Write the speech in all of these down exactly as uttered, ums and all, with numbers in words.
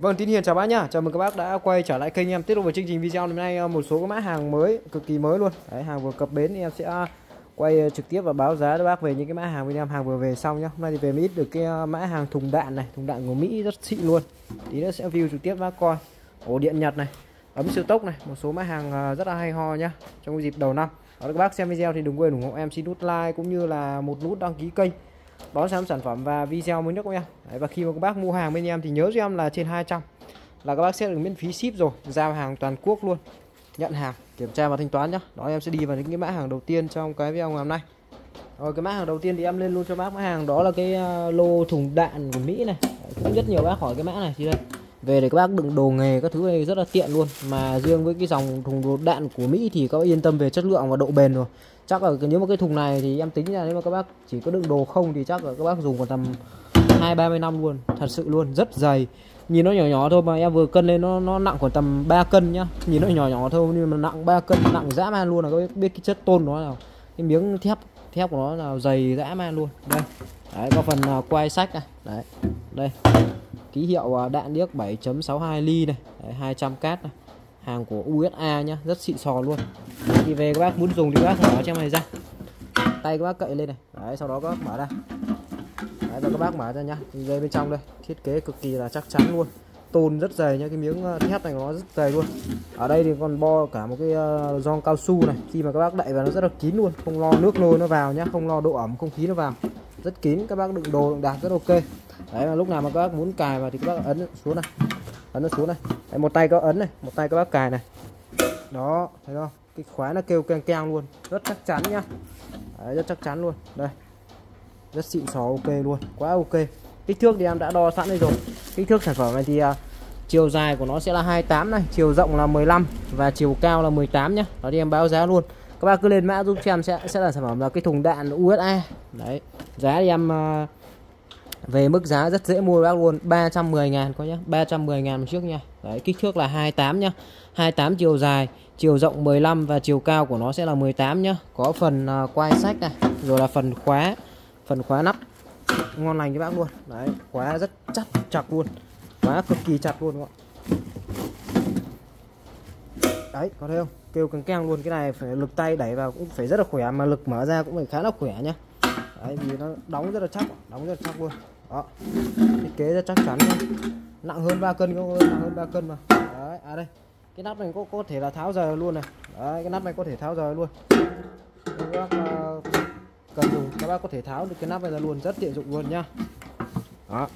Vâng, Tín Hiền chào bác nhá, chào mừng các bác đã quay trở lại kênh em. Tiếp tục vào chương trình video hôm nay, một số các mã hàng mới, cực kỳ mới luôn. Đấy, hàng vừa cập bến em sẽ quay trực tiếp và báo giá cho bác về những cái mã hàng bên em hàng vừa về xong nhá. Hôm nay thì về mới ít được cái mã hàng thùng đạn này, thùng đạn của Mỹ rất xịn luôn. Tí nữa sẽ view trực tiếp bác coi. Ổ điện Nhật này, ấm siêu tốc này, một số mã hàng rất là hay ho nhá trong dịp đầu năm. Đó, các bác xem video thì đừng quên ủng hộ em xin nút like cũng như là một nút đăng ký kênh. Đón xem sản phẩm và video mới nhất của em. Đấy, và khi mà các bác mua hàng bên em thì nhớ cho em là trên hai trăm là các bác sẽ được miễn phí ship rồi, giao hàng toàn quốc luôn. Nhận hàng, kiểm tra và thanh toán nhá. Đó, em sẽ đi vào những cái mã hàng đầu tiên trong cái video ngày hôm nay. Rồi, cái mã hàng đầu tiên thì em lên luôn cho bác mã hàng đó là cái lô thùng đạn của Mỹ này. Đấy, cũng rất nhiều bác hỏi cái mã này thì đây. Về để các bác đựng đồ nghề các thứ này rất là tiện luôn. Mà riêng với cái dòng thùng đạn của Mỹ thì các bác yên tâm về chất lượng và độ bền rồi. Chắc là nếu mà cái thùng này thì em tính là nếu mà các bác chỉ có đựng đồ không thì chắc là các bác dùng còn tầm hai ba mươi năm luôn. Thật sự luôn, rất dày. Nhìn nó nhỏ nhỏ thôi mà em vừa cân lên nó nó nặng còn tầm ba cân nhá. Nhìn nó nhỏ nhỏ thôi nhưng mà nặng ba cân, nặng dã man luôn. Là các bác biết cái chất tôn nó nào, cái miếng thép thép của nó là dày dã man luôn. Đây, đấy, có phần quay sách này. Đấy, đây ký hiệu đạn điếc bảy chấm sáu hai ly này, đấy, hai trăm cát này. Hàng của u ét a nhá, rất xịn sò luôn. Thì về các bác muốn dùng thì các bác mở cho em này ra. Tay các bác cậy lên này, đấy, sau đó các bác mở ra. Đấy, và các bác mở ra nhá. Thì dây bên trong đây, thiết kế cực kỳ là chắc chắn luôn. Tôn rất dày nhá, cái miếng thép này nó rất dày luôn. Ở đây thì còn bo cả một cái giòn cao su này, khi mà các bác đậy vào nó rất là kín luôn, không lo nước lôi nó vào nhá, không lo độ ẩm không khí nó vào. Rất kín, các bác đựng đồ đựng đạc rất ok. Đấy, mà lúc nào mà các bác muốn cài vào thì các bác ấn xuống này, ấn nó xuống này. Đấy, một tay các bác ấn này, một tay các bác cài này. Đó, thấy không? Cái khóa nó kêu keng keng luôn, rất chắc chắn nhá. Đấy, rất chắc chắn luôn. Đây, rất xịn sò ok luôn, quá ok. Kích thước thì em đã đo sẵn đây rồi. Kích thước sản phẩm này thì uh, chiều dài của nó sẽ là hai mươi tám này, chiều rộng là mười lăm và chiều cao là mười tám nhá. Đó thì em báo giá luôn. Các bác cứ lên mã giúp cho em sẽ sẽ là sản phẩm là cái thùng đạn u ét a. Đấy, giá thì em uh, về mức giá rất dễ mua bác luôn, ba trăm mười ngàn có nhá, ba trăm mười ngàn trước nha. Đấy, kích thước là hai mươi tám nhá, hai mươi tám chiều dài, chiều rộng mười lăm và chiều cao của nó sẽ là mười tám nhá. Có phần uh, quai sách này, rồi là phần khóa, phần khóa nắp ngon lành cho bác luôn. Đấy, khóa rất chắc chặt luôn, khóa cực kỳ chặt luôn các bạn. Đấy, có thấy không? Kêu càng keng luôn, cái này phải lực tay đẩy vào cũng phải rất là khỏe, mà lực mở ra cũng phải khá là khỏe nhá. Đấy, vì nó đóng rất là chắc, đóng rất là chắc luôn. Đó, thiết kế rất chắc chắn luôn. Nặng hơn ba cân, nặng hơn ba cân mà. Đấy, à đây, cái nắp này có, có thể là tháo rời luôn này. Đấy, cái nắp này có thể tháo rời luôn. Các bác uh, cần dùng, các bác có thể tháo được cái nắp này ra luôn, rất tiện dụng luôn nhá. Đó,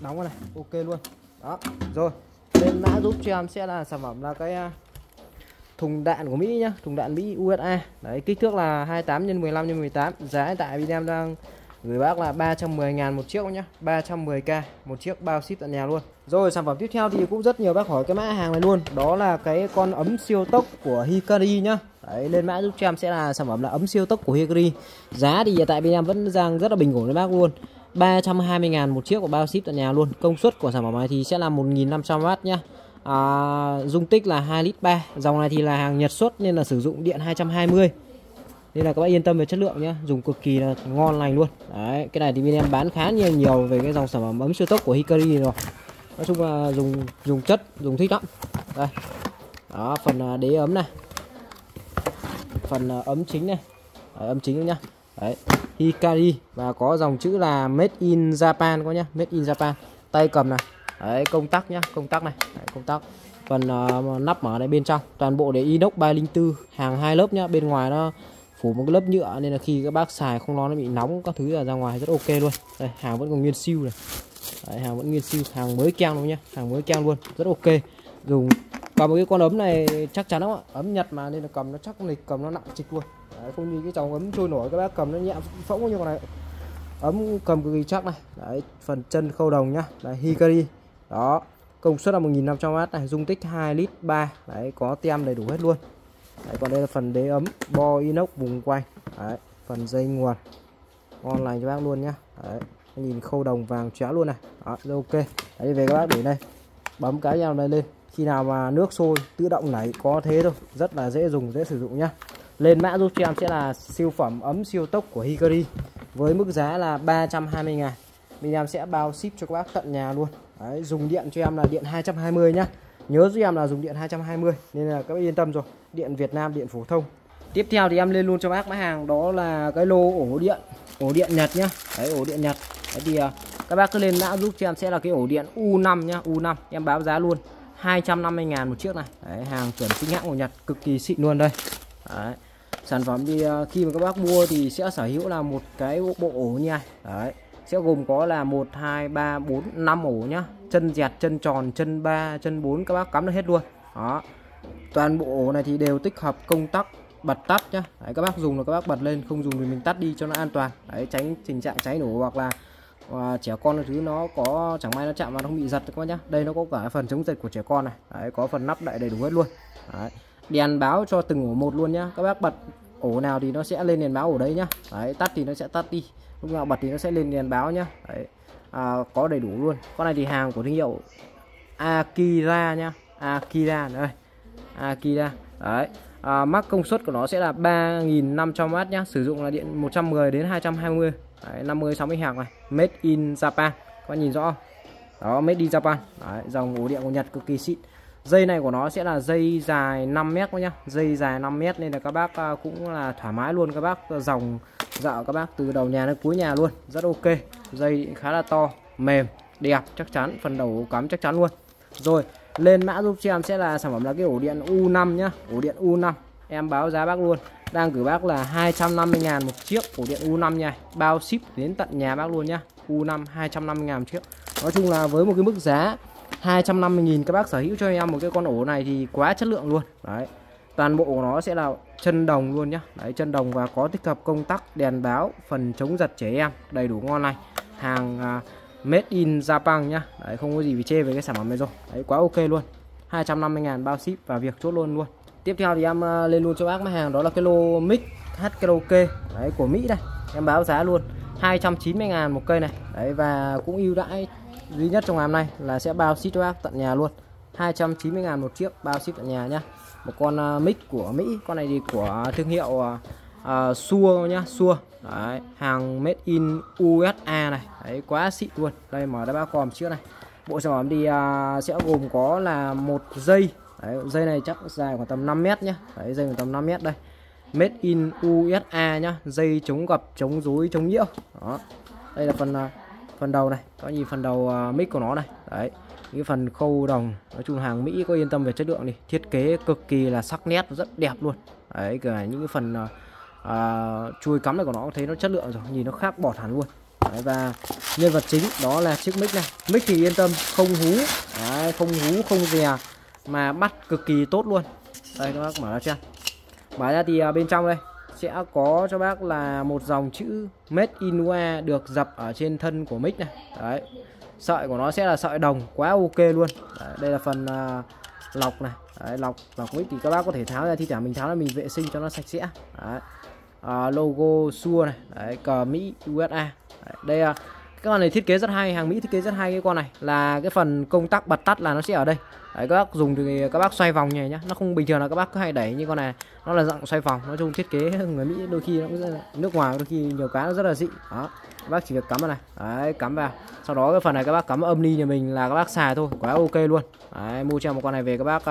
đóng vào này, ok luôn. Đó, rồi, lên mã giúp cho em sẽ là sản phẩm là cái uh, thùng đạn của Mỹ nhá, thùng đạn Mỹ u ét a. Đấy, kích thước là hai mươi tám nhân mười lăm nhân mười tám. Giá tại Việt Nam đang gửi bác là ba trăm mười ngàn một chiếc nhá, ba trăm mười k một chiếc, bao ship tận nhà luôn. Rồi, sản phẩm tiếp theo thì cũng rất nhiều bác hỏi cái mã hàng này luôn, đó là cái con ấm siêu tốc của Hikari nhá. Đấy, lên mã giúp cho em sẽ là sản phẩm là ấm siêu tốc của Hikari. Giá thì tại Việt Nam vẫn đang rất là bình ổn với bác luôn, ba trăm hai mươi ngàn một chiếc của bao ship tận nhà luôn. Công suất của sản phẩm này thì sẽ là một nghìn năm trăm oát nhá. À, dung tích là hai lít ba. Dòng này thì là hàng Nhật xuất nên là sử dụng điện hai trăm hai mươi, nên là các bạn yên tâm về chất lượng nhé, dùng cực kỳ là ngon lành luôn. Đấy, cái này thì bên em bán khá nhiều nhiều về cái dòng sản phẩm ấm siêu tốc của Hikari rồi. Nói chung là dùng dùng chất, dùng thích lắm. Đây, đó, phần đế ấm này, phần ấm chính này. Đấy, ấm chính nhá. Đấy, Hikari và có dòng chữ là Made in Japan có nhá, Made in Japan. Tay cầm này. Đấy, công tắc nhá, công tắc này. Đấy, công tắc. Phần uh, nắp mở này bên trong, toàn bộ để inox ba không bốn, hàng hai lớp nhá. Bên ngoài nó phủ một cái lớp nhựa nên là khi các bác xài không lo nó bị nóng các thứ là ra ngoài rất ok luôn. Đây, hàng vẫn còn nguyên siêu này. Đấy, hàng vẫn nguyên siêu, hàng mới keng luôn nhá, hàng mới keng luôn, rất ok. Dùng cầm cái con ấm này chắc chắn lắm ạ. Ấm Nhật mà nên là cầm nó chắc lịch, cầm nó nặng trịch luôn. Đấy, không như cái dòng ấm trôi nổi các bác cầm nó nhẹ phỗng như con này. Ấm cầm cực kỳ chắc này. Đấy, phần chân khâu đồng nhá. Đấy, Hikari. Đó, công suất là một nghìn năm trăm oát này, dung tích hai lít ba. Đấy, có tem đầy đủ hết luôn. Đấy, còn đây là phần đế ấm bo inox vùng quanh. Đấy, phần dây nguồn ngon lành cho bác luôn nhá. Đấy, nhìn khâu đồng vàng chóa luôn này. Đó, ok. Đấy, về các bác để đây, bấm cái vào này lên, khi nào mà nước sôi tự động nảy, có thế thôi, rất là dễ dùng, dễ sử dụng nhá. Lên mã giúp cho em sẽ là siêu phẩm ấm siêu tốc của Hikari với mức giá là ba trăm hai mươi ngàn. Mình làm sẽ bao ship cho các bác tận nhà luôn. Đấy, dùng điện cho em là điện hai trăm hai mươi nhá. Nhớ giúp em là dùng điện hai trăm hai mươi. Nên là các bác yên tâm rồi. Điện Việt Nam, điện phổ thông. Tiếp theo thì em lên luôn cho bác mã hàng. Đó là cái lô ổ điện. Ổ điện Nhật nhá. Đấy, ổ điện Nhật. Đấy thì các bác cứ lên mã giúp cho em sẽ là cái ổ điện U năm nhá. U năm em báo giá luôn hai trăm năm mươi ngàn một chiếc này. Đấy, hàng chuẩn chính hãng của Nhật. Cực kỳ xịn luôn đây. Đấy. Sản phẩm thì khi mà các bác mua thì sẽ sở hữu là một cái bộ ổ như này. Đấy, sẽ gồm có là một, hai, ba, bốn, năm ổ nhá. Chân dẹt, chân tròn, chân ba, chân bốn các bác cắm được hết luôn. Đó. Toàn bộ ổ này thì đều tích hợp công tắc bật tắt nhá. Đấy, các bác dùng là các bác bật lên, không dùng thì mình tắt đi cho nó an toàn. Đấy, tránh tình trạng cháy nổ hoặc là à, trẻ con cái thứ nó có chẳng may nó chạm vào nó bị giật các bác nhá. Đây nó có cả phần chống giật của trẻ con này. Đấy, có phần nắp đậy đầy đủ hết luôn. Đấy. Đèn báo cho từng ổ một luôn nhá. Các bác bật ổ nào thì nó sẽ lên đèn báo ở đấy nhá. Đấy, tắt thì nó sẽ tắt đi. Lúc nào bật thì nó sẽ lên đèn báo nhá. Đấy. À, có đầy đủ luôn. Con này thì hàng của thương hiệu Akira nhá. Akira đây. Akira. Đấy. À, mắc công suất của nó sẽ là ba nghìn năm trăm oát nhá. Sử dụng là điện một trăm mười đến hai trăm hai mươi. Đấy, năm mươi sáu mươi hạt này. Made in Japan. Các bạn nhìn rõ không? Đó, Made in Japan. Đấy, dòng ổ điện của Nhật cực kỳ xịn. Dây này của nó sẽ là dây dài năm mét nhá. Dây dài năm mét nên là các bác cũng là thoải mái luôn. Các bác dòng dạo các bác từ đầu nhà đến cuối nhà luôn. Rất ok. Dây khá là to, mềm, đẹp, chắc chắn. Phần đầu cắm chắc chắn luôn. Rồi, lên mã giúp cho em sẽ là sản phẩm là cái ổ điện U năm nhá. Ổ điện U năm. Em báo giá bác luôn. Đang gửi bác là hai trăm năm mươi ngàn một chiếc ổ điện U năm nha. Bao ship đến tận nhà bác luôn nhá. U năm hai trăm năm mươi ngàn một chiếc. Nói chung là với một cái mức giá hai trăm năm mươi nghìn các bác sở hữu cho em một cái con ổ này thì quá chất lượng luôn. Đấy. Toàn bộ của nó sẽ là chân đồng luôn nhá. Đấy, chân đồng và có tích hợp công tắc, đèn báo, phần chống giật trẻ em, đầy đủ ngon này. Hàng uh, Made in Japan nhá. Đấy, không có gì phải chê về cái sản phẩm này rồi. Đấy, quá ok luôn. hai trăm năm mươi ngàn bao ship và việc chốt luôn luôn. Tiếp theo thì em uh, lên luôn cho bác mã hàng đó là cái lô mic hát karaoke đấy của Mỹ đây. Em báo giá luôn hai trăm chín mươi ngàn một cây này. Đấy, và cũng ưu đãi duy nhất trong ngày hôm nay là sẽ bao ship cho bác tận nhà luôn. Hai trăm chín mươi ngàn một chiếc, bao ship tận nhà nhá. Một con uh, mic của Mỹ, con này thì của thương hiệu uh, ét u a nhá, ét u a. Đấy, hàng Made in u ét a này. Đấy, quá xịn luôn. Đây mở ra bao còm trước này. Bộ sản phẩm thì uh, sẽ gồm có là một dây. Đấy, dây này chắc dài khoảng tầm năm mét nhá. Đấy, dây khoảng tầm năm mét đây. Made in u ét a nhá, dây chống gập, chống rối, chống nhiễu. Đó. Đây là phần uh, phần đầu này, có nhìn phần đầu uh, mic của nó này. Đấy, cái phần khâu đồng. Nói chung hàng Mỹ có yên tâm về chất lượng đi. Thiết kế cực kỳ là sắc nét, rất đẹp luôn. Đấy, cả những cái phần uh, uh, chui cắm này của nó thấy nó chất lượng rồi. Nhìn nó khác bỏ hẳn luôn. Đấy, và nhân vật chính đó là chiếc mic này. Mic thì yên tâm, không hú. Đấy, không hú, không dè. Mà bắt cực kỳ tốt luôn. Đây các bác mở ra chưa. Mở ra thì uh, bên trong đây sẽ có cho bác là một dòng chữ Made in u ét a được dập ở trên thân của mic này. Đấy, sợi của nó sẽ là sợi đồng, quá ok luôn. Đấy, đây là phần uh, lọc này. Đấy, lọc lọc mic thì các bác có thể tháo ra, thi thoảng mình tháo là mình vệ sinh cho nó sạch sẽ. Đấy. Uh, logo ét u a này. Đấy, cờ Mỹ u ét a. Đấy, đây uh, các con này thiết kế rất hay, hàng Mỹ thiết kế rất hay. Cái con này là cái phần công tắc bật tắt là nó sẽ ở đây. Đấy, các bác dùng thì các bác xoay vòng này nhá. Nó không bình thường là các bác cứ hay đẩy như con này, nó là dạng xoay vòng. Nói chung thiết kế người Mỹ đôi khi nó cũng rất là, nước ngoài đôi khi nhiều cái nó rất là dị. Đó, các bác chỉ việc cắm vào này. Đấy, cắm vào. Sau đó cái phần này các bác cắm âm ly nhà mình là các bác xài thôi, quá ok luôn. Đấy, mua cho một con này về các bác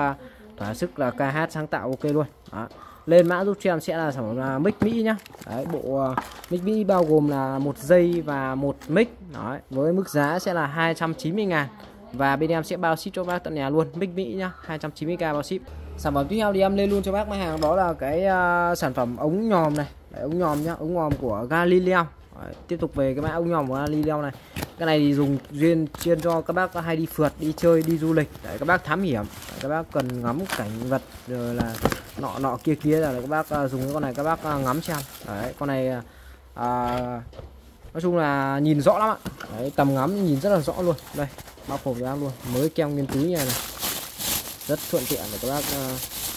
thỏa sức là ca hát sáng tạo ok luôn. Đó. Lên mã giúp cho em sẽ là sản phẩm là mic Mỹ nhá. Đấy, bộ mic Mỹ bao gồm là một dây và một mic. Đấy, với mức giá sẽ là hai trăm chín mươi ngàn và bên em sẽ bao ship cho bác tận nhà luôn. Mic Mỹ nhá, hai trăm chín mươi k bao ship. Sản phẩm tiếp theo thì em lên luôn cho bác mã hàng đó là cái uh, sản phẩm ống nhòm này. Đấy, ống nhòm nhá, ống nhòm của Galileo. Đấy, tiếp tục về cái mã ống nhòm của Galileo này. Cái này thì dùng duyên chuyên cho các bác hay đi phượt, đi chơi, đi du lịch. Đấy, các bác thám hiểm. Đấy, các bác cần ngắm cảnh vật rồi là nọ nọ kia kia là các bác dùng con này các bác ngắm xem. Đấy, con này à, nói chung là nhìn rõ lắm ạ. Đấy, tầm ngắm nhìn rất là rõ luôn. Đây, bao khổ ra luôn, mới keo nguyên túi này này. Rất thuận tiện để các bác à,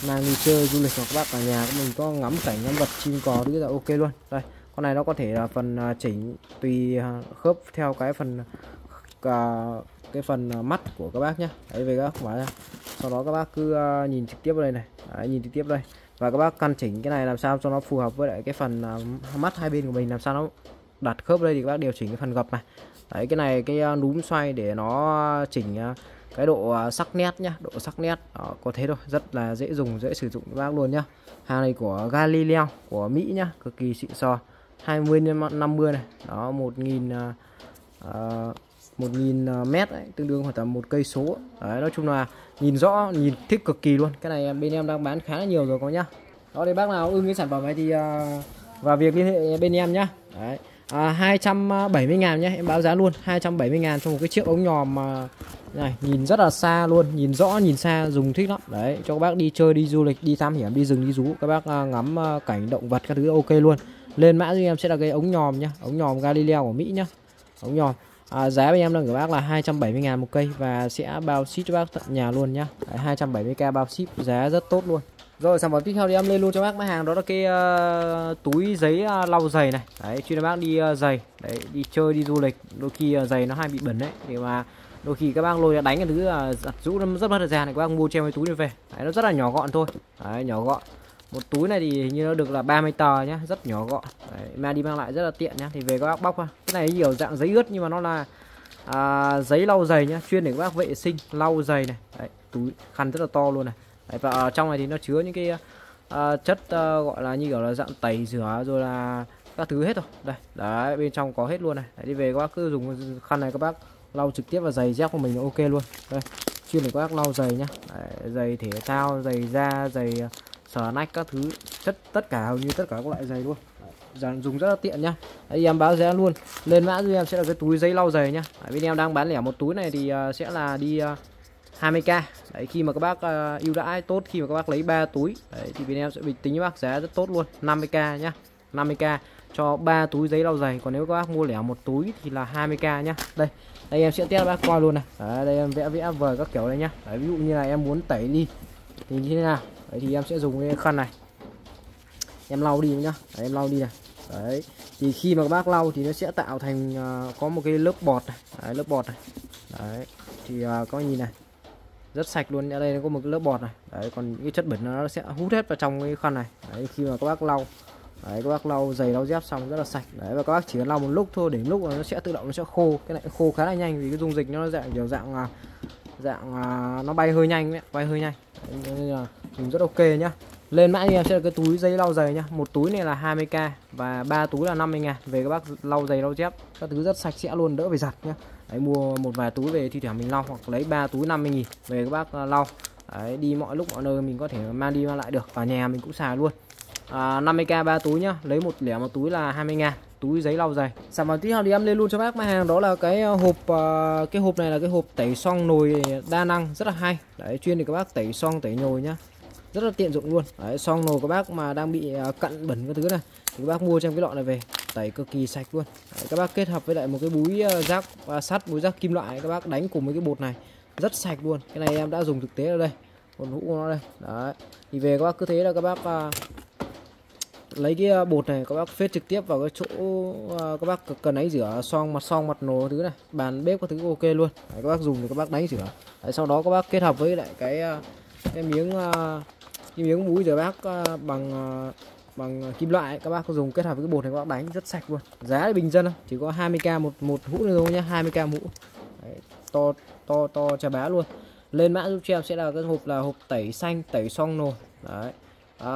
mang đi chơi du lịch hoặc các bác ở nhà của mình có ngắm cảnh ngắm vật chim cò thì rất là ok luôn. Đây, con này nó có thể là phần chỉnh tùy khớp theo cái phần cái phần mắt của các bác nhé. Đấy, về các bác bảo ra. Sau đó các bác cứ nhìn trực tiếp vào đây này. Đấy, nhìn trực tiếp đây và các bác căn chỉnh cái này làm sao cho nó phù hợp với lại cái phần mắt hai bên của mình, làm sao nó đặt khớp đây thì các bác điều chỉnh cái phần gập này. Đấy, cái này cái núm xoay để nó chỉnh cái độ sắc nét nhá, độ sắc nét. Đó, có thế thôi, rất là dễ dùng, dễ sử dụng các bác luôn nhá. Hàng này của Galileo của Mỹ nhá, cực kỳ xịn sò. hai mươi nhân năm mươi này, đó một nghìn uh, một nghìn mét ấy, tương đương khoảng tầm một cây số. Đấy, nói chung là nhìn rõ, nhìn thích cực kỳ luôn. Cái này bên em đang bán khá là nhiều rồi có nhá. Đó, để bác nào ưng cái sản phẩm này thì uh, vào việc liên hệ bên em nhá. Đấy. À, hai trăm bảy mươi ngàn nhé, em báo giá luôn hai trăm bảy mươi ngàn cho một cái chiếc ống nhòm này, nhìn rất là xa luôn, nhìn rõ nhìn xa, dùng thích lắm. Đấy, cho các bác đi chơi, đi du lịch, đi thám hiểm, đi rừng, đi rú, các bác ngắm cảnh động vật các thứ ok luôn. Lên mã với em sẽ là cái ống nhòm nhá, ống nhòm Galileo của Mỹ nhá, ống nhòm. À, giá bên em đang gửi bác là hai trăm bảy mươi ngàn một cây và sẽ bao ship cho bác tận nhà luôn nhá. Đấy, hai trăm bảy mươi k bao ship, giá rất tốt luôn. Rồi, sản phẩm tiếp theo thì em lên luôn cho bác mã hàng đó là cái uh, túi giấy uh, lau giày này. Đấy, chuyên bác đi uh, giày, đấy, đi chơi đi du lịch, đôi khi uh, giày nó hay bị bẩn đấy, thì mà đôi khi các bác lôi đánh cái thứ uh, giặt rũ nó rất mất ra này, các bác mua treo cái túi này về. Đấy, nó rất là nhỏ gọn thôi. Đấy, nhỏ gọn. Một túi này thì như nó được là ba mươi tờ nhá, rất nhỏ gọn. Đấy, mang đi mang lại rất là tiện nhá. Thì về các bác bóc ra. Cái này nhiều dạng giấy ướt nhưng mà nó là uh, giấy lau giày nhá, chuyên để các bác vệ sinh lau giày này. Đấy, túi khăn rất là to luôn này. Đấy, và ở trong này thì nó chứa những cái uh, chất uh, gọi là như kiểu là dạng tẩy rửa rồi là các thứ hết rồi. Đây, đấy, bên trong có hết luôn này. Đấy, đi về các bác cứ dùng khăn này các bác lau trực tiếp vào giày dép của mình là ok luôn. Đây, chuyên để các bác lau giày nhá. Đấy, giày thể thao, giày da, giày sờ nách các thứ, chất tất cả hầu như tất cả các loại giày luôn. Đấy, dùng rất là tiện nhá. Đấy, em báo giá luôn. Lên mã giúp em sẽ là cái túi giấy lau giày nhá. Đấy, bên em đang bán lẻ một túi này thì uh, sẽ là đi uh, hai mươi k. Đấy, khi mà các bác uh, ưu đãi tốt, khi mà các bác lấy ba túi đấy, thì bên em sẽ bình tính với bác giá rất tốt luôn, năm mươi k nhá. năm mươi k cho ba túi giấy lau giày, còn nếu các bác mua lẻ một túi thì là hai mươi k nhá. Đây, đây em sẽ test bác coi luôn này. Đấy, đây em vẽ vẽ vời các kiểu đây nhá. Đấy, ví dụ như là em muốn tẩy đi thì như thế nào? Đấy, thì em sẽ dùng cái khăn này. Em lau đi nhá. Đấy, em lau đi này. Đấy, thì khi mà các bác lau thì nó sẽ tạo thành uh, có một cái lớp bọt này, đấy, lớp bọt này. Đấy, thì uh, có nhìn này, rất sạch luôn. Ở đây nó có một cái lớp bọt này. Đấy, còn những cái chất bẩn nó sẽ hút hết vào trong cái khăn này. Đấy, khi mà các bác lau, đấy, các bác lau giày lau dép xong rất là sạch. Đấy, và các bác chỉ cần lau một lúc thôi, để một lúc nó sẽ tự động nó sẽ khô. Cái này khô khá là nhanh vì cái dung dịch nó dạng kiểu dạng dạng nó bay hơi nhanh đấy, bay hơi nhanh. Đấy, nên là dùng rất ok nhá. Lên mã thì em sẽ là cái túi giấy lau giày nhá. Một túi này là hai mươi k và ba túi là năm mươi ngàn. Về các bác lau giày lau dép các thứ rất sạch sẽ luôn, đỡ phải giặt nhá. Đấy, mua một vài túi về thi thoảng mình lau, hoặc lấy ba túi năm mươi nghìn về các bác lau. Đấy, đi mọi lúc mọi nơi mình có thể mang đi mang lại được, và nhà mình cũng xài luôn. à, năm mươi k ba túi nhá, lấy một lẻ một túi là hai mươi ngàn, túi giấy lau giày. Sản phẩm tiếp theo thì em lên luôn cho bác mã hàng đó là cái hộp, cái hộp này là cái hộp tẩy xoong nồi đa năng, rất là hay. Đấy, chuyên để các bác tẩy xoong tẩy nồi nhá, rất là tiện dụng luôn. Đấy, xoong nồi các bác mà đang bị cặn bẩn cái thứ này thì các bác mua trong cái lọ này về tẩy cực kỳ sạch luôn. Đấy, các bác kết hợp với lại một cái búi rác sắt, búi rác kim loại, các bác đánh cùng với cái bột này rất sạch luôn. Cái này em đã dùng thực tế ở đây, còn hũ của nó đây. Đấy, thì về các bác cứ thế là các bác uh, lấy cái bột này các bác phết trực tiếp vào cái chỗ uh, các bác cần đánh rửa xoong, mặt xoong, mặt nồi thứ này, bàn bếp có thứ ok luôn. Đấy, các bác dùng thì các bác đánh rửa. Đấy, sau đó các bác kết hợp với lại cái uh, cái miếng uh, cái miếng búi rửa bác uh, bằng uh, bằng kim loại ấy. Các bác có dùng kết hợp với cái bột này các bác đánh rất sạch luôn. Giá thì bình dân thôi, chỉ có hai mươi k một một hũ này thôi nhá, hai mươi k hũ. Đấy, to to to chà bá luôn. Lên mã giúp cho em sẽ là cái hộp là hộp tẩy xanh, tẩy xoong nồi. Đấy, à,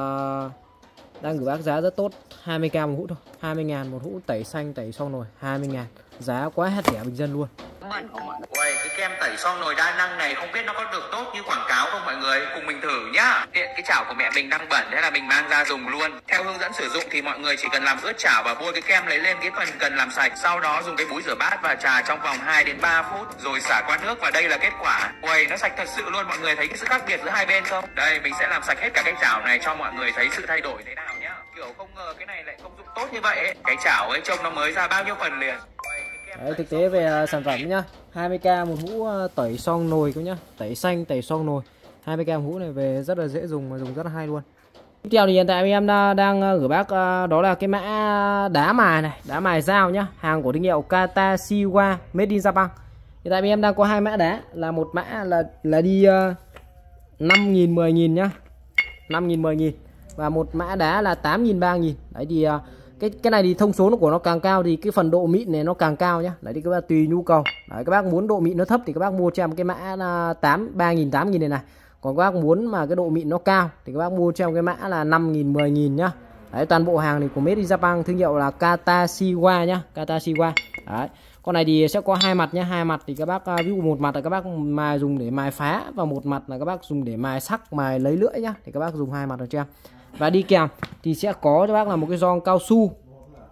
đang gửi bác giá rất tốt, hai mươi k một hũ thôi, hai mươi ngàn một hũ tẩy xanh tẩy xoong nồi, hai mươi ngàn, giá quá hết rẻ bình dân luôn. Mạnh không ạ? Uầy, cái kem tẩy xoong nồi đa năng này không biết nó có được tốt như quảng cáo không mọi người? Cùng mình thử nhá. Hiện cái chảo của mẹ mình đang bẩn, thế là mình mang ra dùng luôn. Theo hướng dẫn sử dụng thì mọi người chỉ cần làm ướt chảo và bôi cái kem lấy lên cái phần cần làm sạch, sau đó dùng cái búi rửa bát và trà trong vòng hai đến ba phút rồi xả qua nước, và đây là kết quả. Uầy, nó sạch thật sự luôn, mọi người thấy cái sự khác biệt giữa hai bên không? Đây, mình sẽ làm sạch hết cả cái chảo này cho mọi người thấy sự thay đổi thế nào nhá. Kiểu không ngờ cái này lại công dụng tốt như vậy ấy. Cái chảo ấy trông nó mới ra bao nhiêu phần liền. Đấy, thực tế về sản phẩm nhá, hai mươi k một hũ tẩy xoong nồi các nhá, tẩy xanh tẩy xoong nồi, hai mươi k một hũ này về rất là dễ dùng mà dùng rất là hay luôn. Tiếp theo thì hiện tại em đang gửi bác đó là cái mã đá mài này, đá mài dao nhá, hàng của thương hiệu Katashiwa made in Japan. Hiện tại em đang có hai mã đá, là một mã là là đi năm nghìn mười nghìn nhá, năm nghìn mười nghìn, và một mã đá là tám nghìn ba nghìn. Đấy, thì cái cái này thì thông số nó của nó càng cao thì cái phần độ mịn này nó càng cao nhá. Đấy thì các bác tùy nhu cầu. Đấy, các bác muốn độ mịn nó thấp thì các bác mua cho em cái mã tám ba nghìn tám nghìn này này. Còn các bác muốn mà cái độ mịn nó cao thì các bác mua cho em cái mã là năm nghìn mười nghìn nhá. Đấy, toàn bộ hàng này của Made in Japan, thương hiệu là Katashiwa nhá, Katashiwa. Đấy. Con này thì sẽ có hai mặt nhá, hai mặt thì các bác ví dụ một mặt là các bác mài dùng để mài phá và một mặt là các bác dùng để mài sắc, mài lấy lưỡi nhá, thì các bác dùng hai mặt được chưa. Và đi kèm thì sẽ có cho bác là một cái giòn cao su,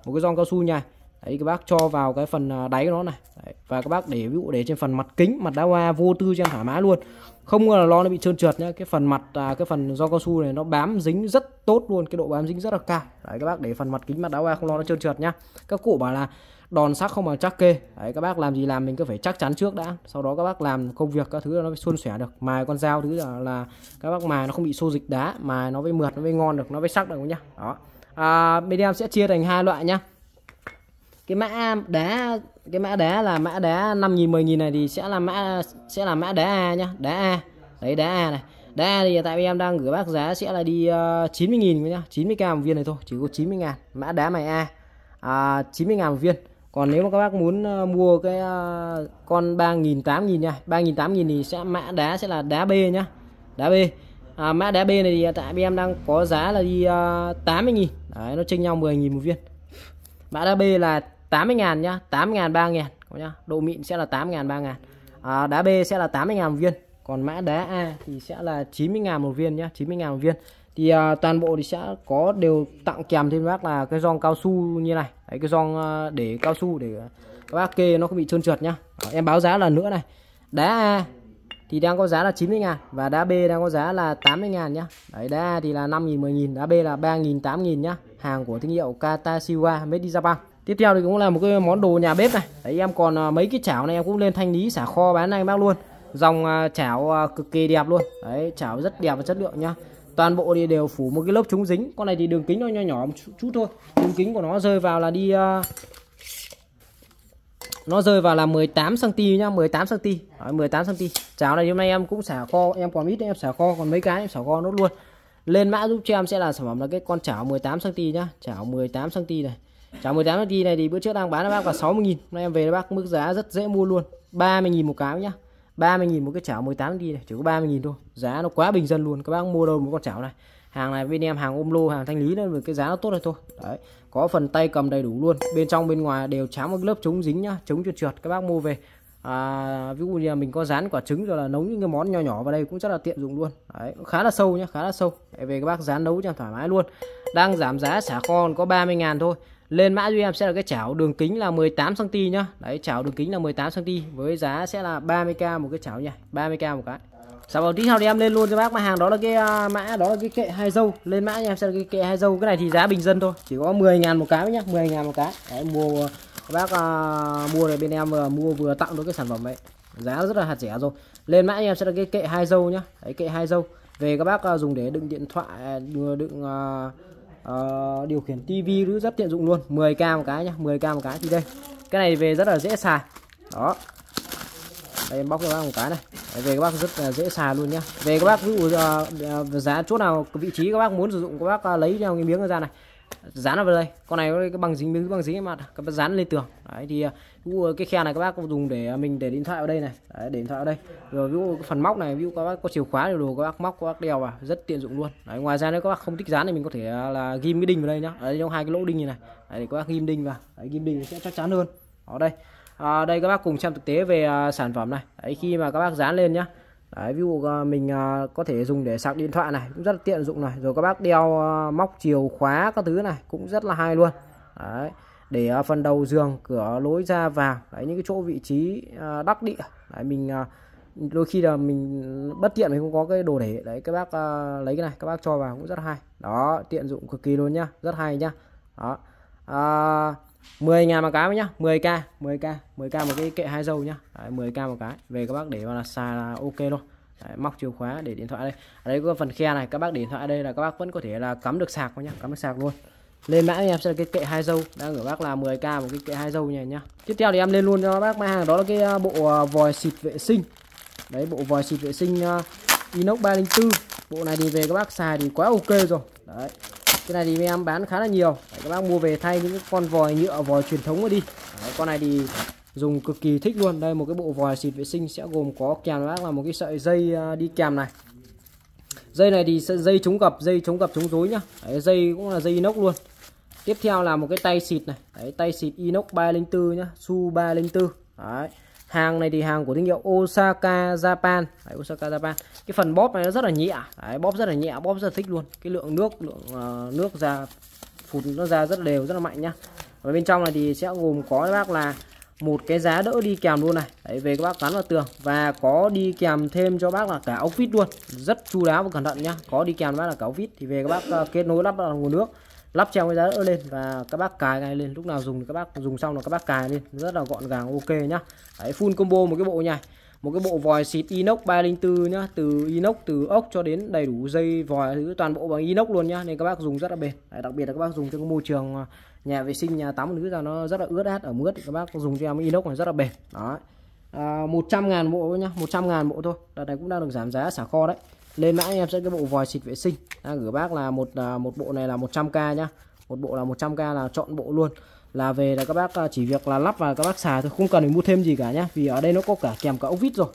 một cái giòn cao su nha. Đấy, các bác cho vào cái phần đáy của nó này. Đấy, và các bác để ví dụ để trên phần mặt kính, mặt đá hoa vô tư cho em thoải mái luôn, không là lo nó bị trơn trượt nhá. Cái phần mặt à, cái phần do cao su này nó bám dính rất tốt luôn, cái độ bám dính rất là cao. Đấy, các bác để phần mặt kính, mặt đá hoa không lo nó trơn trượt nhá. Các cụ bảo là đòn sắc không bằng chắc kê. Đấy, các bác làm gì làm mình cứ phải chắc chắn trước đã, sau đó các bác làm công việc các thứ là nó phải suôn sẻ được. Mài con dao thứ là, là các bác mài nó không bị xô dịch đá, mài nó với mượt, nó với ngon được, nó với sắc được nhá. Đó, à, bên em sẽ chia thành hai loại nhá. Cái mã đá, cái mã đá là mã đá năm nghìn mười nghìn này thì sẽ là mã sẽ là mã đá A nhá, đá A. Đấy, đá A này. Đá A thì tại vì em đang gửi bác giá sẽ là đi uh, chín mươi nghìn nhá, chín mươi k một viên này thôi, chỉ có chín mươi ngàn mã đá mày A. À, chín mươi ngàn một viên. Còn nếu mà các bác muốn uh, mua cái uh, con ba nghìn tám nghìn nha, ba nghìn tám nghìn thì sẽ mã đá sẽ là đá B nhá. Đá B. À, mã đá B này thì tại vì em đang có giá là đi uh, tám mươi nghìn. Đấy, nó chênh nhau mười nghìn một viên. Mã đá B là tám mươi ngàn nhá, tám mươi ngàn ba nghìn nhá. Độ mịn sẽ là tám mươi ngàn ba nghìn. À, đá B sẽ là tám mươi ngàn một viên. Còn mã đá A thì sẽ là chín mươi ngàn một viên nhá, chín mươi ngàn một viên. Thì à, toàn bộ thì sẽ có đều tặng kèm thêm bác là cái giòn cao su như này. Đấy, cái giòn để cao su để các bác kê nó không bị trơn trượt nhá. Đó, em báo giá lần nữa này. Đá A thì đang có giá là chín mươi ngàn và đá B đang có giá là tám mươi ngàn nhá. Đấy, đá A thì là năm nghìn mười nghìn, đá B là ba nghìn tám nghìn nhá. Hàng của thương hiệu Katashiwa Made in Japan. Tiếp theo thì cũng là một cái món đồ nhà bếp này. Đấy, em còn mấy cái chảo này em cũng lên thanh lý xả kho bán anh bác luôn. Dòng chảo cực kỳ đẹp luôn. Đấy, chảo rất đẹp và chất lượng nhá. Toàn bộ thì đều phủ một cái lớp chống dính. Con này thì đường kính nó nhỏ nhỏ một chút thôi. Đường kính của nó rơi vào là đi uh... nó rơi vào là mười tám xăng-ti-mét nhá, mười tám xăng-ti-mét. Đấy, mười tám xăng-ti-mét. Chảo này hôm nay em cũng xả kho, em còn ít em xả kho, còn mấy cái em xả kho nốt luôn. Lên mã giúp cho em sẽ là sản phẩm là cái con chảo mười tám xăng-ti-mét nhá, chảo mười tám xăng-ti-mét này. Chảo mười tám xăng-ti-mét này thì bữa trước đang bán cho bác là sáu mươi nghìn, nay em về cho bác mức giá rất dễ mua luôn, ba mươi nghìn một cái nhá. ba mươi nghìn một cái chảo mười tám xăng-ti-mét này, chỉ có ba mươi nghìn thôi. Giá nó quá bình dân luôn, các bác mua đâu một con chảo này. Hàng này bên em hàng ôm lô, hàng thanh lý nên cái giá nó tốt rồi thôi. Đấy, có phần tay cầm đầy đủ luôn, bên trong bên ngoài đều tráng một lớp chống dính nhá, chống trượt trượt các bác mua về. À, ví dụ như là mình có rán quả trứng rồi là nấu những cái món nho nhỏ vào đây cũng rất là tiện dụng luôn. Đấy, khá là sâu nhá, khá là sâu. Để về các bác rán nấu cho thoải mái luôn. Đang giảm giá xả kho có ba mươi ngàn thôi. Lên mã duy em sẽ là cái chảo đường kính là mười tám xăng-ti-mét nhá. Đấy, chảo đường kính là mười tám xăng-ti-mét với giá sẽ là ba mươi k một cái chảo nha, ba mươi k một cái. Sau đó tí sau thì em lên luôn cho bác mà hàng đó là cái uh, mã đó là cái kệ hai dâu. Lên mã nha em sẽ là cái kệ hai dâu, cái này thì giá bình dân thôi, chỉ có mười ngàn một cái nhá, mười ngàn một cái. Đấy, mua bác uh, mua này bên em vừa mua vừa tặng được cái sản phẩm ấy. Giá rất là hạt rẻ rồi. Lên mã em sẽ là cái kệ hai dâu nhá. Đấy, kệ hai dâu. Về các bác uh, dùng để đựng điện thoại, đựng uh, Uh, điều khiển tivi rất, rất tiện dụng luôn. Mười k một cái nhá, mười k một cái. Thì đây cái này về rất là dễ xài đó. Đây em bóc cho bác một cái này. Đấy, về các bác rất là dễ xài luôn nhá. Về các bác ví dụ uh, giá chỗ nào vị trí các bác muốn sử dụng, các bác uh, lấy theo cái miếng ra này dán vào đây. Con này cái bằng dính, miếng bằng dính mặt các bác dán lên tường. Đấy thì ví dụ cái khe này các bác dùng để mình để điện thoại vào đây này. Đấy, để điện thoại vào đây rồi ví dụ phần móc này, ví dụ các bác có chìa khóa điều đồ các bác móc các bác đeo vào rất tiện dụng luôn. Đấy, ngoài ra nếu các bác không thích dán thì mình có thể là ghim cái đinh vào đây nhá. Đấy, trong hai cái lỗ đinh này này. Đấy, để các bác ghim đinh vào. Đấy, ghim đinh sẽ chắc chắn hơn. Ở đây à, đây các bác cùng xem thực tế về sản phẩm này. Đấy, khi mà các bác dán lên nhá. Đấy, ví dụ mình có thể dùng để sạc điện thoại này cũng rất là tiện dụng này, rồi các bác đeo móc chìa khóa các thứ này cũng rất là hay luôn. Đấy, để phần đầu giường, cửa lối ra vào, đấy, những cái chỗ vị trí đắc địa. Đấy, mình đôi khi là mình bất tiện mình không có cái đồ để, đấy các bác lấy cái này các bác cho vào cũng rất hay đó, tiện dụng cực kỳ luôn nhá, rất hay nhá. Đó, à, mười ngàn một cái nhá, mười k, mười k, mười k một cái kệ hai dâu nhá. Đấy, mười k một cái. Về các bác để vào là xài là ok luôn. Đấy, móc chìa khóa để điện thoại đây. Ở đây có phần khe này, các bác để điện thoại đây là các bác vẫn có thể là cắm được sạc nhá, cắm được sạc luôn. Lên mã em sẽ là cái kệ hai dâu, đang gửi bác là mười k một cái kệ hai dâu này nhá. Tiếp theo thì em lên luôn cho bác mã hàng đó là cái bộ vòi xịt vệ sinh. Đấy, bộ vòi xịt vệ sinh inox ba không bốn. Bộ này thì về các bác xài thì quá ok rồi. Đấy. Cái này thì mấy em bán khá là nhiều. Đấy, các bác mua về thay những con vòi nhựa, vòi truyền thống mà đi. Đấy, con này thì dùng cực kỳ thích luôn. Đây, một cái bộ vòi xịt vệ sinh sẽ gồm có kèm bác là một cái sợi dây đi kèm này. Dây này thì dây chống gập, dây chống gập chống rối nhá. Đấy, dây cũng là dây inox luôn. Tiếp theo là một cái tay xịt này. Đấy, tay xịt inox ba không bốn nhá, ét u a ba không bốn. Đấy. Hàng này thì hàng của thương hiệu Osaka Japan. Đấy, Osaka Japan. Cái phần bóp này nó rất là nhẹ. Đấy, bóp rất là nhẹ, bóp rất là thích luôn. Cái lượng nước, lượng uh, nước ra phụt nó ra rất là đều, rất là mạnh nhá. Và bên trong này thì sẽ gồm có các bác là một cái giá đỡ đi kèm luôn này. Đấy, về các bác gắn vào tường và có đi kèm thêm cho bác là cả ốc vít luôn. Rất chu đáo và cẩn thận nhá. Có đi kèm bác là cả ốc vít thì về các bác uh, kết nối lắp vào nguồn nước, lắp treo cái giá đỡ lên và các bác cài này lên, lúc nào dùng thì các bác dùng xong là các bác cài lên, rất là gọn gàng, ok nhá. Đấy, full combo một cái bộ này, một cái bộ vòi xịt inox ba không bốn nhá, từ inox, từ ốc cho đến đầy đủ dây vòi thứ toàn bộ bằng inox luôn nhá, nên các bác dùng rất là bền. Đấy, đặc biệt là các bác dùng trong cái môi trường nhà vệ sinh, nhà tắm thứ ra nó rất là ướt át ở mướt thì các bác dùng cho em inox này rất là bền. Đó, à, một trăm ngàn bộ nhá, một trăm ngàn bộ thôi. Đợt này cũng đang được giảm giá xả kho đấy. Lên mã em sẽ cái bộ vòi xịt vệ sinh à, gửi bác là một một bộ này là một trăm k nhá, một bộ là một trăm k, là chọn bộ luôn, là về là các bác chỉ việc là lắp vào các bác xài thôi, không cần phải mua thêm gì cả nhá, vì ở đây nó có cả kèm cả ốc vít rồi.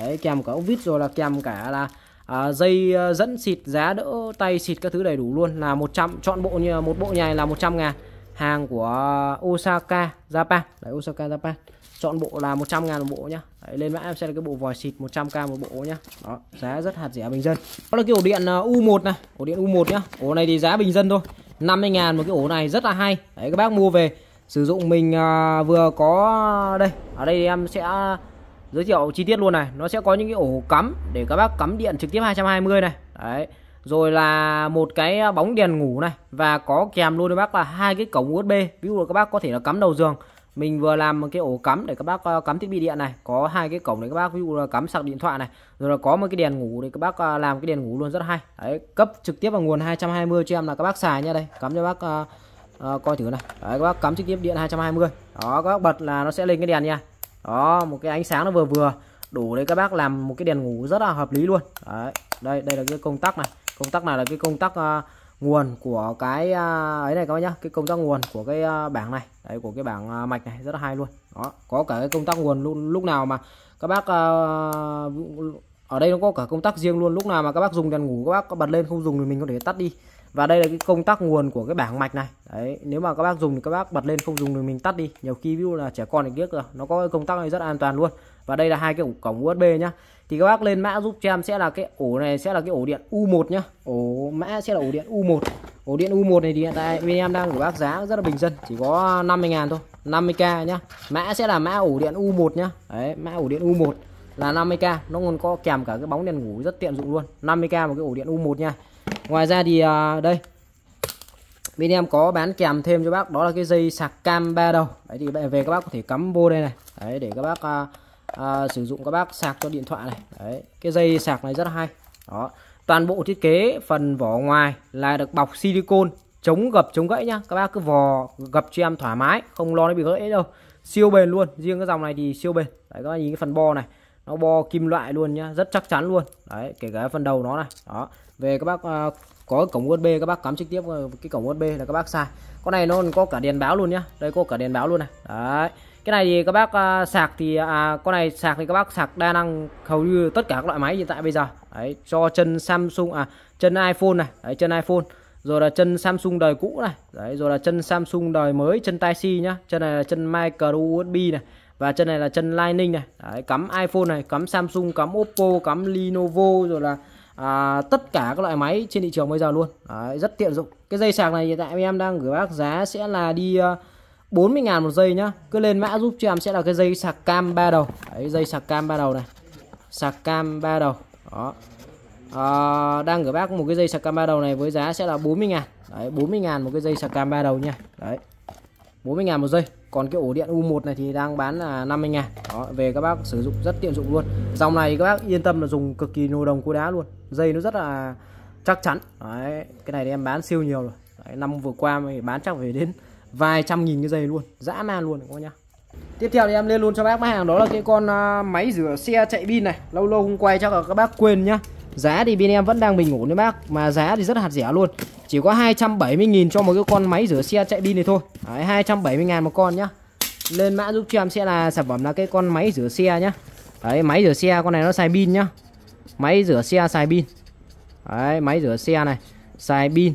Đấy, kèm cả ốc vít rồi là kèm cả là à, dây dẫn xịt, giá đỡ, tay xịt các thứ đầy đủ luôn, là một trăm, chọn bộ như một bộ này là một trăm ngàn, hàng của Osaka Japan. Đấy, Osaka Japan, chọn bộ là một trăm ngàn một bộ nhá. Đấy, lên mã em sẽ là cái bộ vòi xịt một trăm k một bộ nhá. Đó, giá rất hạt rẻ bình dân. Đó là cái ổ điện u một này, ổ điện u một nhá. Ổ này thì giá bình dân thôi, năm mươi ngàn một cái ổ này, rất là hay. Đấy, các bác mua về sử dụng mình à, vừa có đây, ở đây em sẽ giới thiệu chi tiết luôn này. Nó sẽ có những cái ổ cắm để các bác cắm điện trực tiếp hai trăm hai mươi này. Đấy, rồi là một cái bóng đèn ngủ này và có kèm luôn các bác là hai cái cổng u ét bê. Ví dụ là các bác có thể là cắm đầu giường, mình vừa làm một cái ổ cắm để các bác cắm thiết bị điện này, có hai cái cổng để các bác ví dụ là cắm sạc điện thoại này, rồi là có một cái đèn ngủ để các bác làm cái đèn ngủ luôn, rất hay. Đấy, cấp trực tiếp vào nguồn hai trăm hai mươi cho em là các bác xài nha. Đây, cắm cho bác uh, coi thử này. Đấy, các bác cắm trực tiếp điện hai trăm hai mươi. Đó, các bác bật là nó sẽ lên cái đèn nha. Đó, một cái ánh sáng nó vừa vừa đủ để các bác làm một cái đèn ngủ rất là hợp lý luôn. Đấy, đây đây là cái công tắc này. Công tắc này là cái công tắc uh, nguồn của cái ấy này các bác nhá, cái công tắc nguồn của cái bảng này, đấy, của cái bảng mạch này, rất là hay luôn. Đó, có cả cái công tắc nguồn luôn, lúc nào mà các bác ở đây nó có cả công tắc riêng luôn, lúc nào mà các bác dùng đèn ngủ các bác có bật lên, không dùng thì mình có thể tắt đi. Và đây là cái công tắc nguồn của cái bảng mạch này. Đấy, nếu mà các bác dùng thì các bác bật lên, không dùng thì mình tắt đi. Nhiều khi ví dụ là trẻ con thì biết rồi, nó có cái công tắc này rất an toàn luôn. Và đây là hai cái cổng u ét bê nhá. Thì các bác lên mã giúp cho em sẽ là cái ổ này sẽ là cái ổ điện u một nhá. Ổ mã sẽ là ổ điện u một. Ổ điện u một này thì hiện tại bên em đang của bác giá rất là bình dân, chỉ có năm mươi ngàn thôi, năm mươi k nhá. Mã sẽ là mã ổ điện u một nhá. Đấy, mã ổ điện u một là năm mươi k, nó còn có kèm cả cái bóng đèn ngủ rất tiện dụng luôn. năm mươi k một cái ổ điện u một nha. Ngoài ra thì à, đây bên em có bán kèm thêm cho bác đó là cái dây sạc cam ba đầu. Đấy, thì về các bác có thể cắm vô đây này. Đấy, để các bác à, à, sử dụng các bác sạc cho điện thoại này. Đấy, cái dây sạc này rất hay. Đó, toàn bộ thiết kế phần vỏ ngoài là được bọc silicon chống gập chống gãy nhá. Các bác cứ vò gập cho em thoải mái, không lo nó bị gãy đâu. Siêu bền luôn, riêng cái dòng này thì siêu bền. Đấy, các bác nhìn cái phần bo này, nó bo kim loại luôn nhá, rất chắc chắn luôn. Đấy, kể cả phần đầu nó này. Đó, về các bác à, có cổng u ét bê các bác cắm trực tiếp vào cái cổng u ét bê là các bác xài. Con này nó còn có cả đèn báo luôn nhá. Đây, có cả đèn báo luôn này. Đấy, cái này thì các bác à, sạc thì à, con này sạc thì các bác sạc đa năng hầu như tất cả các loại máy hiện tại bây giờ. Đấy, cho chân Samsung à chân iPhone này. Đấy, chân iPhone, rồi là chân Samsung đời cũ này. Đấy, rồi là chân Samsung đời mới, chân Type C nhá. Chân này là chân micro u ét bê này và chân này là chân Lightning này. Đấy, cắm iPhone này, cắm Samsung, cắm Oppo, cắm Lenovo, rồi là à, tất cả các loại máy trên thị trường bây giờ luôn. Đấy, rất tiện dụng. Cái dây sạc này hiện tại em đang gửi bác giá sẽ là đi bốn mươi ngàn một dây nhá. Cứ lên mã giúp cho em sẽ là cái dây sạc cam ba đầu. Đấy, dây sạc cam ba đầu này. Sạc cam ba đầu. Đó. À, đang gửi bác một cái dây sạc cam ba đầu này với giá sẽ là bốn mươi ngàn. Đấy, bốn mươi ngàn một cái dây sạc cam ba đầu nha. Đấy, bốn mươi ngàn một dây. Còn cái ổ điện u một này thì đang bán là năm mươi ngàn. Đó, về các bác sử dụng rất tiện dụng luôn. Dòng này các bác yên tâm là dùng cực kỳ nồi đồng cối đá luôn. Dây nó rất là chắc chắn. Đấy, cái này thì em bán siêu nhiều rồi. Đấy, năm vừa qua mình bán chắc phải đến vài trăm nghìn cái dây luôn, dã man luôn các bác nhá. Tiếp theo thì em lên luôn cho bác mã hàng đó là cái con máy rửa xe chạy pin này. Lâu lâu không quay chắc là các bác quên nhá. Giá thì bên em vẫn đang bình ổn đấy bác, mà giá thì rất là hạt rẻ luôn. Chỉ có hai trăm bảy mươi nghìn cho một cái con máy rửa xe chạy pin này thôi. Đấy, hai trăm bảy mươi nghìn một con nhá. Lên mã giúp cho em sẽ là sản phẩm là cái con máy rửa xe nhá. Đấy, máy rửa xe con này nó xài pin nhá. Máy rửa xe xài pin. Đấy, máy rửa xe này xài pin.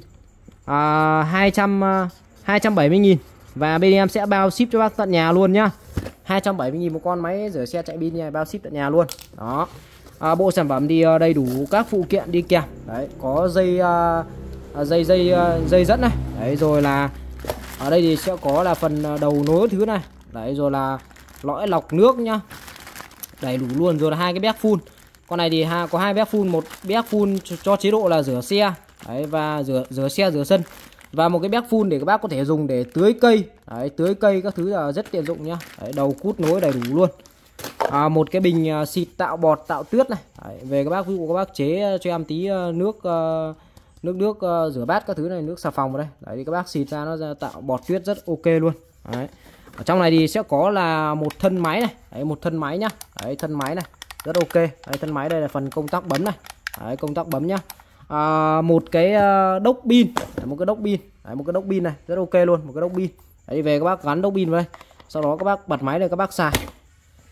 À, hai trăm bảy mươi nghìn. Và bên em sẽ bao ship cho bác tận nhà luôn nhá. Hai trăm bảy mươi nghìn một con máy rửa xe chạy pin này, bao ship tận nhà luôn. Đó. À, bộ sản phẩm thì đầy đủ các phụ kiện đi kèm. Đấy, có dây uh, dây dây uh, dây dẫn này. Đấy, rồi là ở đây thì sẽ có là phần đầu nối thứ này. Đấy, rồi là lõi lọc nước nhá. Đầy đủ luôn, rồi là hai cái béc phun. Con này thì có hai béc phun, một béc phun cho chế độ là rửa xe. Đấy, và rửa rửa xe rửa sân. Và một cái béc phun để các bác có thể dùng để tưới cây. Đấy, tưới cây các thứ là rất tiện dụng nhá. Đấy, đầu cút nối đầy đủ luôn. À, một cái bình uh, xịt tạo bọt tạo tuyết này. Đấy, về các bác ví dụ các bác chế cho em tí uh, nước uh, nước nước uh, rửa bát các thứ này, nước xà phòng vào đây. Đấy thì các bác xịt ra nó ra tạo bọt tuyết rất ok luôn. Đấy. Ở trong này thì sẽ có là một thân máy này. Đấy, một thân máy nhá. Đấy, thân máy này rất ok. Đấy, thân máy đây là phần công tắc bấm này. Đấy, công tắc bấm nhá. À, một cái uh, đốc pin, một cái đốc pin, một cái đốc pin này rất ok luôn, một cái đốc pin. Đấy, về các bác gắn đốc pin vào đây. Sau đó các bác bật máy này các bác xài.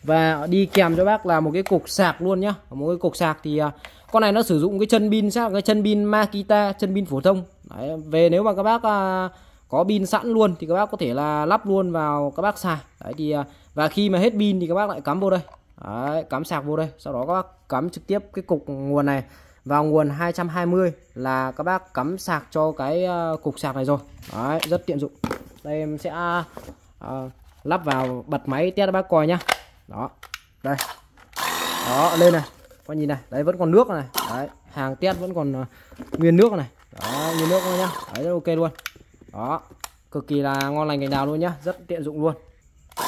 Và đi kèm cho bác là một cái cục sạc luôn nhá. Một cái cục sạc thì con này nó sử dụng cái chân pin sao, cái chân pin Makita, chân pin phổ thông. Đấy, về nếu mà các bác có pin sẵn luôn thì các bác có thể là lắp luôn vào các bác xài. Đấy thì và khi mà hết pin thì các bác lại cắm vô đây. Đấy, cắm sạc vô đây, sau đó các bác cắm trực tiếp cái cục nguồn này vào nguồn hai trăm hai mươi là các bác cắm sạc cho cái cục sạc này rồi. Đấy, rất tiện dụng. Đây em sẽ uh, lắp vào bật máy test bác coi nhá. Đó, đây, đó, lên này, con nhìn này, đấy vẫn còn nước này, đấy, hàng test vẫn còn uh, nguyên nước này, đó, nguyên nước thôi nhá, đấy, rất ok luôn, đó, cực kỳ là ngon lành cành đào luôn nhá, rất tiện dụng luôn,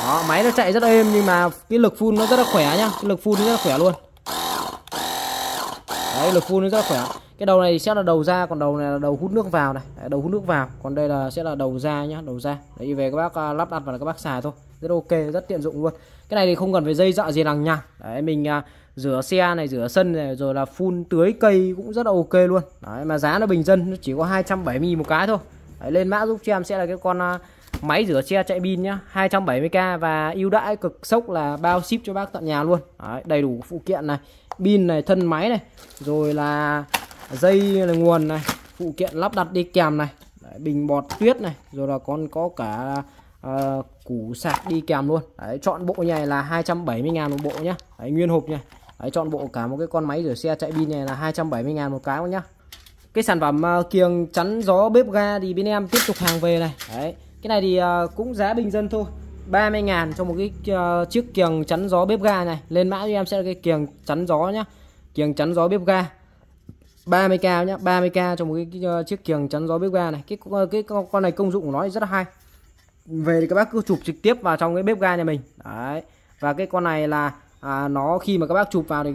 đó, máy nó chạy rất êm nhưng mà cái lực phun nó rất là khỏe nhá, cái lực phun nó rất là khỏe luôn, đấy, lực phun nó rất là khỏe, cái đầu này sẽ là đầu ra, còn đầu này là đầu hút nước vào này, đấy, đầu hút nước vào, còn đây là sẽ là đầu ra nhá, đầu ra, đấy, về các bác uh, lắp đặt vào là các bác xài thôi. Rất ok, rất tiện dụng luôn. Cái này thì không cần phải dây dọa gì lằng nhằng. Đấy, mình à, rửa xe này, rửa sân này, rồi là phun tưới cây cũng rất là ok luôn. Đấy, mà giá nó bình dân, nó chỉ có hai trăm bảy mươi nghìn một cái thôi. Đấy, lên mã giúp cho em sẽ là cái con à, máy rửa xe chạy pin nhá, hai trăm bảy mươi k và ưu đãi cực sốc là bao ship cho bác tận nhà luôn. Đấy, đầy đủ phụ kiện này, pin này, thân máy này, rồi là dây là nguồn này, phụ kiện lắp đặt đi kèm này, đấy, bình bọt tuyết này, rồi là con có cả À, củ sạc đi kèm luôn. Đấy, chọn bộ này là hai trăm bảy mươi nghìn một bộ nhá. Đấy, nguyên hộp nha. Đấy, chọn bộ cả một cái con máy rửa xe chạy pin này là hai trăm bảy mươi nghìn một cái nhá. Cái sản phẩm uh, kiềng chắn gió bếp ga thì bên em tiếp tục hàng về này. Đấy, cái này thì uh, cũng giá bình dân thôi, ba mươi nghìn cho một cái uh, chiếc kiềng chắn gió bếp ga này. Lên mã cho em sẽ là cái kiềng chắn gió nhá. Kiềng chắn gió bếp ga ba mươi k nhá, ba mươi k cho một cái, cái uh, chiếc kiềng chắn gió bếp ga này. Cái cái con này công dụng của nó rất là hay. Về thì các bác cứ chụp trực tiếp vào trong cái bếp ga nhà mình. Đấy. Và cái con này là à, nó khi mà các bác chụp vào thì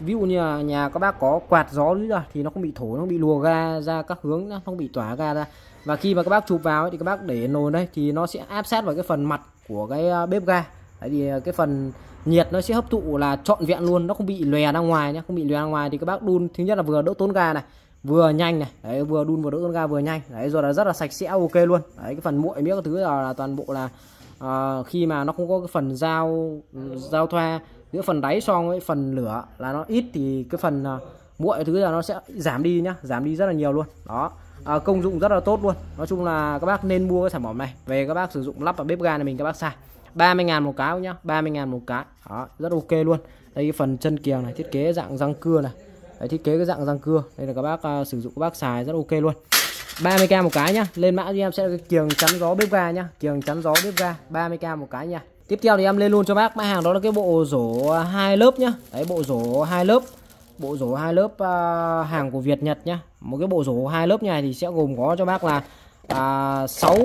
ví dụ như là nhà các bác có quạt gió nữa rồi thì nó không bị thổi, nó không bị lùa ga ra các hướng, nó không bị tỏa ga ra. Và khi mà các bác chụp vào ấy, thì các bác để nồi đây thì nó sẽ áp sát vào cái phần mặt của cái bếp ga. Đấy thì cái phần nhiệt nó sẽ hấp thụ là trọn vẹn luôn, nó không bị lòe ra ngoài nhá, không bị lòe ra ngoài thì các bác đun thứ nhất là vừa đỡ tốn ga này, vừa nhanh này, đấy, vừa đun vừa đỡ con ga vừa nhanh, đấy, rồi là rất là sạch sẽ ok luôn. Đấy, cái phần muội miếc các thứ là, là toàn bộ là uh, khi mà nó không có cái phần dao dao thoa giữa phần đáy xong với phần lửa là nó ít thì cái phần uh, muội thứ là nó sẽ giảm đi nhá, giảm đi rất là nhiều luôn. Đó, uh, công dụng rất là tốt luôn. Nói chung là các bác nên mua cái sản phẩm này về các bác sử dụng lắp vào bếp ga này mình các bác xài. ba mươi nghìn một cái nhá, ba mươi nghìn một cái. Đó, rất ok luôn. Đây cái phần chân kiềng này thiết kế dạng răng cưa này. Đấy, thiết kế cái dạng răng cưa đây là các bác uh, sử dụng các bác xài rất ok luôn. Ba mươi k một cái nhá. Lên mã thì em sẽ là cái kiềng chắn gió bếp ga nhá, kiềng chắn gió bếp ga ba mươi k một cái nha. Tiếp theo thì em lên luôn cho bác mã hàng đó là cái bộ rổ hai lớp nhá. Đấy, bộ rổ hai lớp, bộ rổ hai lớp uh, hàng của Việt Nhật nhá. Một cái bộ rổ hai lớp này thì sẽ gồm có cho bác là sáu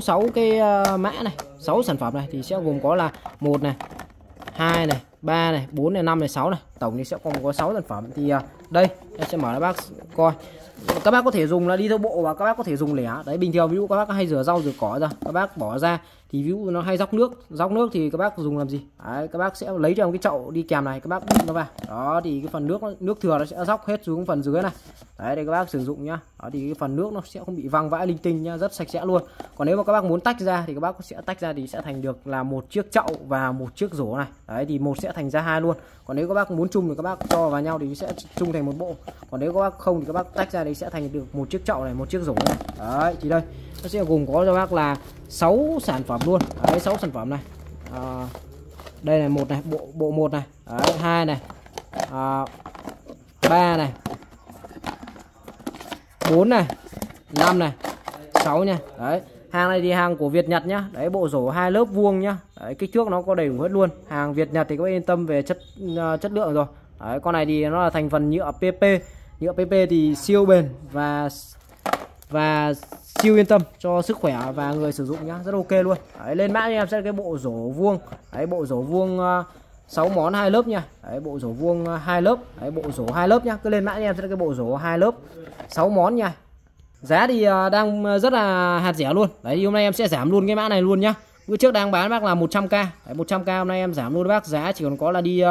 sáu cái uh, mã này, sáu sản phẩm này thì sẽ gồm có là một này, hai này, ba này, bốn này, năm này, sáu này, tổng thì sẽ còn có sáu sản phẩm. Thì đây em sẽ mở các bác coi, các bác có thể dùng là đi theo bộ và các bác có thể dùng lẻ đấy bình thường. Ví dụ các bác hay rửa rau rửa cỏ ra, các bác bỏ ra thì ví dụ nó hay róc nước róc nước thì các bác dùng làm gì đấy, các bác sẽ lấy trong cái chậu đi kèm này, các bác đút nó vào đó thì cái phần nước nước thừa nó sẽ róc hết xuống phần dưới này đấy, để các bác sử dụng nhá. Đó thì cái phần nước nó sẽ không bị văng vãi linh tinh nhá, rất sạch sẽ luôn. Còn nếu mà các bác muốn tách ra thì các bác sẽ tách ra thì sẽ thành được là một chiếc chậu và một chiếc rổ này đấy, thì một sẽ thành ra hai luôn. Còn nếu các bác muốn chung thì các bác cho vào nhau thì sẽ chung thành một bộ, còn nếu các bác không thì các bác tách ra thì sẽ thành được một chiếc chậu này, một chiếc rổ này đấy. Thì đây nó sẽ gồm có cho bác là sáu sản phẩm luôn đấy, sáu sản phẩm này. À, đây là một này, bộ bộ một này đấy, hai này, à, ba này, bốn này, năm này, sáu nha. Đấy, hàng này thì hàng của Việt Nhật nhá. Đấy, bộ rổ hai lớp vuông nhá. Đấy, kích thước nó có đầy đủ hết luôn. Hàng Việt Nhật thì các bạn yên tâm về chất uh, chất lượng rồi. Đấy, con này thì nó là thành phần nhựa pê pê. Nhựa pê pê thì siêu bền và và siêu yên tâm cho sức khỏe và người sử dụng nhá, rất ok luôn. Đấy, lên mã em sẽ cái bộ rổ vuông. Đấy, bộ rổ vuông uh, sáu món hai lớp nha. Đấy, bộ rổ vuông hai lớp. Đấy, bộ rổ hai lớp nhá. Cứ lên mã em sẽ là cái bộ rổ hai lớp sáu món nha. Giá thì đang rất là hạt rẻ luôn. Đấy, hôm nay em sẽ giảm luôn cái mã này luôn nhá. Bữa trước đang bán bác là một trăm k. Đấy, một trăm k hôm nay em giảm luôn bác, giá chỉ còn có là đi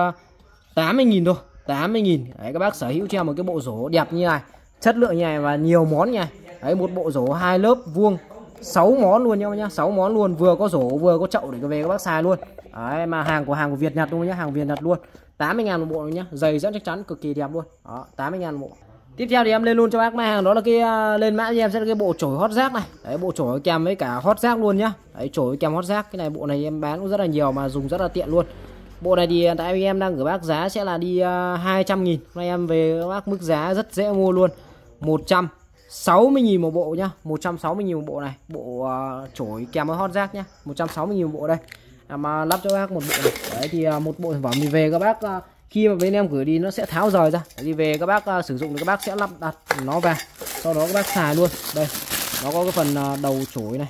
tám mươi nghìn thôi, tám mươi nghìn. Đấy, các bác sở hữu cho em một cái bộ rổ đẹp như này, chất lượng như này và nhiều món nha. Đấy, một bộ rổ hai lớp vuông sáu món luôn nhau nhá, sáu món luôn, vừa có rổ vừa có chậu để về các bác xài luôn. Đấy, mà hàng của hàng của Việt Nhật luôn nhá, hàng Việt Nhật luôn. tám mươi nghìn một bộ nhá, dày rất chắc chắn, cực kỳ đẹp luôn. Đó, tám mươi nghìn một bộ. Tiếp theo thì em lên luôn cho bác mã hàng đó là cái uh, lên mã cho em sẽ là cái bộ chổi hót rác này. Đấy, bộ chổi kèm với cả hót rác luôn nhá. Đấy, chổi kèm hót rác, cái này bộ này em bán cũng rất là nhiều mà dùng rất là tiện luôn. Bộ này thì tại vì em đang gửi bác giá sẽ là đi uh, hai trăm nghìn. Hôm nay em về các bác mức giá rất dễ mua luôn. một trăm sáu mươi nghìn một bộ nhá, một trăm sáu mươi nghìn một bộ này, bộ uh, chổi kèm với hót rác nhá, một trăm sáu mươi nghìn một bộ đây. Mà lắp cho bác một bộ này. Đấy thì uh, một bộ sản phẩm thì về các bác uh, khi mà bên em gửi đi nó sẽ tháo rời ra. Đấy, thì về các bác uh, sử dụng thì các bác sẽ lắp đặt nó vào, sau đó các bác xài luôn. Đây, nó có cái phần uh, đầu chổi này,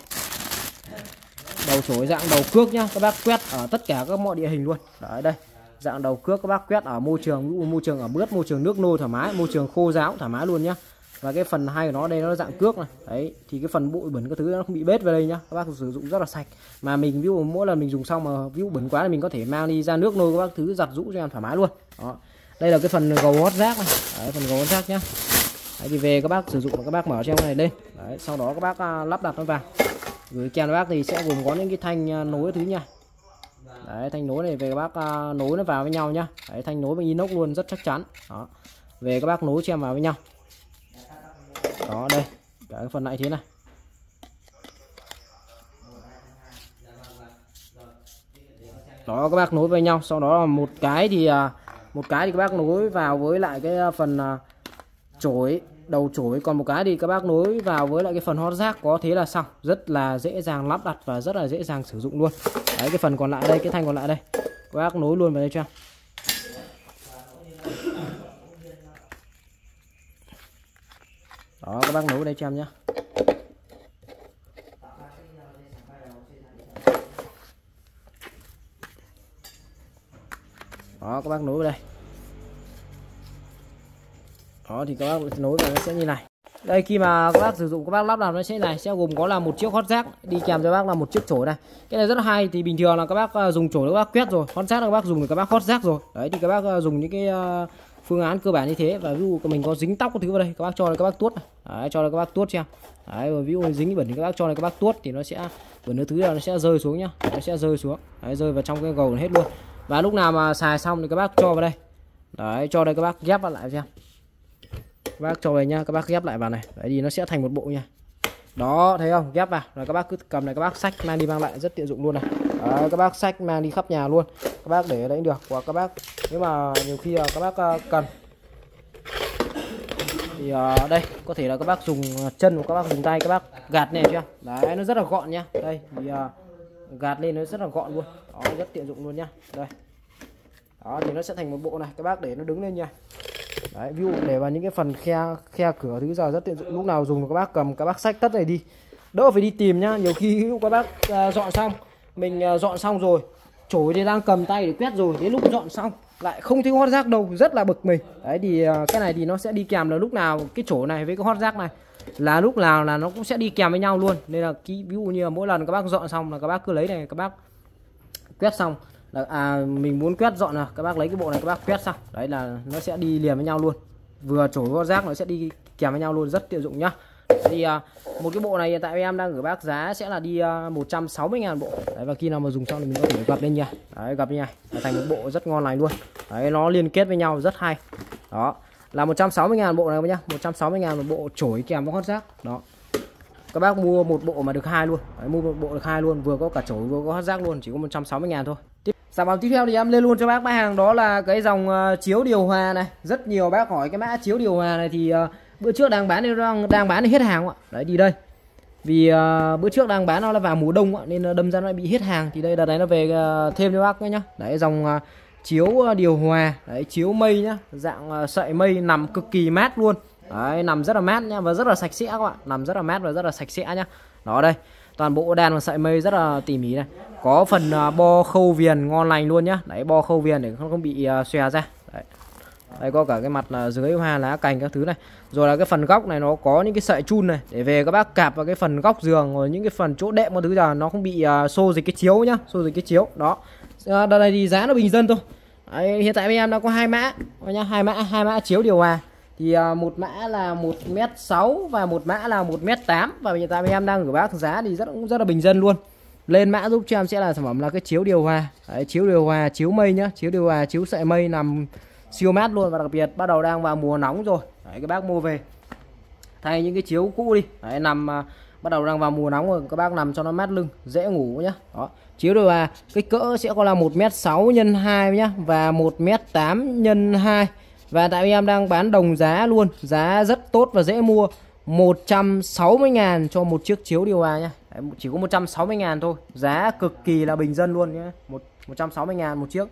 đầu chổi dạng đầu cước nhá, các bác quét ở tất cả các mọi địa hình luôn. Đấy, đây dạng đầu cước, các bác quét ở môi trường, ví dụ môi trường ở mướt, môi trường nước nôi thoải mái, môi trường khô ráo thoải mái luôn nhá. Và cái phần hai của nó đây nó dạng cước này. Đấy, thì cái phần bụi bẩn các thứ nó không bị bết về đây nhá. Các bác sử dụng rất là sạch. Mà mình ví dụ mỗi lần mình dùng xong mà ví dụ bẩn quá là mình có thể mang đi ra nước nôi các bác thứ giặt rũ cho em thoải mái luôn. Đó. Đây là cái phần gầu hót rác này. Đấy, phần gầu hót rác nhá. Đấy, thì về các bác sử dụng các bác mở cho em này đây. Đấy, sau đó các bác à, lắp đặt nó vào. Gửi kèm các bác thì sẽ gồm có những cái thanh nối thứ nha. Đấy, thanh nối này về các bác à, nối nó vào với nhau nhá. Đấy, thanh nối bằng inox luôn, rất chắc chắn. Đó. Về các bác nối cho em vào với nhau. Đó, đây cả cái phần lại thế này, đó các bác nối với nhau, sau đó là một cái thì một cái thì các bác nối vào với lại cái phần chổi, đầu chổi, còn một cái thì các bác nối vào với lại cái phần hót rác. Có thế là xong, rất là dễ dàng lắp đặt và rất là dễ dàng sử dụng luôn. Đấy, cái phần còn lại đây, cái thanh còn lại đây các bác nối luôn vào đây cho em. Đó, các bác nấu đây cho em nhé. Đó, các bác nấu vào đây. Đó, thì các bác nấu vào nó sẽ như này. Đây, khi mà các bác sử dụng các bác lắp đặt nó sẽ này, sẽ gồm có là một chiếc hót rác đi kèm cho bác là một chiếc chổi này. Cái này rất là hay, thì bình thường là các bác dùng chổi các bác quét rồi, hót rác là các bác dùng thì các bác hót rác rồi. Đấy, thì các bác dùng những cái phương án cơ bản như thế. Và ví dụ mình có dính tóc có thứ vào đây, các bác cho là các bác tuốt này. Đấy, cho là các bác tuốt xem. Đấy, và ví dụ dính bẩn thì các bác cho là các bác tuốt thì nó sẽ bẩn thứ là nó sẽ rơi xuống nhá. Nó sẽ rơi xuống. Đấy, rơi vào trong cái gầu hết luôn. Và lúc nào mà xài xong thì các bác cho vào đây. Đấy, cho đây các bác ghép lại xem. Các bác cho này nha, các bác ghép lại vào này. Đấy thì nó sẽ thành một bộ nha. Đó, thấy không? Ghép vào rồi các bác cứ cầm này, các bác xách mang đi mang lại rất tiện dụng luôn này. Đấy, các bác xách mang đi khắp nhà luôn. Các bác để ở đấy cũng được. Hoặc các bác nếu mà nhiều khi các bác cần thì uh, đây có thể là các bác dùng chân hoặc các bác dùng tay các bác gạt này cho. Đấy, nó rất là gọn nhá. Đây thì uh, gạt lên nó rất là gọn luôn. Đó, rất tiện dụng luôn nhá. Đây. Đó thì nó sẽ thành một bộ này, các bác để nó đứng lên nha. Đấy, ví dụ để vào những cái phần khe khe cửa thứ giờ rất tiện dụng, lúc nào dùng các bác cầm các bác xách tất này đi, đỡ phải đi tìm nhá. Nhiều khi các bác uh, dọn xong mình uh, dọn xong rồi Chổi thì đang cầm tay để quét rồi, đến lúc dọn xong lại không thấy hót rác đâu, rất là bực mình. Đấy thì cái này thì nó sẽ đi kèm là lúc nào cái chổi này với cái hót rác này là lúc nào là nó cũng sẽ đi kèm với nhau luôn. Nên là ví dụ như mỗi lần các bác dọn xong là các bác cứ lấy này, các bác quét xong là à, mình muốn quét dọn là các bác lấy cái bộ này các bác quét xong. Đấy là nó sẽ đi liền với nhau luôn, vừa chổi hót rác nó sẽ đi kèm với nhau luôn, rất tiện dụng nhá. Thì một cái bộ này hiện tại em đang gửi bác giá sẽ là đi một trăm sáu mươi ngàn bộ. Đấy, và khi nào mà dùng xong thì mình có thể gập lên nha. Đấy, gập như này là thành một bộ rất ngon lành luôn. Đấy, nó liên kết với nhau rất hay. Đó là một trăm sáu mươi ngàn bộ này nhá, một trăm sáu mươi ngàn một bộ chổi kèm với hót rác. Đó, các bác mua một bộ mà được hai luôn. Đấy, mua một bộ được hai luôn, vừa có cả chổi vừa có hót rác luôn, chỉ có một trăm sáu mươi ngàn thôi. Sản phẩm tiếp theo thì em lên luôn cho bác mã hàng, đó là cái dòng chiếu điều hòa này. Rất nhiều bác hỏi cái mã chiếu điều hòa này thì bữa trước đang bán đang đang bán hết hàng ạ. Đấy đi đây. Vì uh, bữa trước đang bán nó là vào mùa đông ạ, nên đâm ra nó bị hết hàng, thì đây đợt này nó về uh, thêm cho bác nhá. Đấy, dòng uh, chiếu uh, điều hòa, đấy chiếu mây nhá, dạng uh, sợi mây, nằm cực kỳ mát luôn. Đấy, nằm rất là mát nhá và rất là sạch sẽ các bạn, nằm rất là mát và rất là sạch sẽ nhá. Đó đây, toàn bộ đàn và sợi mây rất là tỉ mỉ này. Có phần uh, bo khâu viền ngon lành luôn nhá. Đấy, bo khâu viền để không không bị uh, xòe ra. Đấy. Đây có cả cái mặt là dưới hoa lá cành các thứ này. Rồi là cái phần góc này nó có những cái sợi chun này để về các bác cạp vào cái phần góc giường, rồi những cái phần chỗ đệm các thứ là nó không bị uh, xô dịch cái chiếu nhá, xô dịch cái chiếu. Đó. Đợt này thì giá nó bình dân thôi. Đấy, hiện tại bên em đã có hai mã nhá, hai mã, hai mã chiếu điều hòa. Thì uh, một mã là một mét sáu và một mã là một mét tám, và hiện tại bên em đang gửi bác giá thì rất cũng rất là bình dân luôn. Lên mã giúp cho em sẽ là sản phẩm là cái chiếu điều hòa. Đấy, chiếu điều hòa, chiếu mây nhá, chiếu điều hòa, chiếu sợi mây, nằm siêu mát luôn, và đặc biệt bắt đầu đang vào mùa nóng rồi. Đấy, các bác mua về thay những cái chiếu cũ đi. Đấy, nằm à, bắt đầu đang vào mùa nóng rồi, các bác nằm cho nó mát lưng, dễ ngủ nhá. Đó, chiếu điều hòa kích cỡ sẽ có là một mét sáu nhân hai nhá và một mét tám nhân hai, và tại vì em đang bán đồng giá luôn, giá rất tốt và dễ mua. một trăm sáu mươi ngàn cho một chiếc chiếu điều hòa nhá. Đấy, chỉ có một trăm sáu mươi ngàn thôi, giá cực kỳ là bình dân luôn nhá. một trăm sáu mươi ngàn một chiếc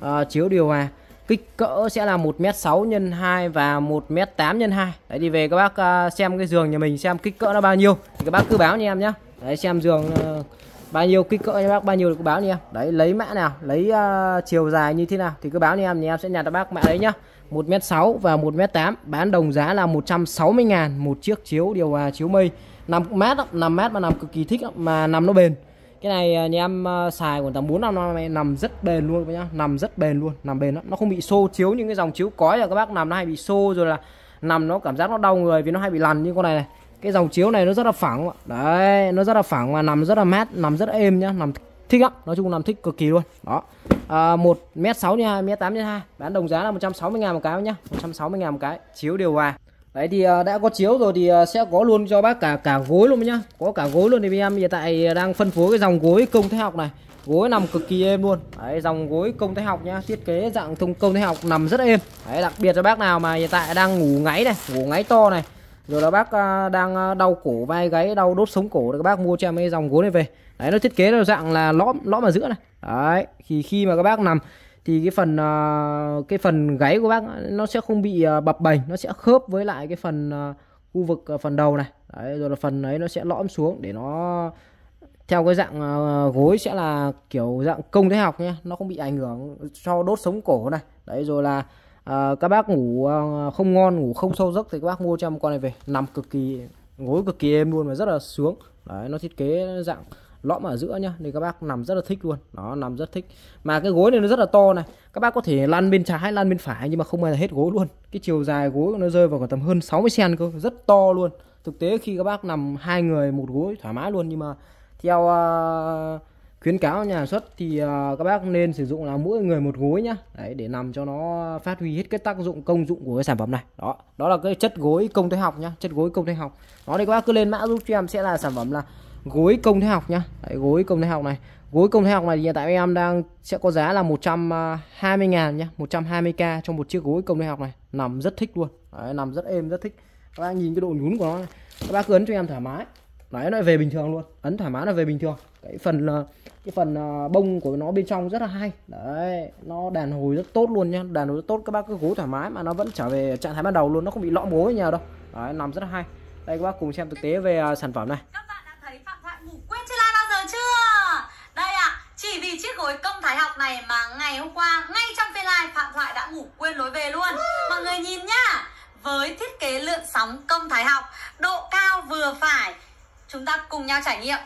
à, chiếu điều hòa. Kích cỡ sẽ là một mét sáu nhân hai và một mét tám nhân hai. Đấy, đi về các bác xem cái giường nhà mình xem kích cỡ nó bao nhiêu thì các bác cứ báo cho em nhá. Đấy, xem giường bao nhiêu kích cỡ các bác bao nhiêu thì cứ báo cho em. Đấy, lấy mã nào, lấy uh, chiều dài như thế nào thì cứ báo cho em thì em sẽ nhặt cho bác mã đấy nhá. một mét sáu và một mét tám, bán đồng giá là một trăm sáu mươi ngàn một chiếc chiếu điều hòa chiếu mây. Nằm mát lắm, nằm mát mà nằm cực kỳ thích lắm, mà nằm nó bền. Cái này nhà em xài khoảng tầm bốn năm năm nay, nằm rất bền luôn nhá, nằm rất bền luôn, nằm bền lắm, nó không bị xô chiếu. Những cái dòng chiếu cói là các bác nằm nó hay bị xô, rồi là nằm nó cảm giác nó đau người vì nó hay bị lằn, như con này này. Cái dòng chiếu này nó rất là phẳng, đấy, nó rất là phẳng mà nằm rất là mát, nằm rất là êm nhá, nằm thích lắm, nói chung nằm thích cực kỳ luôn. Đó, à, một mét sáu nhân hai, một mét tám nhân hai, bán đồng giá là một trăm sáu mươi ngàn một cái nhá, một trăm sáu mươi ngàn một cái chiếu điều hòa. Đấy thì đã có chiếu rồi thì sẽ có luôn cho bác cả cả gối luôn nhá. Có cả gối luôn, thì bên em hiện tại đang phân phối cái dòng gối công thái học này. Gối nằm cực kỳ êm luôn. Đấy, dòng gối công thái học nhá, thiết kế dạng thông công thái học, nằm rất êm. Đấy, đặc biệt cho bác nào mà hiện tại đang ngủ ngáy này, ngủ ngáy to này, rồi là bác đang đau cổ vai gáy, đau đốt sống cổ thì các bác mua cho em cái dòng gối này về. Đấy, nó thiết kế là dạng là lõm lõm ở giữa này. Đấy, thì khi mà các bác nằm thì cái phần cái phần gáy của bác nó sẽ không bị bập bềnh, nó sẽ khớp với lại cái phần khu vực phần đầu này. Đấy, rồi là phần ấy nó sẽ lõm xuống để nó theo cái dạng gối sẽ là kiểu dạng công thái học nhá, nó không bị ảnh hưởng cho đốt sống cổ này. Đấy, rồi là à, các bác ngủ không ngon, ngủ không sâu giấc thì các bác mua cho em con này về, nằm cực kỳ, gối cực kỳ êm luôn và rất là sướng. Đấy, nó thiết kế dạng lõm ở giữa nhá, thì các bác nằm rất là thích luôn. Đó, nằm rất thích. Mà cái gối này nó rất là to này, các bác có thể lăn bên trái, lăn bên phải nhưng mà không bao giờ hết gối luôn. Cái chiều dài gối nó rơi vào khoảng tầm hơn sáu mươi xăng-ti-mét cơ, rất to luôn. Thực tế khi các bác nằm hai người một gối thoải mái luôn, nhưng mà theo uh, khuyến cáo nhà sản xuất thì uh, các bác nên sử dụng là mỗi người một gối nhá. Đấy, để nằm cho nó phát huy hết cái tác dụng công dụng của cái sản phẩm này. Đó, đó là cái chất gối công thái học nhá, chất gối công thái học. Đó, thì các bác cứ lên mã giúp cho em sẽ là sản phẩm là gối công thái học nhá. Đấy, gối công thái học này, gối công thái học này thì hiện tại em đang sẽ có giá là một trăm hai mươi ngàn nhá, một trăm hai mươi k cho một chiếc gối công thái học này, nằm rất thích luôn. Đấy, nằm rất êm, rất thích. Các bác nhìn cái độ nhún của nó này, các bác cứ ấn cho em thoải mái, đấy, nó về bình thường luôn, ấn thoải mái là về bình thường. Cái phần cái phần bông của nó bên trong rất là hay, đấy, nó đàn hồi rất tốt luôn nhá, đàn hồi rất tốt, các bác cứ gối thoải mái mà nó vẫn trở về trạng thái ban đầu luôn, nó không bị lõm gối nhà đâu. Đấy, nằm rất là hay. Đây, các bác cùng xem thực tế về sản phẩm này. Các bạn đã thấy Phạm Thoại ngủ quên trên live bao giờ chưa? Đây ạ, à, chỉ vì chiếc gối công thái ngày mà ngày hôm qua ngay trong phiên live Phạm Thoại đã ngủ quên lối về luôn. Mọi người nhìn nhá, với thiết kế lượn sóng công thái học, độ cao vừa phải, chúng ta cùng nhau trải nghiệm.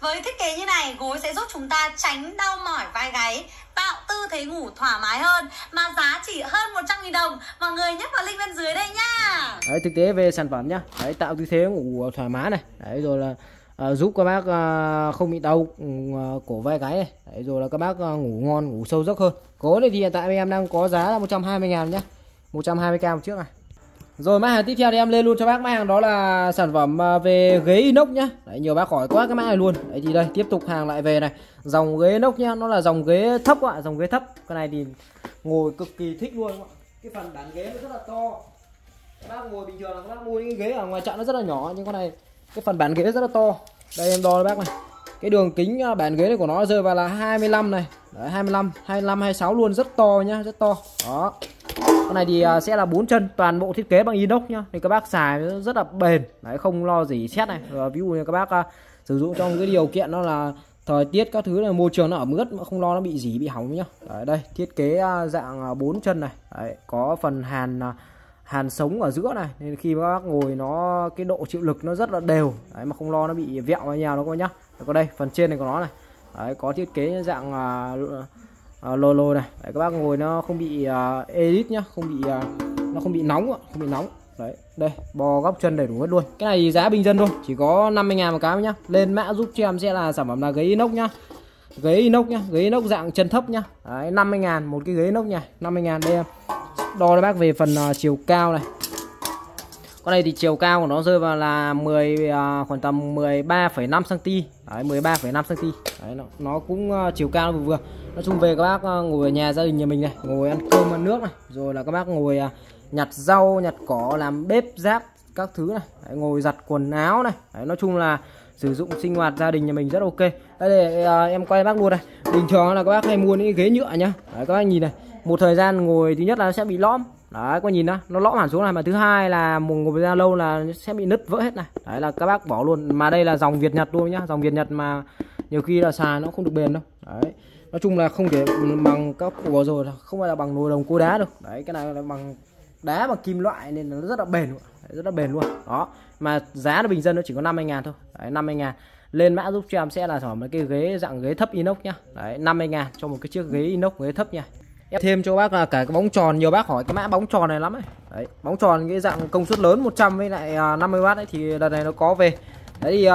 Với thiết kế như này, gối sẽ giúp chúng ta tránh đau mỏi vai gáy, tạo tư thế ngủ thoải mái hơn. Mà giá chỉ hơn một trăm nghìn đồng. Mọi người nhấp vào link bên dưới đây nhá. Đấy, thực tế về sản phẩm nhá. Đấy, tạo tư thế ngủ thoải mái này. Đấy, rồi là à, giúp các bác à, không bị đau à, cổ vai gáy này. Đấy, rồi là các bác à, ngủ ngon, ngủ sâu giấc hơn. Gối này thì hiện tại em đang có giá là một trăm hai mươi nghìn nhá. một trăm hai mươi k một chiếc này. Rồi mã hàng tiếp theo thì em lên luôn cho bác mã hàng đó là sản phẩm về ghế inox nhá. Đấy, nhiều bác hỏi quá cái mã này luôn. Đấy thì đây tiếp tục hàng lại về này, dòng ghế inox nhá, nó là dòng ghế thấp ạ, dòng ghế thấp. Cái này thì ngồi cực kỳ thích luôn ạ. Cái phần đàn ghế nó rất là to. Các bác ngồi bình thường là các bác mua những ghế ở ngoài chợ nó rất là nhỏ, nhưng con này cái phần bàn ghế rất là to. Đây em đo bác này. Cái đường kính bàn ghế này của nó rơi vào là hai mươi lăm này. Đấy, hai mươi lăm, hai mươi lăm, hai mươi sáu luôn, rất to nhá, rất to. Đó. Con này thì sẽ là bốn chân, toàn bộ thiết kế bằng inox nhá. Thì các bác xài rất là bền. Đấy, không lo gì xét này. Rồi, ví dụ như các bác uh, sử dụng trong cái điều kiện nó là thời tiết các thứ là môi trường nó ẩm ướt mà không lo nó bị dỉ bị hỏng nhá. Đấy, đây, thiết kế uh, dạng bốn uh, chân này. Đấy, có phần hàn uh, hàn sống ở giữa này nên khi các bác ngồi nó cái độ chịu lực nó rất là đều. Đấy, mà không lo nó bị vẹo vào nhà nó các bác nhá. Đấy, còn đây, phần trên này của nó này. Đấy, có thiết kế dạng uh, À, lô lô này. Đấy, các bác ngồi nó không bị uh, edit nhá, không bị uh, nó không bị nóng, không bị nóng. Đấy, đây, bò góc chân đầy đủ hết luôn. Cái này thì giá bình dân thôi, chỉ có năm mươi nghìn một cái nhá. Lên mã giúp cho em sẽ là sản phẩm là ghế inox nhá. Ghế inox nhá, ghế inox dạng chân thấp nhá. Đấy, năm mươi nghìn một cái ghế inox nhá. năm mươi nghìn đây em. Đo cho bác về phần uh, chiều cao này. Con này thì chiều cao của nó rơi vào là mười uh, khoảng tầm mười ba phẩy năm xăng-ti-mét. Đấy, mười ba phẩy năm xăng-ti-mét. Đấy, nó, nó cũng uh, chiều cao vừa vừa. Nói chung về các bác ngồi ở nhà gia đình nhà mình này, ngồi ăn cơm ăn nước này, rồi là các bác ngồi nhặt rau, nhặt cỏ, làm bếp giáp các thứ này, đấy, ngồi giặt quần áo này. Đấy, nói chung là sử dụng sinh hoạt gia đình nhà mình rất ok. Đây để à, em quay bác luôn này. Bình thường là các bác hay mua những ghế nhựa nhá. Đấy, các bác nhìn này, một thời gian ngồi thứ nhất là nó sẽ bị lõm. Đấy, có nhìn đó, nó lõm hẳn xuống này, mà thứ hai là một ngồi ra lâu là sẽ bị nứt vỡ hết này. Đấy là các bác bỏ luôn. Mà đây là dòng Việt Nhật luôn nhá, dòng Việt Nhật mà nhiều khi là xài nó không được bền đâu. Đấy. Nói chung là không thể bằng các của rồi, không phải là bằng nồi đồng cối đá được. Đấy, cái này là bằng đá bằng kim loại nên nó rất là bền, đấy, rất là bền luôn. Đó, mà giá nó bình dân nó chỉ có năm mươi nghìn thôi. Đấy, năm mươi nghìn. Lên mã giúp cho em sẽ là sản phẩm cái ghế dạng ghế thấp inox nhá. Đấy, năm mươi nghìn cho một cái chiếc ghế inox ghế thấp nha. Em thêm cho bác là cả cái bóng tròn, nhiều bác hỏi cái mã bóng tròn này lắm ấy. Đấy, bóng tròn cái dạng công suất lớn một trăm với lại năm mươi oát ấy thì đợt này nó có về. Đấy thì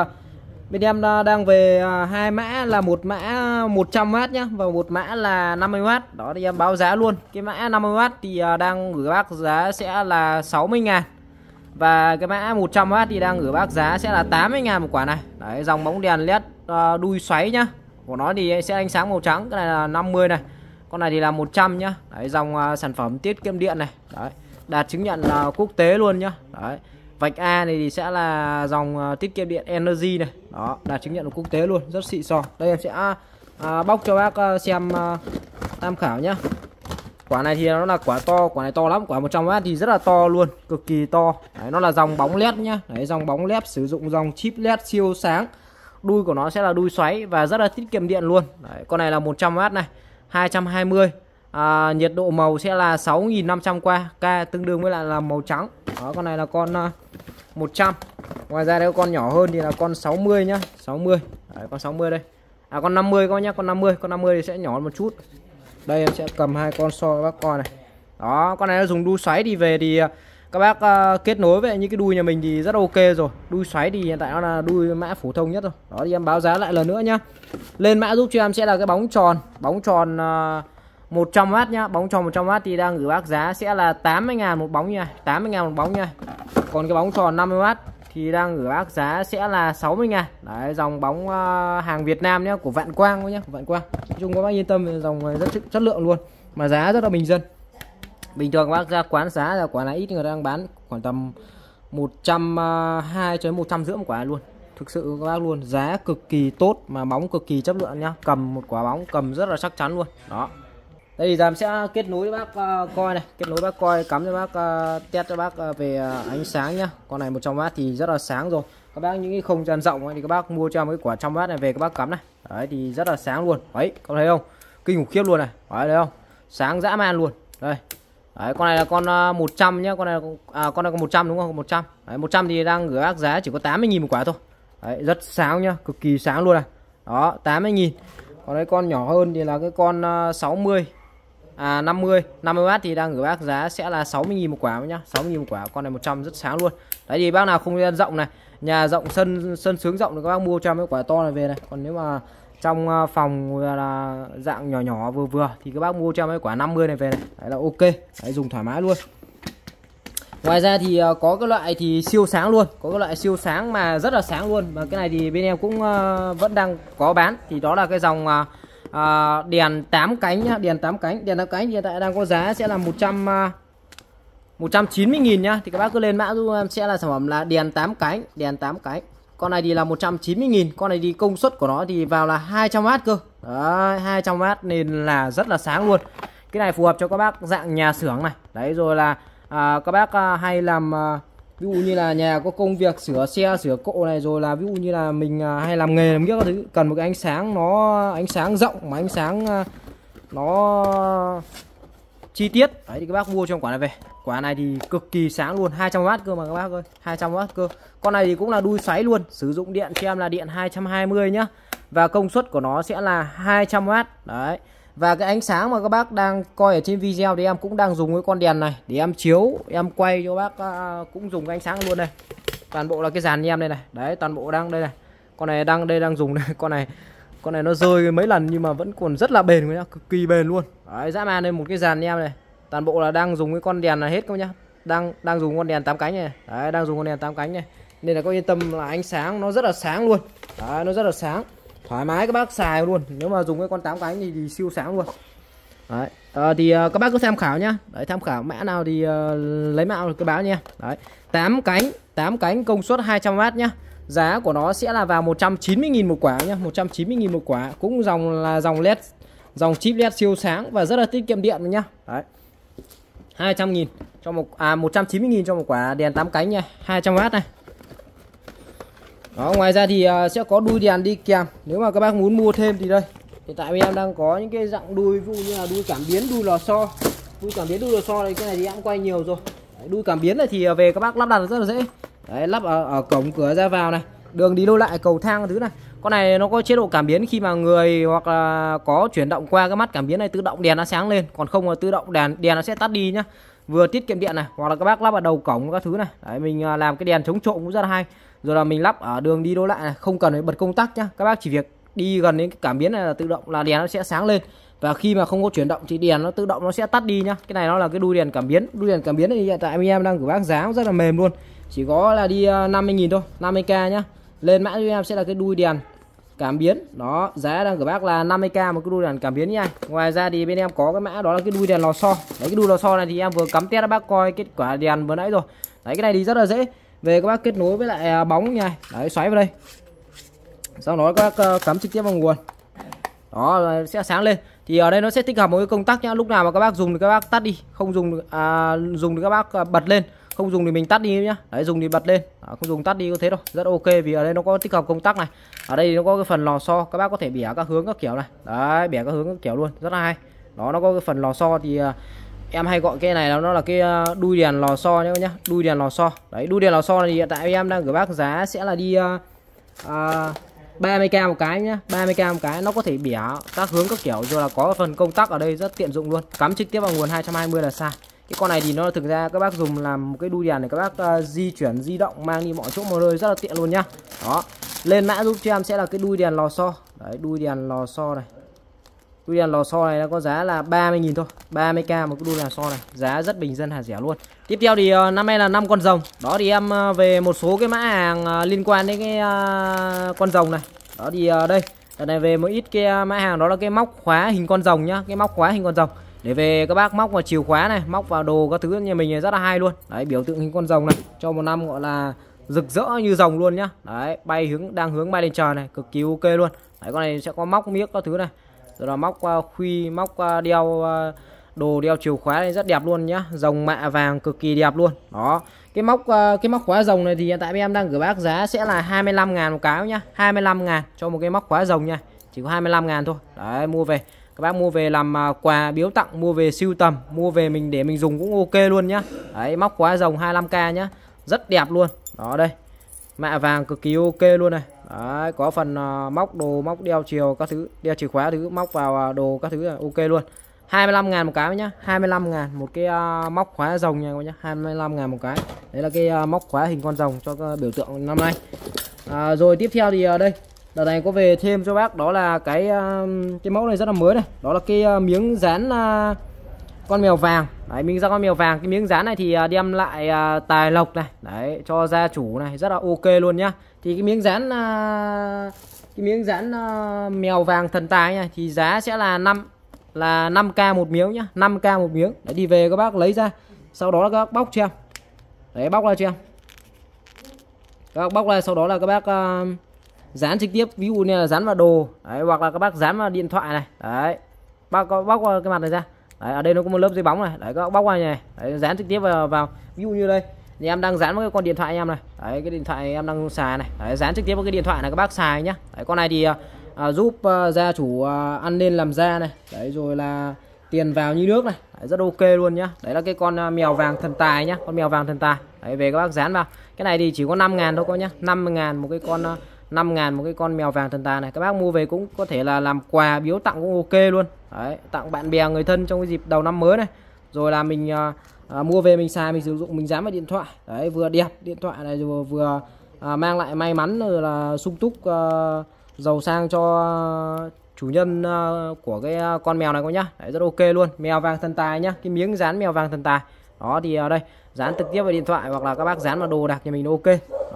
bên em đang về hai mã là một mã một trăm oát nhá và một mã là năm mươi oát. Đó thì em báo giá luôn. Cái mã năm mươi oát thì đang gửi bác giá sẽ là sáu mươi nghìn. Và cái mã một trăm oát thì đang gửi bác giá sẽ là tám mươi nghìn một quả này. Đấy, dòng bóng đèn led đuôi xoáy nhá. Của nó thì sẽ ánh sáng màu trắng, cái này là năm mươi này. Con này thì là một trăm nhá. Đấy, dòng sản phẩm tiết kiệm điện này. Đấy, đạt chứng nhận là quốc tế luôn nhá. Đấy. Vạch A này thì sẽ là dòng tiết kiệm điện energy này. Đó, đạt chứng nhận của quốc tế luôn, rất xịn sò. Đây em sẽ à, bóc cho bác xem à, tham khảo nhá. Quả này thì nó là quả to, quả này to lắm, quả một trăm oát thì rất là to luôn, cực kỳ to. Đấy, nó là dòng bóng led nhá. Đấy, dòng bóng led sử dụng dòng chip led siêu sáng. Đuôi của nó sẽ là đuôi xoáy và rất là tiết kiệm điện luôn. Đấy, con này là một trăm oát này, hai trăm hai mươi. À, nhiệt độ màu sẽ là sáu nghìn năm trăm k, tương đương với lại là màu trắng. Đó, con này là con một trăm. Ngoài ra nếu con nhỏ hơn thì là con sáu mươi nhá, sáu mươi. Đấy, con sáu mươi đây. À, con năm mươi con nhá, con năm mươi, con năm mươi thì sẽ nhỏ một chút. Đây em sẽ cầm hai con so với bác coi này. Đó, con này nó dùng đu xoáy đi về thì các bác uh, kết nối với những cái đuôi nhà mình thì rất ok rồi. Đuôi xoáy thì hiện tại nó là đuôi mã phổ thông nhất rồi. Đó thì em báo giá lại lần nữa nhá. Lên mã giúp cho em sẽ là cái bóng tròn, bóng tròn uh, một trăm oát nhá, bóng tròn một trăm oát thì đang gửi bác giá sẽ là tám mươi nghìn một bóng nha, tám mươi nghìn một bóng nha. Còn cái bóng tròn năm mươi oát thì đang gửi bác giá sẽ là sáu mươi nghìn. Đấy, dòng bóng uh, hàng Việt Nam nhá, của Vạn Quang nhá, Vạn Quang. Nói chung các bác yên tâm, dòng này rất chất lượng luôn, mà giá rất là bình dân. Bình thường các bác ra quán giá là quả này ít người đang bán khoảng tầm một trăm hai mươi đến một trăm rưỡi một quả luôn. Thực sự các bác luôn, giá cực kỳ tốt mà bóng cực kỳ chất lượng nhá. Cầm một quả bóng cầm rất là chắc chắn luôn. Đó. Đây thì Giám sẽ kết nối với bác uh, coi này, kết nối bác coi, cắm cho bác uh, test cho bác uh, về uh, ánh sáng nhá. Con này một trăm oát thì rất là sáng rồi. Các bác những cái không gian rộng ấy, thì các bác mua cho một cái quả một trăm oát này về các bác cắm này. Đấy thì rất là sáng luôn. Đấy, có thấy không? kinh khủng khiếp luôn này. Đấy, đấy không? Sáng dã man luôn. Đây. Đấy, con này là con một trăm nhá, con này à, con này có một trăm đúng không? một trăm. Đấy, một trăm thì đang gửi ác giá chỉ có tám mươi nghìn một quả thôi. Đấy, rất sáng nhá, cực kỳ sáng luôn này. Đó, tám mươi nghìn. Còn đấy con nhỏ hơn thì là cái con sáu mươi. À năm mươi, năm mươi oát thì đang gửi bác giá sẽ là sáu mươi nghìn một quả nhá, sáu mươi nghìn một quả. Con này một trăm rất sáng luôn. Đấy thì bác nào không gian rộng này, nhà rộng sân sân sướng rộng thì các bác mua cho mấy quả to này về này. Còn nếu mà trong phòng là dạng nhỏ nhỏ vừa vừa thì các bác mua cho mấy quả năm mươi này về này. Đấy là ok. Đấy, dùng thoải mái luôn. Ngoài ra thì có cái loại thì siêu sáng luôn, có cái loại siêu sáng mà rất là sáng luôn, mà cái này thì bên em cũng vẫn đang có bán, thì đó là cái dòng À, đèn tám cánh nhá, đèn tám cánh, đèn tám cánh hiện tại đang có giá sẽ là một trăm chín mươi nghìn nhá. Thì các bác cứ lên mã giúp em sẽ là sản phẩm là đèn tám cánh, đèn tám cánh. Con này thì là một trăm chín mươi nghìn, con này thì công suất của nó thì vào là hai trăm oát cơ. Đấy, hai trăm oát nên là rất là sáng luôn. Cái này phù hợp cho các bác dạng nhà xưởng này. Đấy rồi là à, các bác à, hay làm à, ví dụ như là nhà có công việc sửa xe sửa cộ này, rồi là ví dụ như là mình hay làm nghề làm việc các thứ, cần một cái ánh sáng nó ánh sáng rộng mà ánh sáng nó chi tiết. Đấy thì các bác mua trong quả này về. Quả này thì cực kỳ sáng luôn, hai trăm oát cơ mà các bác ơi, hai trăm oát cơ. Con này thì cũng là đuôi xoáy luôn, sử dụng điện cho em là điện hai trăm hai mươi nhá. Và công suất của nó sẽ là hai trăm oát. Đấy. Và cái ánh sáng mà các bác đang coi ở trên video thì em cũng đang dùng cái con đèn này để em chiếu, em quay cho bác à, cũng dùng cái ánh sáng luôn đây. Toàn bộ là cái dàn em đây này. Đấy, toàn bộ đang đây này. Con này đang đây đang dùng đây. Con này con này nó rơi mấy lần nhưng mà vẫn còn rất là bền các bác, cực kỳ bền luôn. Đấy, dã man đây một cái dàn em này. Toàn bộ là đang dùng cái con đèn là hết các bác nhá. Đang đang dùng con đèn tám cánh này. Đấy, đang dùng con đèn tám cánh này. Nên là có yên tâm là ánh sáng nó rất là sáng luôn. Đấy, nó rất là sáng. Thoải mái các bác xài luôn. Nếu mà dùng cái con tám cánh thì, thì siêu sáng luôn. Đấy. À, thì uh, các bác cứ tham khảo nhá. Đấy, tham khảo mã nào thì uh, lấy mã được cứ báo nha. Đấy. tám cánh, tám cánh công suất hai trăm oát nhá. Giá của nó sẽ là vào một trăm chín mươi nghìn một quả nhá, một trăm chín mươi nghìn một quả. Cũng dòng là dòng led, dòng chip led siêu sáng và rất là tiết kiệm điện nhá. Đấy. hai trăm nghìn cho một à một trăm chín mươi nghìn cho một quả đèn tám cánh nha, hai trăm oát này. Đó, ngoài ra thì uh, sẽ có đuôi đèn đi kèm. Nếu mà các bác muốn mua thêm thì đây, hiện tại em đang có những cái dạng đuôi ví dụ như là đuôi cảm biến, đuôi lò xo, đuôi cảm biến, đuôi lò xo này, cái này thì em quay nhiều rồi. Đấy, đuôi cảm biến này thì về các bác lắp đặt rất là dễ. Đấy, lắp ở, ở cổng cửa ra vào này, đường đi lối lại, cầu thang thứ này. Con này nó có chế độ cảm biến khi mà người hoặc là có chuyển động qua cái mắt cảm biến này tự động đèn nó sáng lên, còn không là tự động đèn đèn nó sẽ tắt đi nhá. Vừa tiết kiệm điện này, hoặc là các bác lắp ở đầu cổng các thứ này. Đấy, mình làm cái đèn chống trộm cũng rất là hay. Rồi là mình lắp ở đường đi đối lại này, không cần phải bật công tắc nhá. Các bác chỉ việc đi gần đến cái cảm biến này là tự động là đèn nó sẽ sáng lên. Và khi mà không có chuyển động thì đèn nó tự động nó sẽ tắt đi nhá. Cái này nó là cái đuôi đèn cảm biến. Đuôi đèn cảm biến thì hiện tại em đang gửi bác giá rất là mềm luôn. Chỉ có là đi năm mươi nghìn thôi, năm mươi k nhá. Lên mã cho em sẽ là cái đuôi đèn cảm biến. Đó, giá đang gửi bác là năm mươi k một cái đuôi đèn cảm biến nha. Ngoài ra thì bên em có cái mã đó là cái đuôi đèn lò xo. Đấy, cái đuôi lò xo này thì em vừa cắm test bác coi kết quả đèn vừa nãy rồi. Đấy, cái này thì rất là dễ. Về các bác kết nối với lại bóng nha. Đấy, xoáy vào đây. Sau đó các bác cắm trực tiếp vào nguồn. Đó, sẽ sáng lên. Thì ở đây nó sẽ tích hợp một cái công tắc nhá. Lúc nào mà các bác dùng thì các bác tắt đi, không dùng à, dùng thì các bác bật lên, không dùng thì mình tắt đi nhá. Đấy, dùng thì bật lên, à, không dùng tắt đi có thế thôi. Rất ok vì ở đây nó có tích hợp công tắc này. Ở đây nó có cái phần lò xo, các bác có thể bẻ các hướng các kiểu này. Đấy, bẻ các hướng các kiểu luôn, rất là hay. Đó, nó có cái phần lò xo thì à, em hay gọi cái này là nó là cái đuôi đèn lò xo nhá, đuôi đèn lò xo. Đấy, đuôi đèn lò xo này thì hiện tại em đang gửi bác giá sẽ là đi à, à, ba mươi k một cái nhá, ba mươi k một cái. Nó có thể bẻ các hướng các kiểu, rồi là có phần công tắc ở đây rất tiện dụng luôn. Cắm trực tiếp vào nguồn hai trăm hai mươi là sai. Cái con này thì nó thực ra các bác dùng làm một cái đuôi đèn để các bác uh, di chuyển di động mang đi mọi chỗ mọi nơi rất là tiện luôn nhá. Đó, lên mã giúp cho em sẽ là cái đuôi đèn lò xo. Đấy, đuôi đèn lò xo này. Đuôi đèn lò xo này nó có giá là ba mươi nghìn thôi, ba mươi k một cái đuôi đèn lò xo này, giá rất bình dân hàng rẻ luôn. Tiếp theo thì uh, năm nay là năm con rồng. Đó thì em uh, về một số cái mã hàng uh, liên quan đến cái uh, con rồng này. Đó thì uh, đây, đợt này về một ít cái mã hàng đó là cái móc khóa hình con rồng nhá, cái móc khóa hình con rồng. Để về các bác móc vào chìa khóa này, móc vào đồ các thứ nhà mình rất là hay luôn. Đấy, biểu tượng hình con rồng này, cho một năm gọi là rực rỡ như rồng luôn nhá. Đấy, bay hướng đang hướng bay lên trời này, cực kỳ ok luôn. Đấy, con này sẽ có móc miếc các thứ này. Rồi là móc khuy, móc đeo đồ, đeo chìa khóa này rất đẹp luôn nhá. Rồng mạ vàng cực kỳ đẹp luôn. Đó, cái móc cái móc khóa rồng này thì hiện tại em đang gửi bác giá sẽ là hai mươi lăm nghìn một cái nhá, hai mươi lăm nghìn cho một cái móc khóa rồng nha. Chỉ có hai mươi lăm nghìn thôi. Đấy, mua về. Các bác mua về làm quà, biếu tặng, mua về sưu tầm, mua về mình để mình dùng cũng ok luôn nhá. Đấy, móc khóa rồng hai mươi lăm k nhá, rất đẹp luôn. Đó đây, mạ vàng cực kỳ ok luôn này. Đấy, có phần móc đồ, móc đeo chiều các thứ, đeo chìa khóa thứ, móc vào đồ các thứ là ok luôn. hai mươi lăm ngàn một cái nhá, hai mươi lăm ngàn một cái móc khóa rồng nha các bác nhá, hai mươi lăm ngàn một cái. Đấy là cái móc khóa hình con rồng cho biểu tượng năm nay. À, rồi tiếp theo thì ở đây đợt này có về thêm cho bác đó là cái cái mẫu này rất là mới này, đó là cái miếng dán con mèo vàng. Đấy, miếng dán con mèo vàng, cái miếng dán này thì đem lại tài lộc này, đấy cho gia chủ này, rất là ok luôn nhá. Thì cái miếng dán cái miếng dán mèo vàng thần tài này thì giá sẽ là năm là năm k một miếng nhá, năm k một miếng. Đấy, đi về các bác lấy ra, sau đó các bác bóc cho em. Đấy, bóc ra cho em. Các bác bóc ra sau đó là các bác uh, dán trực tiếp, ví dụ như là dán vào đồ, đấy, hoặc là các bác dán vào điện thoại này. Đấy, bác bóc cái mặt này ra. Đấy, ở đây nó có một lớp giấy bóng này, đấy các bác bóc ra này, đấy, dán trực tiếp vào, vào. Ví dụ như đây, thì em đang dán vào cái con điện thoại em này, đấy cái điện thoại em đang xài này, đấy, dán trực tiếp vào cái điện thoại này các bác xài nhá. Đấy, con này thì uh, giúp uh, gia chủ uh, ăn nên làm ra này, đấy rồi là tiền vào như nước này, đấy, rất ok luôn nhá. Đấy là cái con uh, mèo vàng thần tài nhá, con mèo vàng thần tài. Đấy, về các bác dán vào. Cái này thì chỉ có năm ngàn thôi các nhá, năm mươi ngàn một cái con năm ngàn một cái con mèo vàng thần tài này. Các bác mua về cũng có thể là làm quà, biếu tặng cũng ok luôn. Đấy, tặng bạn bè người thân trong cái dịp đầu năm mới này. Rồi là mình à, à, mua về mình xài, mình sử dụng, mình dán vào điện thoại. Đấy, vừa đẹp điện thoại này vừa, vừa à, mang lại may mắn rồi là sung túc à, giàu sang cho chủ nhân à, của cái con mèo này các nhá. Đấy, rất ok luôn. Mèo vàng thần tài nhá, cái miếng dán mèo vàng thần tài. Đó thì ở đây dán trực tiếp vào điện thoại hoặc là các bác dán vào đồ đạc nhà mình ok.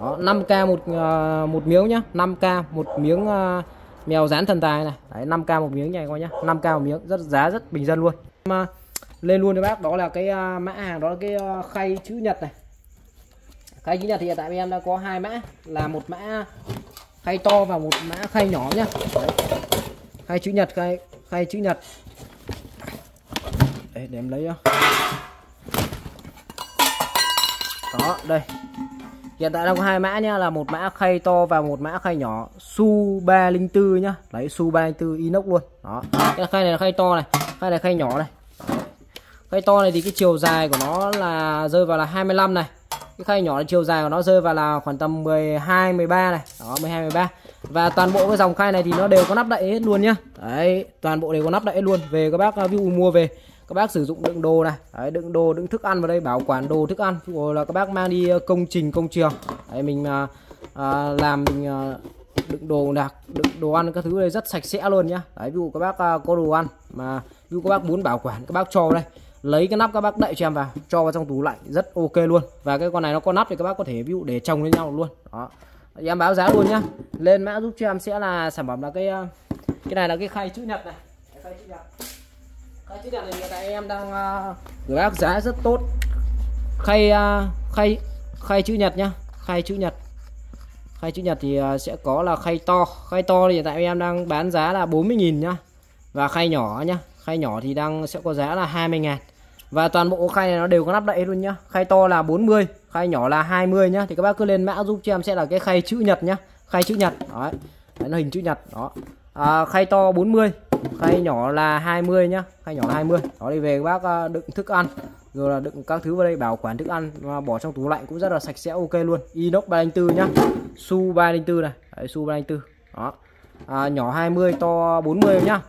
Đó, năm k một uh, một miếng nhá, năm k một miếng uh, mèo dán thần tài này. Đấy, năm k một miếng nha các bác nhá, năm k một miếng, rất giá rất bình dân luôn. Em, uh, lên luôn cho bác đó là cái uh, mã hàng, đó là cái uh, khay chữ nhật này. Khay chữ nhật thì hiện tại em đã có hai mã, là một mã khay to và một mã khay nhỏ nhá. Đấy. Khay chữ nhật, khay khay chữ nhật. Đấy, để em lấy nhá. Đó, đây. Hiện tại đang có hai mã nhá, là một mã khay to và một mã khay nhỏ ét u a ba không bốn nhá. Đấy, ét u a ba không bốn inox luôn. Đó. Cái khay này là khay to này, khay này khay nhỏ này. Đấy. Khay to này thì cái chiều dài của nó là rơi vào là hai mươi lăm này. Cái khay nhỏ là chiều dài của nó rơi vào là khoảng tầm mười hai mười ba này. Đó, mười hai mười ba. Và toàn bộ cái dòng khay này thì nó đều có nắp đậy hết luôn nhá. Đấy, toàn bộ đều có nắp đậy hết luôn. Về các bác view mua về, các bác sử dụng đựng đồ này, đấy, đựng đồ, đựng thức ăn vào đây, bảo quản đồ thức ăn, rồi là các bác mang đi công trình công trường, đấy, mình à, làm mình à, đựng đồ đạc, đựng đồ ăn các thứ đây rất sạch sẽ luôn nhá. Đấy, ví dụ các bác à, có đồ ăn mà ví dụ các bác muốn bảo quản, các bác cho vào đây, lấy cái nắp các bác đậy cho em vào, cho vào trong tủ lạnh rất ok luôn. Và cái con này nó có nắp thì các bác có thể ví dụ để chồng lên nhau luôn. Đó, em báo giá luôn nhá. Lên mã giúp cho em sẽ là sản phẩm là cái cái này là cái khay chữ nhật này. Cái khay chữ nhật. Khay chữ nhật này hiện tại em đang gửi bác giá rất tốt. Khay uh, khay khay chữ nhật nhá, khay chữ nhật. Khay chữ nhật thì uh, sẽ có là khay to, khay to thì hiện tại em đang bán giá là bốn mươi nghìn nhá. Và khay nhỏ nhá, khay nhỏ thì đang sẽ có giá là hai mươi ngàn. Và toàn bộ khay này nó đều có nắp đậy luôn nhá. Khay to là bốn mươi, khay nhỏ là hai mươi nhá. Thì các bác cứ lên mã giúp cho em sẽ là cái khay chữ nhật nhá, khay chữ nhật. Đấy. Đấy, nó hình chữ nhật đó. À, khay to bốn mươi, khay nhỏ là hai mươi nhá, khay nhỏ hai mươi. Đó đi về các bác đựng thức ăn, rồi là đựng các thứ vào đây, bảo quản thức ăn, bỏ trong tủ lạnh cũng rất là sạch sẽ ok luôn. Inox ba không bốn nhá, ét u a ba không bốn này, đấy, ét u a ba không bốn. Đó. À, nhỏ hai mươi, to bốn mươi nhá.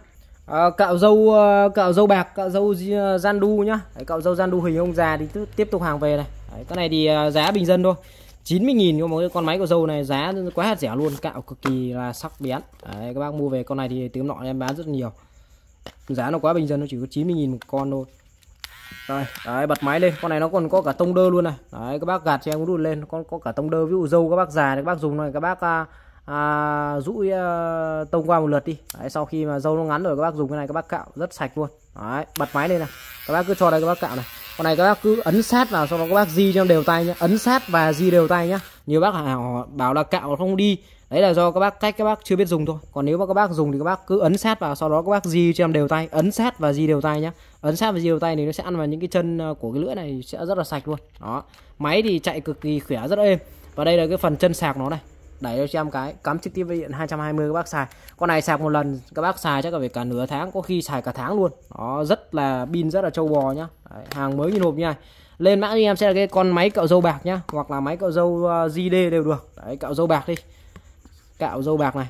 À, cạo râu, cạo râu bạc, cạo râu Zandu nhá. Đấy, cạo râu Zandu hình ông già thì tiếp tục hàng về này. Đấy, cái này thì giá bình dân thôi, chín mươi nghìn một cái con máy của dâu này, giá quá hạt rẻ luôn, cạo cực kỳ là sắc bén. Đấy, các bác mua về con này thì tiếng nọ em bán rất nhiều, giá nó quá bình dân, nó chỉ có chín mươi nghìn một con thôi. Rồi, đấy, bật máy lên, con này nó còn có cả tông đơ luôn này. Đấy, các bác gạt cho em đút lên, con có cả tông đơ, ví dụ dâu các bác già thì các bác dùng này, các bác à, à, rũi à, tông qua một lượt đi. Đấy, sau khi mà dâu nó ngắn rồi các bác dùng cái này các bác cạo rất sạch luôn. Đấy, bật máy lên này, các bác cứ cho đây các bác cạo này. Con này các bác cứ ấn sát vào, sau đó các bác di cho đều tay nhá, ấn sát và di đều tay nhá. Nhiều bác bảo là cạo không đi, đấy là do các bác cách các bác chưa biết dùng thôi. Còn nếu mà các bác dùng thì các bác cứ ấn sát vào, sau đó các bác di cho em đều tay, ấn sát và di đều tay nhá. Ấn sát và di đều tay thì nó sẽ ăn vào những cái chân của cái lưỡi này, sẽ rất là sạch luôn. Đó, máy thì chạy cực kỳ khỏe, rất êm. Và đây là cái phần chân sạc nó này, đẩy cho cho em cái cắm trực tiếp với điện hai trăm hai mươi các bác xài. Con này sạc một lần các bác xài chắc là phải cả nửa tháng, có khi xài cả tháng luôn. Nó rất là pin, rất là trâu bò nhá. Đấy, hàng mới như hộp như này. Lên mã cho em sẽ là cái con máy cạo râu bạc nhá, hoặc là máy cạo râu giê đê đều được. Đấy, cạo râu bạc đi. Cạo râu bạc này.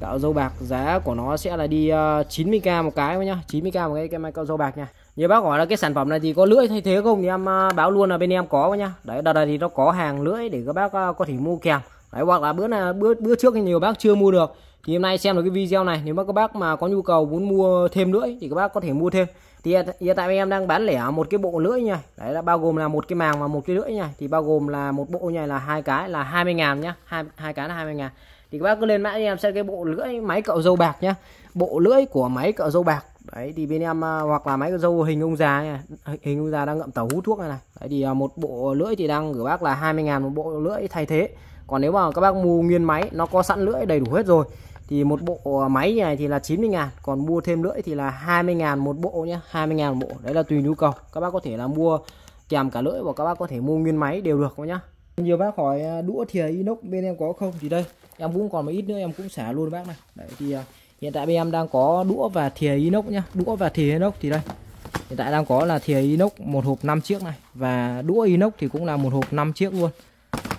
Cạo râu bạc giá của nó sẽ là đi chín mươi k một cái nhá, chín mươi k một cái cái máy cạo râu bạc nha. Nhiều bác hỏi là cái sản phẩm này thì có lưỡi thay thế không thì em báo luôn là bên em có nhá. Đấy, đợt này thì nó có hàng lưỡi để các bác có thể mua kèm. Đấy, hoặc là bữa này bữa bữa trước thì nhiều bác chưa mua được thì hôm nay xem được cái video này, nếu mà các bác mà có nhu cầu muốn mua thêm lưỡi thì các bác có thể mua thêm. Thì hiện tại em đang bán lẻ một cái bộ lưỡi nha. Đấy là bao gồm là một cái màng và một cái lưỡi nha. Thì bao gồm là một bộ này là hai cái là hai mươi ngàn nhá, hai hai cái là hai mươi ngàn. Thì các bác cứ lên mã em xem cái bộ lưỡi máy cạo râu bạc nhá. Bộ lưỡi của máy cạo râu bạc. Đấy thì bên em hoặc là máy cạo râu hình ông già này, hình ông già đang ngậm tẩu hút thuốc này này. Đấy thì một bộ lưỡi thì đang gửi bác là hai mươi ngàn một bộ lưỡi thay thế. Còn nếu mà các bác mua nguyên máy nó có sẵn lưỡi đầy đủ hết rồi thì một bộ máy này thì là chín mươi ngàn, còn mua thêm lưỡi thì là hai mươi ngàn một bộ nhé, hai mươi ngàn một bộ. Đấy là tùy nhu cầu, các bác có thể là mua kèm cả lưỡi và các bác có thể mua nguyên máy đều được nhá. Nhiều bác hỏi đũa thìa inox bên em có không thì đây em cũng còn một ít nữa em cũng xả luôn bác này. Đấy thì hiện tại bên em đang có đũa và thìa inox nhá, đũa và thìa inox thì đây hiện tại đang có là thìa inox một hộp năm chiếc này, và đũa inox thì cũng là một hộp năm chiếc luôn.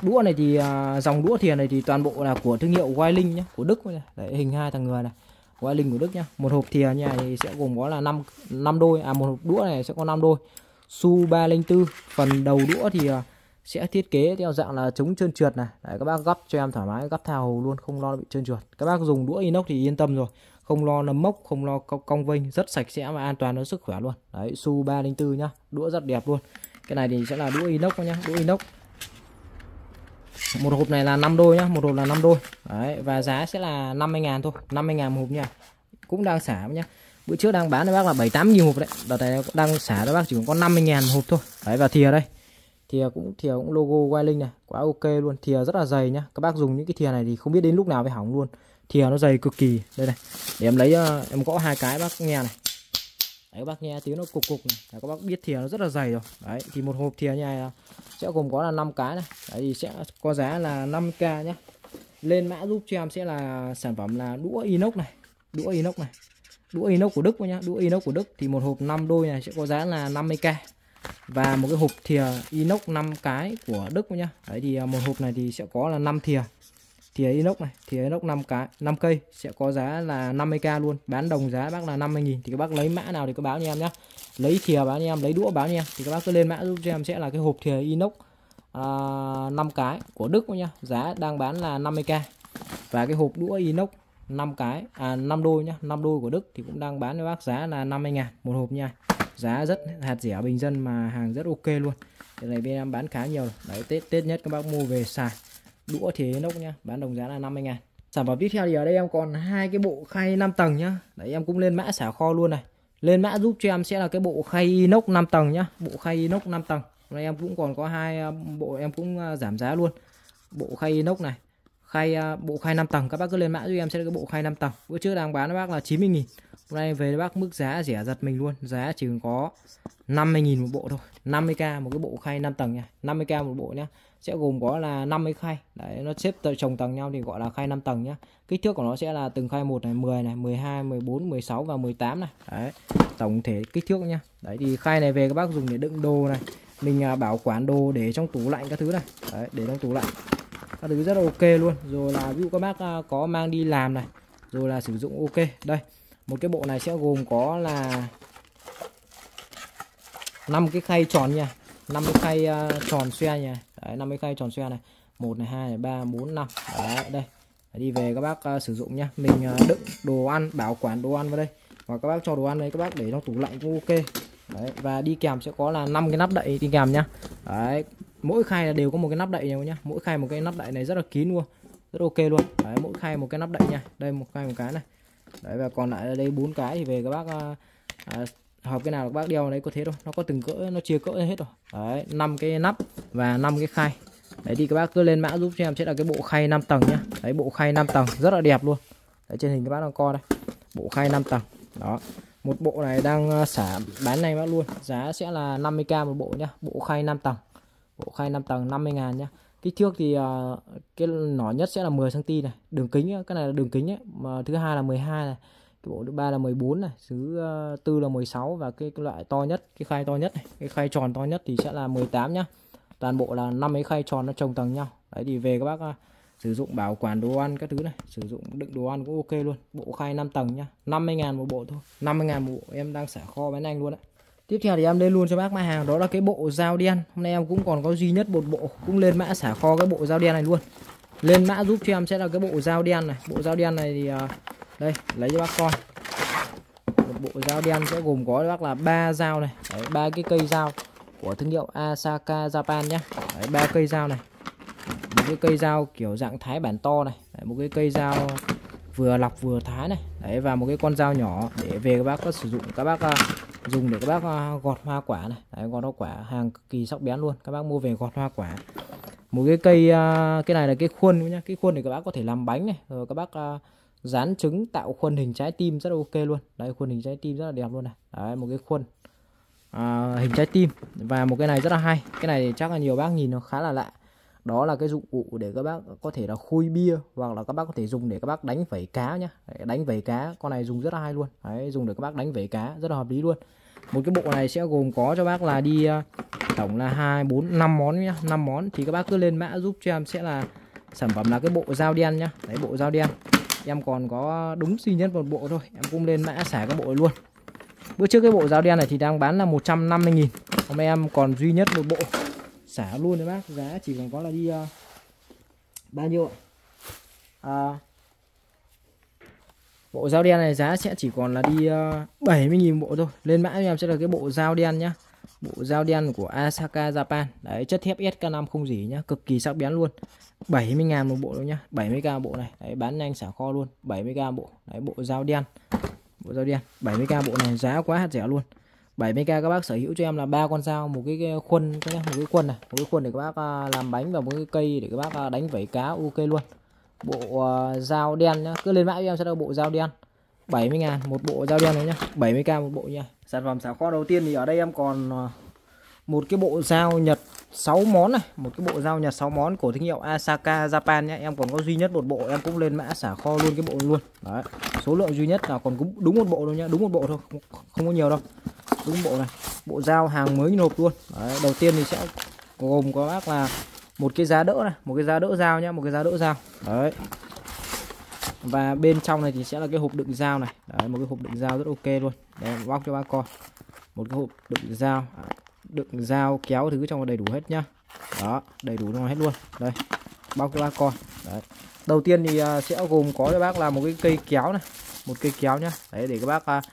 Đũa này thì dòng đũa thìa này thì toàn bộ là của thương hiệu Weiling nhá, của Đức này. Đấy, hình hai thằng người này, Weiling của Đức nhá. Một hộp thìa nhà thì sẽ gồm có là năm năm đôi, à một hộp đũa này sẽ có năm đôi. ét u a ba không bốn, phần đầu đũa thì sẽ thiết kế theo dạng là chống trơn trượt này. Đấy, các bác gấp cho em thoải mái, gấp thao luôn, không lo bị trơn trượt. Các bác dùng đũa inox thì yên tâm rồi, không lo nấm mốc, không lo cong vênh, rất sạch sẽ và an toàn đến sức khỏe luôn. Đấy, ét u a ba không bốn nhá, đũa rất đẹp luôn. Cái này thì sẽ là đũa inox nhá, đũa inox. Một hộp này là năm đôi nhá, một hộp là năm đôi. Đấy, và giá sẽ là năm mươi ngàn thôi, năm mươi ngàn một hộp nha. Cũng đang xả nhá. Bữa trước đang bán cho bác là bảy tám nghìn hộp đấy. Đợt này đang xả cho bác chỉ có năm mươi ngàn một hộp thôi. Đấy, và thìa đây. Thìa cũng thìa cũng logo Weiling này, quá ok luôn. Thìa rất là dày nhá. Các bác dùng những cái thìa này thì không biết đến lúc nào mới hỏng luôn. Thìa nó dày cực kỳ. Đây này. Để em lấy em gõ hai cái bác nghe này. Đấy, các bác nghe tiếng nó cục cục này. Đấy, các bác biết thìa nó rất là dày rồi. Đấy, thì một hộp thìa như này là sẽ gồm có là năm cái này. Đấy thì sẽ có giá là năm k nhé. Lên mã giúp cho em sẽ là sản phẩm là đũa inox này, đũa inox này, đũa inox của Đức nhá, đũa inox của Đức thì một hộp năm đôi này sẽ có giá là năm mươi k, và một cái hộp thìa inox năm cái của Đức nhá. Đấy thì một hộp này thì sẽ có là năm thìa, thìa inox này, thìa inox năm cái, năm cây sẽ có giá là năm mươi k luôn, bán đồng giá bác là năm mươi nghìn. Thì các bác lấy mã nào thì cứ báo cho em nhá. Lấy thìa báo cho em, lấy đũa báo cho em, thì các bác cứ lên mã giúp cho em sẽ là cái hộp thìa inox à, năm cái của Đức nhá. Giá đang bán là năm mươi k. Và cái hộp đũa inox năm cái à năm đôi nhá, năm đôi của Đức thì cũng đang bán cho bác giá là năm mươi ngàn một hộp nha. Giá rất hạt rẻ bình dân mà hàng rất ok luôn. Cái này bên em bán khá nhiều. Đấy, Tết Tết nhất các bác mua về xài. Đũa thìa inox nhá, bán đồng giá là năm mươi ngàn. Sản phẩm tiếp theo thì ở đây em còn hai cái bộ khay năm tầng nhá. Đấy, em cũng lên mã xả kho luôn này. Lên mã giúp cho em sẽ là cái bộ khay inox năm tầng nhá, bộ khay inox năm tầng. Hôm nay em cũng còn có hai bộ em cũng giảm giá luôn. Bộ khay inox này, khay bộ khay năm tầng, các bác cứ lên mã giúp em sẽ là cái bộ khay năm tầng. Bữa trước đang bán bác là chín mươi nghìn. Hôm nay về bác mức giá rẻ giật mình luôn, giá chỉ có năm mươi nghìn một bộ thôi. năm mươi k một cái bộ khay năm tầng nha, năm mươi k một bộ nhá. Sẽ gồm có là năm mươi khay. Đấy, nó xếp chồng tầng nhau thì gọi là khay năm tầng nhá. Kích thước của nó sẽ là từng khay một này, mười này, mười hai, mười bốn, mười sáu và mười tám này. Đấy, tổng thể kích thước nhá. Đấy thì khay này về các bác dùng để đựng đồ này, mình bảo quản đồ để trong tủ lạnh các thứ này. Đấy, để trong tủ lạnh các thứ rất là ok luôn. Rồi là ví dụ các bác có mang đi làm này, rồi là sử dụng ok. Đây, một cái bộ này sẽ gồm có là năm cái khay tròn nha, năm cái khay tròn xoe nha. Đấy, năm cái khay tròn xoe này, một này, hai này, ba, bốn, năm. Đấy, đây. Đi về các bác uh, sử dụng nhá. Mình uh, đựng đồ ăn, bảo quản đồ ăn vào đây. Và các bác cho đồ ăn đấy, các bác để trong tủ lạnh cũng ok. Đấy, và đi kèm sẽ có là năm cái nắp đậy đi kèm nhá. Đấy, mỗi khay là đều có một cái nắp đậy này nhá. Mỗi khay một cái nắp đậy này rất là kín luôn. Rất ok luôn. Đấy, mỗi khay một cái nắp đậy nha. Đây, một khay một cái này. Đấy, và còn lại là đây bốn cái thì về các bác uh, uh, hộp cái nào các bác đeo đấy có thế thôi, nó có từng cỡ, nó chia cỡ hết rồi. Đấy, năm cái nắp và năm cái khay. Đấy thì các bác cứ lên mã giúp cho em sẽ là cái bộ khay năm tầng nhá. Đấy, bộ khay năm tầng rất là đẹp luôn. Đấy, trên hình các bác đang co đây. Bộ khay năm tầng. Đó. Một bộ này đang xả bán này bác luôn. Giá sẽ là năm mươi k một bộ nhá, bộ khay năm tầng. Bộ khay năm tầng năm mươi ngàn nhá. Kích thước thì uh, cái nhỏ nhất sẽ là mười xăng ti này, đường kính, cái này là đường kính ấy. Mà thứ hai là mười hai này, cái bộ thứ ba là mười bốn này, thứ uh, tư là mười sáu, và cái, cái loại to nhất, cái khay to nhất này, cái khay tròn to nhất thì sẽ là mười tám nhá. Toàn bộ là năm cái khay tròn nó chồng tầng nhau. Đấy thì về các bác uh, sử dụng bảo quản đồ ăn các thứ này, sử dụng đựng đồ ăn cũng ok luôn. Bộ khay năm tầng nhá, năm mươi ngàn một bộ thôi, năm mươi ngàn một bộ, em đang xả kho bán anh luôn đấy. Tiếp theo thì em lên luôn cho bác mã hàng, đó là cái bộ dao đen. Hôm nay em cũng còn có duy nhất một bộ, cũng lên mã xả kho cái bộ dao đen này luôn. Lên mã giúp cho em sẽ là cái bộ dao đen này. Bộ dao đen này thì đây, lấy cho bác coi. Một bộ dao đen sẽ gồm có bác là ba dao này, ba cái cây dao của thương hiệu Asaka Japan nhé. Ba cây dao này, một cái cây dao kiểu dạng thái bản to này, đấy, một cái cây dao vừa lọc vừa thái này, đấy, và một cái con dao nhỏ để về các bác có sử dụng, các bác dùng để các bác gọt hoa quả này, đấy, gọt hoa quả, hàng cực kỳ sắc bén luôn, các bác mua về gọt hoa quả. Một cái cây, cái này là cái khuôn nhá, cái khuôn thì các bác có thể làm bánh này, rồi các bác dán trứng tạo khuôn hình trái tim rất là ok luôn, đấy, khuôn hình trái tim rất là đẹp luôn này, đấy, một cái khuôn à, hình trái tim. Và một cái này rất là hay, cái này thì chắc là nhiều bác nhìn nó khá là lạ, đó là cái dụng cụ để các bác có thể là khui bia, hoặc là các bác có thể dùng để các bác đánh vẩy cá nhá. Đấy, đánh vẩy cá, con này dùng rất là hay luôn. Đấy, dùng để các bác đánh vẩy cá rất là hợp lý luôn. Một cái bộ này sẽ gồm có cho bác là đi tổng là hai, bốn, năm món nhá, năm món. Thì các bác cứ lên mã giúp cho em sẽ là sản phẩm là cái bộ dao đen nhá. Đấy, bộ dao đen em còn có đúng duy nhất một bộ thôi, em cũng lên mã xả các bộ luôn. Bữa trước cái bộ dao đen này thì đang bán là một trăm năm mươi nghìn, hôm nay em còn duy nhất một bộ xả luôn đấy bác, giá chỉ còn có là đi uh, bao nhiêu ạ? À, bộ dao đen này giá sẽ chỉ còn là đi uh, bảy mươi nghìn bộ thôi. Lên mã em sẽ là cái bộ dao đen nhá, bộ dao đen của Asaka Japan, đấy, chất thép ét ca năm không rỉ nhá, cực kỳ sắc bén luôn. bảy mươi ngàn một bộ thôi nhá, bảy mươi k bộ này, đấy, bán nhanh xả kho luôn, bảy mươi k bộ, đấy, bộ dao đen, bộ dao đen, bảy mươi k bộ này, giá quá rẻ luôn. bảy mươi k các bác sở hữu cho em là ba con dao, một cái khuôn, một cái khuôn này, một cái khuôn để các bác làm bánh, và một cái cây để các bác đánh vẩy cá, ok luôn. Bộ dao đen nhá, cứ lên mã cho em sẽ là bộ dao đen, bảy mươi ngàn một bộ dao đen này nhá, bảy mươi k một bộ nha. Sản phẩm xả kho đầu tiên thì ở đây em còn một cái bộ dao Nhật sáu món này, một cái bộ dao Nhật sáu món của thương hiệu Asaka Japan nhá, em còn có duy nhất một bộ, em cũng lên mã xả kho luôn cái bộ luôn. Đấy, số lượng duy nhất là còn đúng một bộ thôi nhá, đúng một bộ thôi, không có nhiều đâu. Đúng bộ này, bộ dao hàng mới nộp luôn. Đấy, đầu tiên thì sẽ gồm có bác là một cái giá đỡ này, một cái giá đỡ dao nhá, một cái giá đỡ dao. Đấy. Và bên trong này thì sẽ là cái hộp đựng dao này. Đấy, một cái hộp đựng dao rất ok luôn. Để bóc cho bác coi. Một cái hộp đựng dao, đựng dao kéo thứ trong đầy đủ hết nhá. Đó, đầy đủ nó hết luôn. Đây, bóc cho bác coi. Đấy. Đầu tiên thì sẽ gồm có cho bác là một cái cây kéo này, một cây kéo nhá. Đấy, để các bác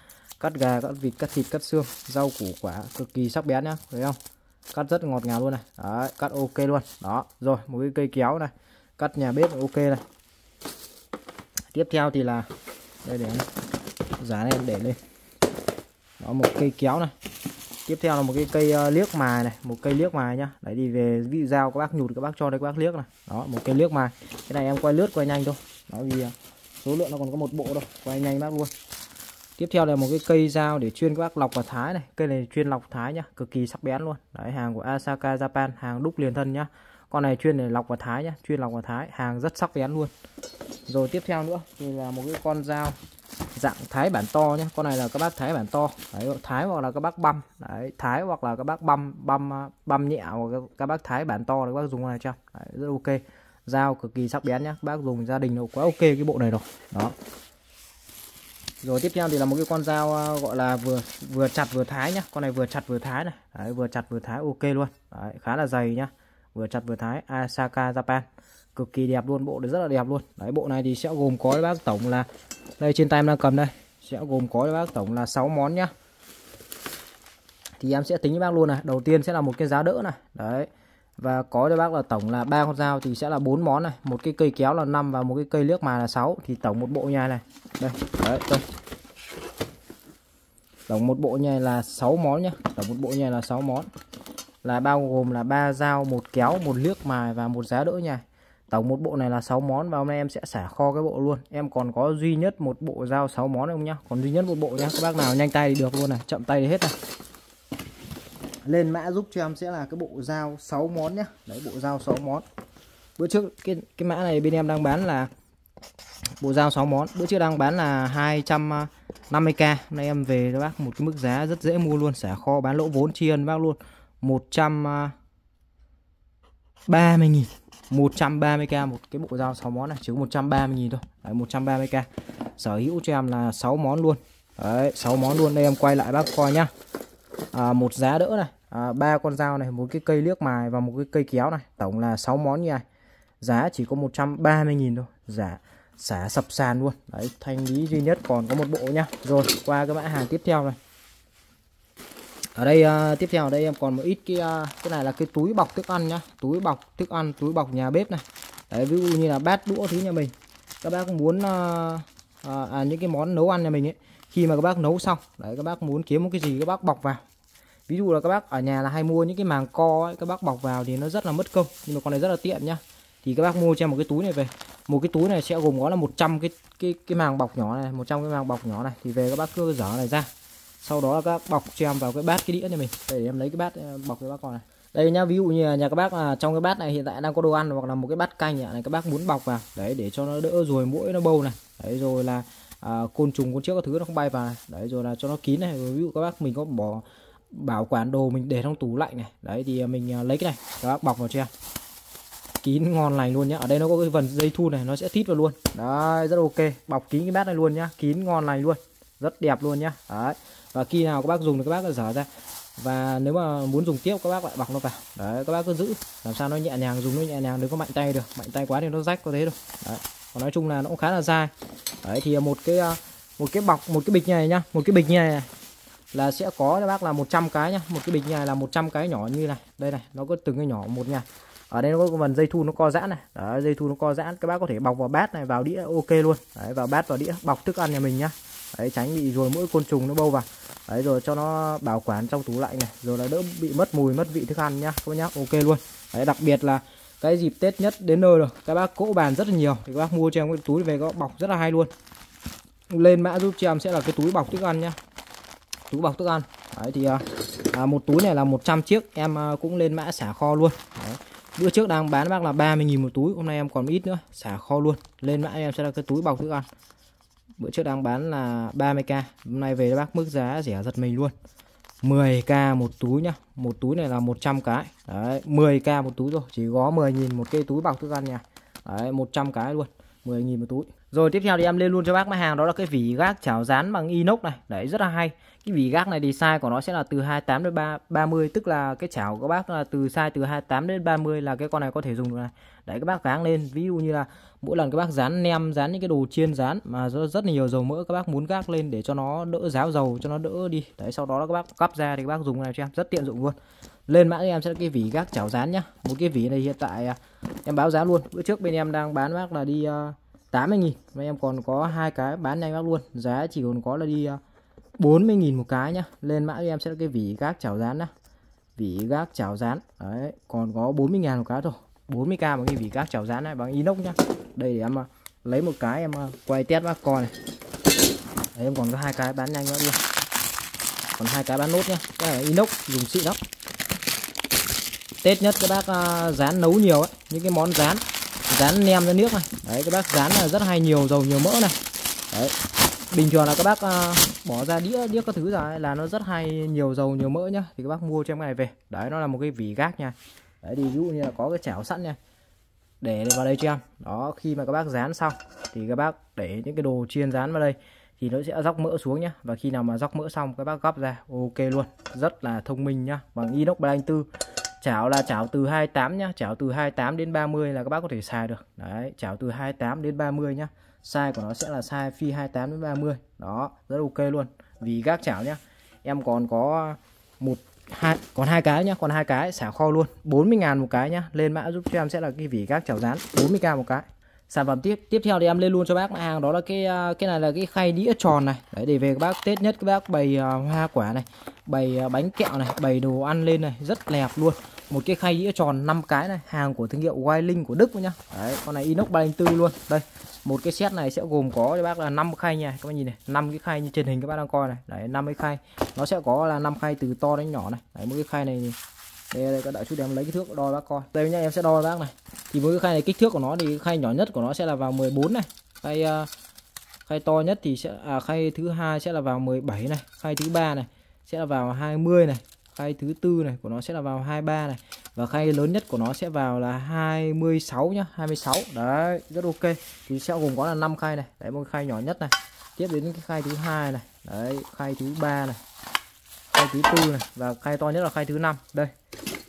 cắt gà, cắt vịt, cắt thịt, cắt xương, rau củ quả, cực kỳ sắc bén nhá, thấy không? Cắt rất ngọt ngào luôn này. Đấy, cắt ok luôn. Đó, rồi, một cái cây kéo này, cắt nhà bếp ok này. Tiếp theo thì là đây, để giá này em để lên. Đó, một cây kéo này. Tiếp theo là một cái cây liếc mài này, một cây liếc mài nhá. Đấy, thì về ví dụ dao các bác nhụt các bác cho đây các bác liếc này. Đó, một cây liếc mài. Cái này em quay lướt quay nhanh thôi. Đó, vì số lượng nó còn có một bộ thôi, quay nhanh bác luôn. Tiếp theo là một cái cây dao để chuyên các bác lọc và thái này, cây này chuyên lọc thái nhá, cực kỳ sắc bén luôn. Đấy, hàng của Asaka Japan, hàng đúc liền thân nhá. Con này chuyên để lọc và thái nhá, chuyên lọc và thái, hàng rất sắc bén luôn. Rồi tiếp theo nữa thì là một cái con dao dạng thái bản to nhá. Con này là các bác thái bản to. Đấy, thái hoặc là các bác băm. Đấy, thái hoặc là các bác băm băm băm nhẹ, hoặc các bác thái bản to để các bác dùng này cho. Đấy, rất ok. Dao cực kỳ sắc bén nhá. Các bác dùng gia đình nó quá ok cái bộ này rồi. Đó. Rồi tiếp theo thì là một cái con dao gọi là vừa vừa chặt vừa thái nhá. Con này vừa chặt vừa thái này. Đấy, vừa chặt vừa thái ok luôn. Đấy, khá là dày nhá. Vừa chặt vừa thái Asaka Japan. Cực kỳ đẹp luôn, bộ này rất là đẹp luôn. Đấy, bộ này thì sẽ gồm có cho bác tổng là, đây trên tay em đang cầm đây, sẽ gồm có cho bác tổng là sáu món nhá. Thì em sẽ tính với bác luôn này. Đầu tiên sẽ là một cái giá đỡ này. Đấy. Và có cho bác là tổng là ba con dao thì sẽ là bốn món này, một cái cây kéo là năm và một cái cây liếc mài là sáu, thì tổng một bộ nhà này. Đây, đấy, đây. Tổng một bộ nhà là sáu món nhá. Tổng một bộ nhà là sáu món. Là bao gồm là ba dao, một kéo, một liếc mài và một giá đỡ nhà. Tổng một bộ này là sáu món và hôm nay em sẽ xả kho cái bộ luôn. Em còn có duy nhất một bộ dao sáu món không nhá. Còn duy nhất một bộ nhá. Các bác nào nhanh tay thì được luôn này, chậm tay thì hết này. Lên mã giúp cho em sẽ là cái bộ dao sáu món nhé. Đấy, bộ dao sáu món. Bữa trước cái cái mã này bên em đang bán là bộ dao sáu món. Bữa trước đang bán là hai trăm năm mươi k. Hôm nay em về cho bác một cái mức giá rất dễ mua luôn, xả kho bán lỗ vốn tri ân bác luôn. Một trăm ba mươi nghìn, một trăm ba mươi k một cái bộ dao sáu món này, chứ một trăm ba mươi nghìn thôi. Đấy, một trăm ba mươi k. Sở hữu cho em là sáu món luôn. Đấy, sáu món luôn. Đây em quay lại bác coi nhá. À, một giá đỡ này, à, ba con dao này, một cái cây liếc mài và một cái cây kéo này, tổng là sáu món như này. Giá chỉ có một trăm ba mươi nghìn thôi, giả xả sập sàn luôn. Đấy, thanh lý duy nhất còn có một bộ nhá. Rồi, qua cái mã hàng tiếp theo này. Ở đây uh, tiếp theo ở đây em còn một ít cái uh, cái này là cái túi bọc thức ăn nhá, túi bọc thức ăn, túi bọc nhà bếp này. Đấy, ví dụ như là bát đũa thứ nhà mình. Các bác muốn uh, uh, à, những cái món nấu ăn nhà mình ấy, khi mà các bác nấu xong, đấy các bác muốn kiếm một cái gì các bác bọc vào. Ví dụ là các bác ở nhà là hay mua những cái màng co ấy, các bác bọc vào thì nó rất là mất công, nhưng mà con này rất là tiện nhá. Thì các bác mua cho em một cái túi này về. Một cái túi này sẽ gồm có là một trăm cái cái cái màng bọc nhỏ này, một trăm cái màng bọc nhỏ này, thì về các bác cứ dở này ra. Sau đó là các bác bọc cho em vào cái bát, cái đĩa nhà mình. Để em lấy cái bát bọc cho bác con này. Đây nhá, ví dụ như nhà các bác là trong cái bát này hiện tại đang có đồ ăn hoặc là một cái bát canh này, các bác muốn bọc vào đấy để cho nó đỡ ruồi muỗi nó bâu này. Đấy, rồi là à, côn trùng côn chiếc các thứ nó không bay vào này. Đấy, rồi là cho nó kín này. Ví dụ các bác mình có bỏ bảo quản đồ mình để trong tủ lạnh này. Đấy thì mình lấy cái này, các bác bọc vào cho em. Kín ngon lành luôn nhá. Ở đây nó có cái phần dây thun này, nó sẽ thít vào luôn. Đấy, rất ok. Bọc kín cái bát này luôn nhá. Kín ngon lành luôn. Rất đẹp luôn nhá. Đấy. Và khi nào các bác dùng thì các bác cứ dở ra. Và nếu mà muốn dùng tiếp các bác lại bọc nó vào. Đấy, các bác cứ giữ làm sao nó nhẹ nhàng, dùng nó nhẹ nhàng, đừng có mạnh tay được. Mạnh tay quá thì nó rách có thế đâu. Đấy. Còn nói chung là nó cũng khá là dai. Đấy thì một cái một cái bọc, một cái bịch này nhá, một cái bịch này, này là sẽ có các bác là một trăm cái nhá. Một cái bịch này là một trăm cái nhỏ như này. Đây này, nó có từng cái nhỏ một nha. Ở đây nó có phần dây thun nó co giãn này. Đấy, dây thun nó co giãn, các bác có thể bọc vào bát này, vào đĩa ok luôn. Đấy, vào bát vào đĩa, bọc thức ăn nhà mình nhá. Đấy, tránh bị rồi mỗi côn trùng nó bâu vào. Đấy, rồi cho nó bảo quản trong tủ lạnh này, rồi là đỡ bị mất mùi mất vị thức ăn nhá, các nhá, ok luôn. Đấy, đặc biệt là cái dịp Tết nhất đến nơi rồi, các bác cỗ bàn rất là nhiều thì các bác mua cho em cái túi về có bọc rất là hay luôn. Lên mã giúp cho em sẽ là cái túi bọc thức ăn nhá, túi bọc thức ăn. Đấy thì à, một túi này là một trăm chiếc, em cũng lên mã xả kho luôn. Đấy. Bữa trước đang bán bác là ba mươi nghìn một túi, hôm nay em còn ít nữa, xả kho luôn. Lên mã em sẽ là cái túi bọc thức ăn. Bữa trước đang bán là ba mươi k, hôm nay về bác mức giá rẻ giật mình luôn. mười k một túi nhá. Một túi này là một trăm cái. Đấy, mười k một túi rồi, chỉ có mười nghìn một cái túi bọc thức ăn nha. Đấy, một trăm cái luôn, mười nghìn một túi. Rồi tiếp theo thì em lên luôn cho bác mã hàng đó là cái vỉ gác chảo rán bằng inox này. Đấy, rất là hay. Cái vỉ gác này thì size của nó sẽ là từ hai mươi tám đến ba mươi, tức là cái chảo của bác là từ size từ hai mươi tám đến ba mươi là cái con này có thể dùng được này. Đấy, các bác gáng lên, ví dụ như là mỗi lần các bác rán nem, rán những cái đồ chiên rán mà rất là nhiều dầu mỡ, các bác muốn gác lên để cho nó đỡ ráo dầu, cho nó đỡ đi. Đấy, sau đó các bác cắp ra thì các bác dùng cái này cho em, rất tiện dụng luôn. Lên mã em sẽ cái vỉ gác chảo rán nhá. Một cái vỉ này hiện tại em báo giá luôn. Bữa trước bên em đang bán bác là đi tám mươi nghìn, mà em còn có hai cái bán nhanh bác luôn. Giá chỉ còn có là đi bốn mươi nghìn một cái nhá. Lên mã em sẽ cái vỉ gác chảo rán nhá. Vỉ gác chảo rán. Đấy, còn có bốn mươi nghìn một cái thôi. bốn mươi k một cái vỉ gác chảo rán này bằng inox nhá. Đây để em lấy một cái em quay test bác coi này. Đấy, em còn có hai cái bán nhanh bác luôn. Còn hai cái bán nốt nhá. Cái này inox dùng xịn lắm. Tết nhất các bác rán nấu nhiều ấy, những cái món rán rán nem ra nước này. Đấy, các bác rán là rất hay nhiều dầu nhiều mỡ này. Đấy, bình thường là các bác uh, bỏ ra đĩa đĩa các thứ ra là nó rất hay nhiều dầu nhiều mỡ nhá, thì các bác mua cho em cái này về. Đấy, nó là một cái vỉ gác nha. Đấy, thì ví dụ như là có cái chảo sẵn nha, để vào đây cho em. Đó, khi mà các bác rán xong thì các bác để những cái đồ chiên rán vào đây thì nó sẽ róc mỡ xuống nhá, và khi nào mà róc mỡ xong các bác gắp ra ok luôn, rất là thông minh nhá, bằng inox Blank tư. Chảo là chảo từ hai mươi tám nhá, chảo từ hai mươi tám đến ba mươi là các bác có thể xài được. Đấy, chảo từ hai mươi tám đến ba mươi nhá. Size của nó sẽ là size phi hai mươi tám đến ba mươi. Đó, rất ok luôn. Vì gác chảo nhá. Em còn có một hai còn hai cái nhá, còn hai cái xả kho luôn. bốn mươi nghìn một cái nhá. Lên mã giúp cho em sẽ là cái vỉ gác chảo rán, bốn mươi k một cái. Sản phẩm tiếp tiếp theo thì em lên luôn cho bác mã hàng đó là cái cái này là cái khay đĩa tròn này. Đấy, để về các bác Tết nhất các bác bày uh, hoa quả này, bày uh, bánh kẹo này, bày đồ ăn lên này, rất đẹp luôn. Một cái khay đĩa tròn năm cái này, hàng của thương hiệu Weiling của Đức nhá. Đấy, con này inox ba không bốn luôn. Đây, một cái set này sẽ gồm có cho bác là năm khay nha. Các bác nhìn này, năm cái khay như trên hình các bác đang coi này. Đấy, năm cái khay. Nó sẽ có là năm khay từ to đến nhỏ này. Đấy, một cái khay này. Đây đây các đại chú em lấy cái thước đo bác coi. Đây nhá, em sẽ đo bác này. Thì với cái khay này, kích thước của nó thì khay nhỏ nhất của nó sẽ là vào mười bốn này, khay uh, khay to nhất thì sẽ à, khay thứ hai sẽ là vào mười bảy này, khay thứ ba này sẽ là vào hai mươi này, khay thứ tư này của nó sẽ là vào hai mươi ba này, và khay lớn nhất của nó sẽ vào là hai mươi sáu nhá, hai mươi sáu. Đấy, rất ok. Thì sẽ gồm có là năm khay này. Đấy, một khay nhỏ nhất này, tiếp đến cái khay thứ hai này, đấy, khay thứ ba này, khay thứ tư này, và khay to nhất là khay thứ năm. Đây.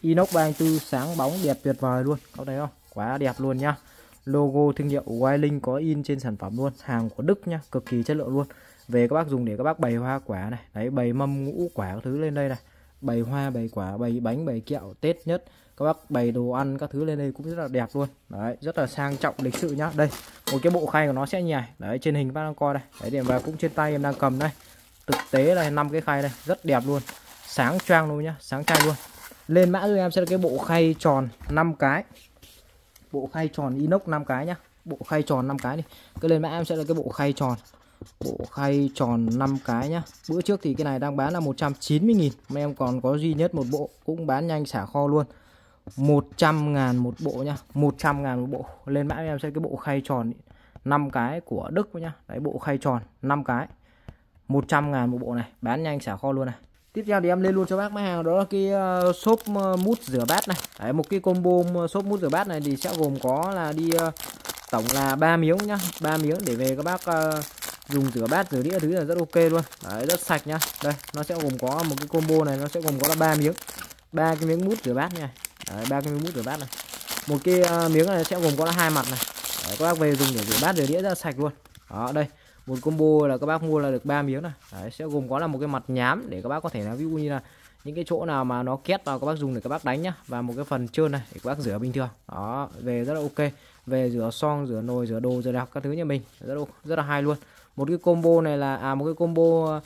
Inox ba bốn sáng bóng đẹp tuyệt vời luôn. Các thấy không? Quá đẹp luôn nhá. Logo thương hiệu Weiling có in trên sản phẩm luôn, hàng của Đức nhá, cực kỳ chất lượng luôn. Về các bác dùng để các bác bày hoa quả này, đấy, bày mâm ngũ quả các thứ lên đây này, bày hoa, bày quả, bày bánh, bày kẹo Tết nhất, các bác bày đồ ăn các thứ lên đây cũng rất là đẹp luôn. Đấy, rất là sang trọng lịch sự nhá. Đây, một cái bộ khay của nó sẽ nhảy. Đấy, trên hình bác đang coi đây. Đấy, điểm vào cũng trên tay em đang cầm đây. Thực tế là năm cái khay đây, rất đẹp luôn. Sáng choang luôn nhá, sáng trai luôn. Lên mã cho em sẽ là cái bộ khay tròn năm cái. Bộ khay tròn inox năm cái nhá. Bộ khay tròn năm cái đi. Cái lên mã em sẽ là cái bộ khay tròn. Bộ khay tròn năm cái nhá. Bữa trước thì cái này đang bán là một trăm chín mươi nghìn, mà em còn có duy nhất một bộ cũng bán nhanh xả kho luôn. một trăm ngàn một bộ nhá, một trăm ngàn một bộ. Lên mã em sẽ cái bộ khay tròn năm cái của Đức nhá. Đấy, bộ khay tròn năm cái, một trăm ngàn một bộ này, bán nhanh xả kho luôn này. Tiếp theo thì em lên luôn cho bác mã hàng, đó là cái uh, xốp uh, mút rửa bát này. Đấy, một cái combo xốp mút rửa bát này thì sẽ gồm có là đi uh, tổng là ba miếng nhá, ba miếng để về các bác uh, dùng rửa bát rửa đĩa thứ là rất ok luôn. Đấy, rất sạch nhá. Đây, nó sẽ gồm có một cái combo này, nó sẽ gồm có là ba miếng, ba cái miếng mút rửa bát này. Đấy, ba cái miếng mút rửa bát này. Một cái uh, miếng này sẽ gồm có là hai mặt này. Đấy, các bác về dùng để rửa bát rửa đĩa rất sạch luôn. Đó, đây, một combo là các bác mua là được ba miếng này. Đấy, sẽ gồm có là một cái mặt nhám để các bác có thể là ví dụ như là những cái chỗ nào mà nó két vào các bác dùng để các bác đánh nhá, và một cái phần trơn này để các bác rửa bình thường. Đó, về rất là ok, về rửa xong, rửa nồi, rửa đồ, rửa đạc các thứ như mình, rất là, rất là hay luôn. Một cái combo này là à một cái combo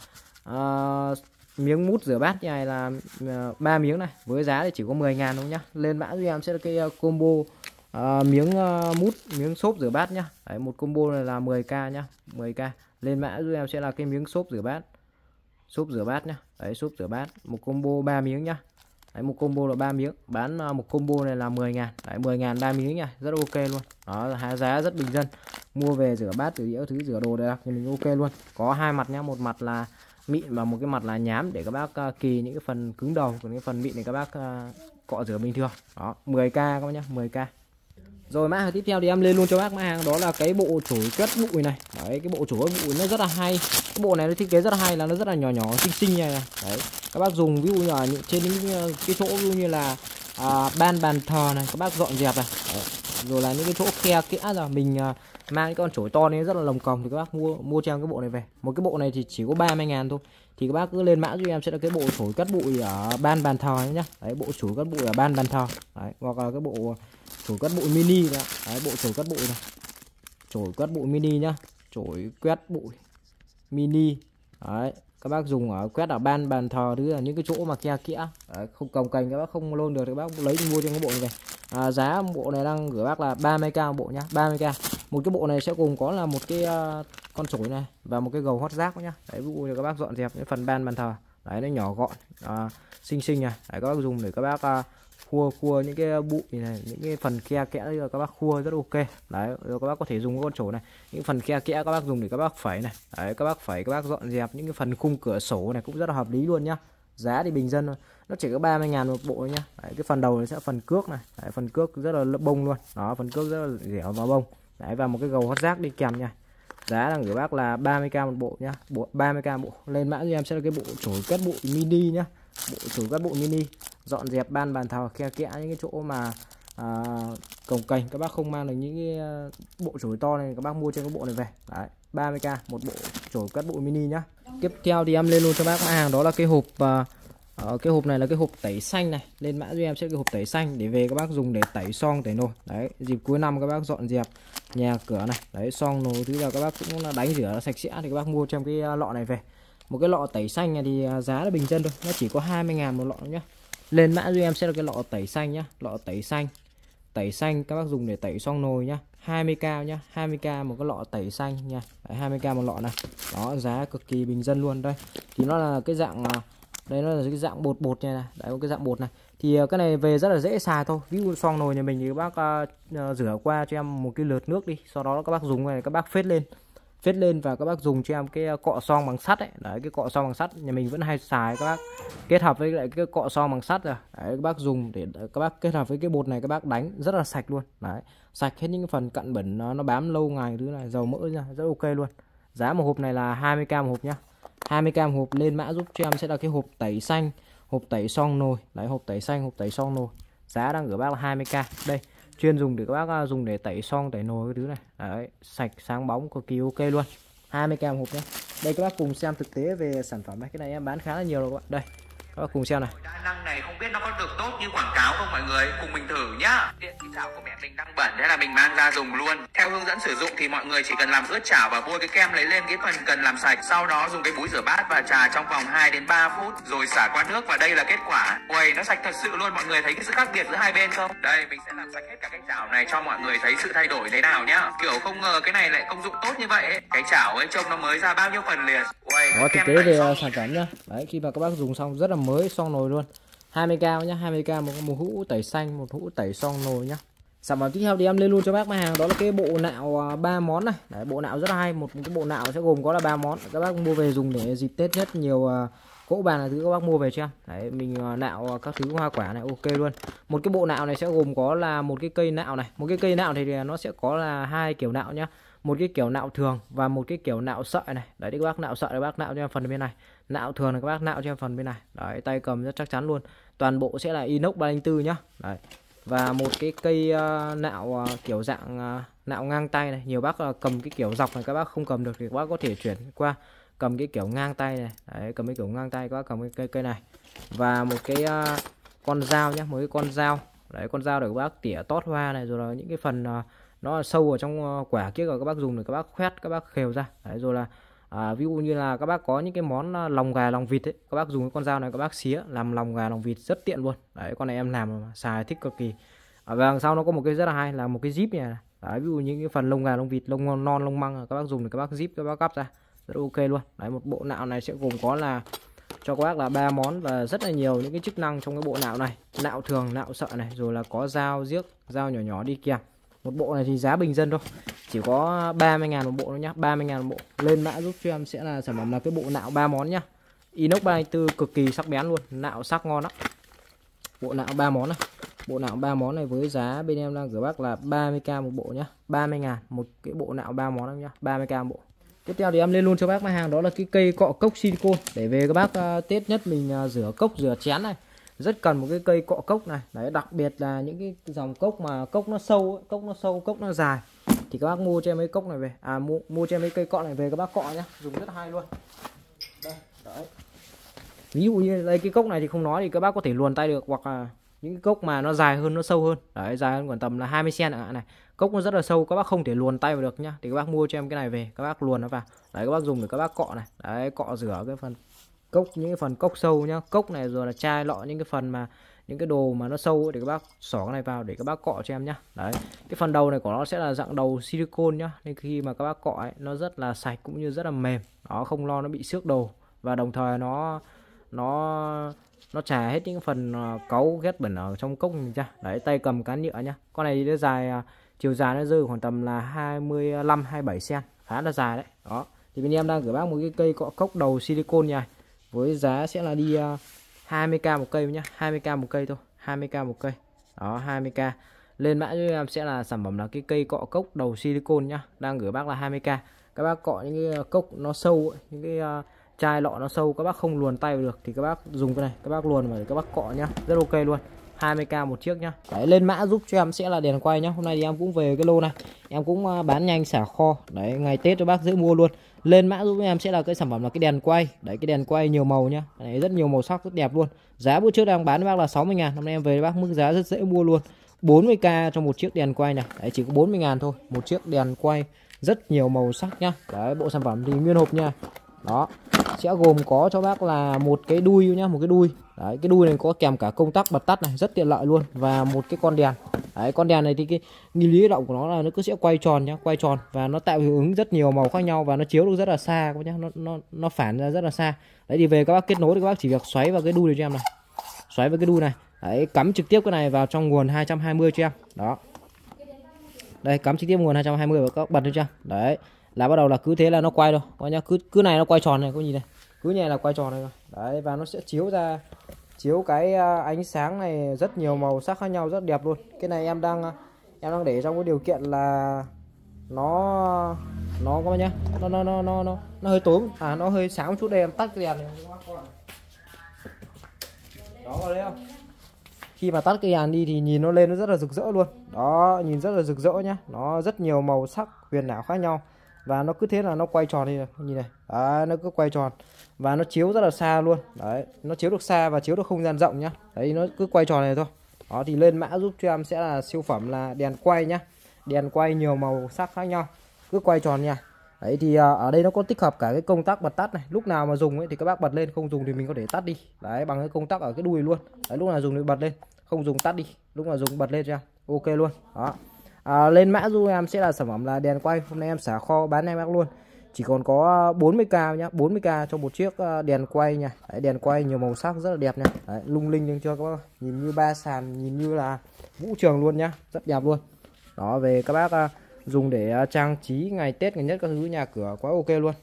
uh, miếng mút rửa bát như này là ba uh, miếng này, với giá thì chỉ có mười ngàn thôi nhá. Lên mã giúp em sẽ là cái combo uh, miếng uh, mút, miếng xốp rửa bát nhá. Đấy, một combo này là mười k nhá, mười k. Lên mã giúp em sẽ là cái miếng xốp rửa bát, xốp rửa bát nhá. Đấy, xốp rửa bát, một combo ba miếng nhá. Đấy, một combo là ba miếng, bán uh, một combo này là mười ngàn. Đấy, mười ngàn ba miếng nhá, rất ok luôn. Đó, giá rất bình dân. Mua về rửa bát, rửa đĩa, thứ rửa đồ đây là mình ok luôn. Có hai mặt nhá, một mặt là mịn và một cái mặt là nhám để các bác uh, kỳ những cái phần cứng đầu, còn cái phần mịn này các bác uh, cọ rửa bình thường. Đó, mười k các bác nhá, mười k. Rồi mã hàng tiếp theo thì em lên luôn cho bác mã hàng, đó là cái bộ chổi quét bụi này. Đấy, cái bộ chổi quét bụi nó rất là hay. Cái bộ này nó thiết kế rất là hay, là nó rất là nhỏ nhỏ xinh xinh này. Đấy, các bác dùng ví dụ như là trên những cái chỗ ví dụ như là uh, ban bàn thờ này, các bác dọn dẹp này. Đấy, rồi là những cái chỗ khe kẽ là mình uh, mang cái con chổi to nên rất là lồng còng thì các bác mua mua cho em cái bộ này về. Một cái bộ này thì chỉ có ba mươi ngàn thôi. Thì các bác cứ lên mã giúp em sẽ là cái bộ chổi cắt bụi ở ban bàn thờ nhá. Đấy, bộ chổi cắt bụi ở ban bàn thờ. Đấy, hoặc là cái bộ chổi cắt bụi mini đó. Đấy, bộ chổi cắt bụi này. Chổi cắt bụi mini nhá, chổi quét bụi mini. Đấy, các bác dùng ở quét ở ban bàn thờ thứ là những cái chỗ mà khe kẽ. Đấy, không cồng cành các bác không lôn được thì các bác lấy mua cho cái bộ này về. À, giá bộ này đang gửi bác là ba mươi k bộ nhá, ba mươi k. Một cái bộ này sẽ gồm có là một cái uh, con chổi này và một cái gầu hót rác nhá. Đấy, ví dụ như các bác dọn dẹp những phần ban bàn thờ. Đấy, nó nhỏ gọn, uh, xinh xinh này. Đấy, các bác dùng để các bác uh, khua khua những cái bụi này, những cái phần khe kẽ rồi các bác khua rất ok. Đấy, rồi các bác có thể dùng con chổi này, những phần khe kẽ các bác dùng để các bác phẩy này. Đấy, các bác phẩy các bác dọn dẹp những cái phần khung cửa sổ này cũng rất là hợp lý luôn nhá. Giá thì bình dân thôi, nó chỉ có ba mươi ngàn một bộ nhá. Đấy, cái phần đầu này sẽ phần cước này. Đấy, phần cước rất là bông luôn. Đó, phần cước rất là dẻo và bông. Đấy, và một cái gầu hót rác đi kèm nha. Giá là gửi bác là ba mươi k một bộ nhá, bộ ba mươi k một bộ. Lên mã cho em sẽ là cái bộ chổi cắt bụi mini nhá. Bộ chổi cắt bụi mini dọn dẹp ban bàn thờ khe kẽ những cái chỗ mà à, cồng cành các bác không mang được những cái bộ chổi to này, các bác mua trên cái bộ này về. Đấy, ba mươi k một bộ chổi cắt bụi mini nhá. Tiếp theo thì em lên luôn cho bác mã hàng, đó là cái hộp à, Ờ, cái hộp này là cái hộp tẩy xanh này. Lên mã giúp em sẽ cái hộp tẩy xanh để về các bác dùng để tẩy xong tẩy nồi. Đấy, dịp cuối năm các bác dọn dẹp nhà cửa này. Đấy, xong nồi thứ là các bác cũng là đánh rửa sạch sẽ thì các bác mua cho em cái lọ này về. Một cái lọ tẩy xanh này thì giá là bình dân thôi, nó chỉ có hai mươi ngàn một lọ nhá. Lên mã giúp em sẽ là cái lọ tẩy xanh nhá, lọ tẩy xanh. Tẩy xanh các bác dùng để tẩy xong nồi nhá. hai mươi k nhá, hai mươi k một cái lọ tẩy xanh nha. Đấy, hai mươi k một lọ này. Đó, giá cực kỳ bình dân luôn đây. Thì nó là cái dạng Đấy nó là cái dạng bột bột này, này. Đấy một cái dạng bột này. Thì cái này về rất là dễ xài thôi. Ví dụ xong nồi nhà mình thì các bác uh, rửa qua cho em một cái lượt nước đi. Sau đó các bác dùng này, các bác phết lên. Phết lên và các bác dùng cho em cái cọ son bằng sắt ấy. Đấy cái cọ son bằng sắt nhà mình vẫn hay xài các bác. Kết hợp với lại cái cọ son bằng sắt rồi. Đấy các bác dùng để các bác kết hợp với cái bột này các bác đánh rất là sạch luôn. Đấy, sạch hết những phần cặn bẩn nó, nó bám lâu ngày thứ này, dầu mỡ ra rất ok luôn. Giá một hộp này là hai mươi k một hộp nhá. hai mươi k một hộp, lên mã giúp cho em sẽ là cái hộp tẩy xanh, hộp tẩy son nồi. Đấy hộp tẩy xanh, hộp tẩy son nồi. Giá đang gửi bác là hai mươi k. Đây, chuyên dùng để các bác dùng để tẩy son, tẩy nồi cái thứ này. Đấy, sạch sáng bóng cực kỳ ok luôn. hai mươi k một hộp nhé. Đây các bác cùng xem thực tế về sản phẩm này. Cái này em bán khá là nhiều rồi các bạn. Đây, các bác cùng xem này. Đa năng này không biết nó có được tốt như quảng cáo không mọi người, cùng mình thử nhá. Điện cái chảo của mẹ mình đang bẩn, thế là mình mang ra dùng luôn. Theo hướng dẫn sử dụng thì mọi người chỉ cần làm ướt chảo và bôi cái kem lấy lên cái phần cần làm sạch, sau đó dùng cái búi rửa bát và trà trong vòng hai đến ba phút rồi xả qua nước và đây là kết quả. Ui, nó sạch thật sự luôn, mọi người thấy cái sự khác biệt giữa hai bên không? Đây mình sẽ làm sạch hết cả cái chảo này cho mọi người thấy sự thay đổi thế nào nhá. Kiểu không ngờ cái này lại công dụng tốt như vậy ấy. Cái chảo ấy trông nó mới ra bao nhiêu phần liền. Ui, đó thực tế về sản phẩm nhá. Đấy khi mà các bác dùng xong rất là mới xong nồi luôn. hai mươi k nhá, hai mươi k một, một hũ tẩy xanh, một hũ tẩy son nồi nhá. Sản phẩm tiếp theo thì em lên luôn cho bác bán hàng, đó là cái bộ nạo ba món này. Đấy, bộ nạo rất hay, một cái bộ nạo sẽ gồm có là ba món. Các bác mua về dùng để dịp Tết rất nhiều cỗ bàn là thứ các bác mua về cho em. Đấy, mình nạo các thứ hoa quả này ok luôn. Một cái bộ nạo này sẽ gồm có là một cái cây nạo này, một cái cây nạo thì nó sẽ có là hai kiểu nạo nhá. Một cái kiểu nạo thường và một cái kiểu nạo sợi này. Đấy các bác nạo sợi các bác nạo cho em phần bên này. Nạo thường là các bác nạo cho em phần bên này. Đấy tay cầm rất chắc chắn luôn. Toàn bộ sẽ là inox ba không bốn nhá. Đấy. Và một cái cây uh, nạo uh, kiểu dạng uh, nạo ngang tay này. Nhiều bác uh, cầm cái kiểu dọc này các bác không cầm được thì các bác có thể chuyển qua cầm cái kiểu ngang tay này. Đấy cầm cái kiểu ngang tay các bác cầm cái cây cây này. Và một cái uh, con dao nhá, một cái con dao. Đấy con dao để các bác tỉa tót hoa này rồi là những cái phần uh, nó sâu ở trong quả kia rồi các bác dùng để các bác khoét, các bác khều ra. Đấy, rồi là à, ví dụ như là các bác có những cái món lòng gà lòng vịt ấy, các bác dùng cái con dao này các bác xía làm lòng gà lòng vịt rất tiện luôn. Đấy con này em làm xài thích cực kỳ. À, và đằng sau nó có một cái rất là hay là một cái zip này. Đấy, ví dụ những cái phần lông gà lông vịt, lông non lông măng các bác dùng để các bác zip các bác cắp ra rất ok luôn. Đấy một bộ nạo này sẽ gồm có là cho các bác là ba món và rất là nhiều những cái chức năng trong cái bộ nạo này. Nạo thường, nạo sợi này, rồi là có dao giếc, dao nhỏ nhỏ đi kèm. Một bộ này thì giá bình dân thôi, chỉ có ba mươi ngàn một bộ thôi nhá, ba mươi ngàn một bộ. Lên mã giúp cho em sẽ là sản phẩm là cái bộ nạo ba món nhá. Inox ba không bốn cực kỳ sắc bén luôn, nạo sắc ngon lắm. Bộ nạo ba món này. Bộ nạo ba món này với giá bên em đang gửi bác là ba mươi k một bộ nhá, ba mươi ngàn một cái bộ nạo ba món này nhá, ba mươi k một bộ. Tiếp theo thì em lên luôn cho bác bán hàng đó là cái cây cọ cốc silicon để về các bác uh, Tết nhất mình uh, rửa cốc rửa chén này. Rất cần một cái cây cọ cốc này. Đấy, đặc biệt là những cái dòng cốc mà cốc nó sâu, cốc nó sâu, cốc nó dài thì các bác mua cho em mấy cốc này về, à mua mua cho em mấy cây cọ này về các bác cọ nhá, dùng rất hay luôn. Đây, đấy. Ví dụ như đây cái cốc này thì không nói thì các bác có thể luồn tay được, hoặc là những cái cốc mà nó dài hơn, nó sâu hơn. Đấy, dài hơn khoảng tầm là hai mươi xăng-ti-mét ạ này. Cốc nó rất là sâu, các bác không thể luồn tay vào được nhá. Thì các bác mua cho em cái này về, các bác luồn nó vào. Đấy các bác dùng để các bác cọ này. Đấy, cọ rửa cái phần cốc, những cái phần cốc sâu nhá, cốc này rồi là chai lọ, những cái phần mà những cái đồ mà nó sâu để các bác xỏ cái này vào để các bác cọ cho em nhá. Đấy, cái phần đầu này của nó sẽ là dạng đầu silicon nhá, nên khi mà các bác cọ ấy, nó rất là sạch cũng như rất là mềm, nó không lo nó bị xước đồ và đồng thời nó nó nó chà hết những phần cáu ghét bẩn ở trong cốc mình ra. Đấy, tay cầm cán nhựa nhá. Con này nó dài, chiều dài nó rơi khoảng tầm là hai mươi lăm hai mươi bảy xăng-ti-mét, khá là dài đấy. Đó, thì bên em đang gửi bác một cái cây cọ cốc đầu silicon nha, với giá sẽ là đi hai mươi k một cây nhá, hai mươi k một cây thôi, hai mươi k một cây. Đó, hai mươi k. Lên mã cho em sẽ là sản phẩm là cái cây cọ cốc đầu silicon nhá, đang gửi bác là hai mươi k. Các bác cọ những cái cốc nó sâu, những cái chai lọ nó sâu các bác không luồn tay được thì các bác dùng cái này, các bác luồn vào để các bác cọ nhá, rất ok luôn. hai mươi k một chiếc nhá. Đấy, lên mã giúp cho em sẽ là đèn quay nhá. Hôm nay thì em cũng về cái lô này, em cũng bán nhanh xả kho. Đấy, ngày Tết cho bác dễ mua luôn. Lên mã giúp em sẽ là cái sản phẩm là cái đèn quay. Đấy, cái đèn quay nhiều màu nhá. Đấy, rất nhiều màu sắc, rất đẹp luôn. Giá bữa trước đang bán với bác là sáu mươi ngàn, hôm nay em về bác mức giá rất dễ mua luôn. bốn mươi k cho một chiếc đèn quay này. Đấy, chỉ có bốn mươi ngàn thôi, một chiếc đèn quay rất nhiều màu sắc nhá. Đấy, bộ sản phẩm thì nguyên hộp nha. Đó, sẽ gồm có cho bác là một cái đuôi nhá, một cái đuôi. Đấy, cái đuôi này có kèm cả công tắc bật tắt này, rất tiện lợi luôn, và một cái con đèn. Đấy, con đèn này thì cái nguyên lý động của nó là nó cứ sẽ quay tròn nhá, quay tròn và nó tạo hiệu ứng rất nhiều màu khác nhau và nó chiếu được rất là xa các bác nhá, nó nó nó phản ra rất là xa. Đấy thì về các bác kết nối thì các bác chỉ việc xoáy vào cái đu này cho em này. Xoáy vào cái đu này. Đấy, cắm trực tiếp cái này vào trong nguồn hai trăm hai mươi cho em. Đó. Đây, cắm trực tiếp nguồn hai trăm hai mươi và các bật lên cho em. Đấy. Là bắt đầu là cứ thế là nó quay rồi. Các nhá, cứ cứ này nó quay tròn này, có nhìn này. Cứ nhẹ là quay tròn này rồi. Đấy, và nó sẽ chiếu ra chiếu cái ánh sáng này rất nhiều màu sắc khác nhau, rất đẹp luôn. Cái này em đang em đang để trong cái điều kiện là nó nó các bạn nhá, nó nó nó nó nó nó hơi tối à, nó hơi sáng một chút. Đây em tắt cái đèn này. Đó, có thấy không? Khi mà tắt cái đèn đi thì nhìn nó lên nó rất là rực rỡ luôn. Đó, nhìn rất là rực rỡ nhá. Nó rất nhiều màu sắc huyền ảo khác nhau và nó cứ thế là nó quay tròn đi này, nhìn này. Đấy, nó cứ quay tròn và nó chiếu rất là xa luôn. Đấy, nó chiếu được xa và chiếu được không gian rộng nhá. Đấy, nó cứ quay tròn này thôi. Đó thì lên mã giúp cho em sẽ là siêu phẩm là đèn quay nhá. Đèn quay nhiều màu sắc khác nhau, cứ quay tròn nha. Đấy thì ở đây nó có tích hợp cả cái công tắc bật tắt này. Lúc nào mà dùng ấy thì các bác bật lên, không dùng thì mình có thể tắt đi. Đấy, bằng cái công tắc ở cái đuôi luôn. Đấy, lúc nào dùng thì bật lên, không dùng tắt đi. Lúc nào dùng bật lên cho em. Ok luôn. Đó. À, lên mã giúp em sẽ là sản phẩm là đèn quay. Hôm nay em xả kho bán em bác luôn. Chỉ còn có bốn mươi k nhá, bốn mươi k cho một chiếc đèn quay nha. Đấy, đèn quay nhiều màu sắc rất là đẹp nha. Đấy, lung linh nhưng chưa các bác, nhìn như ba sàn, nhìn như là vũ trường luôn nhá, rất đẹp luôn. Đó, về các bác dùng để trang trí ngày Tết ngày nhất các thứ, nhà cửa quá ok luôn.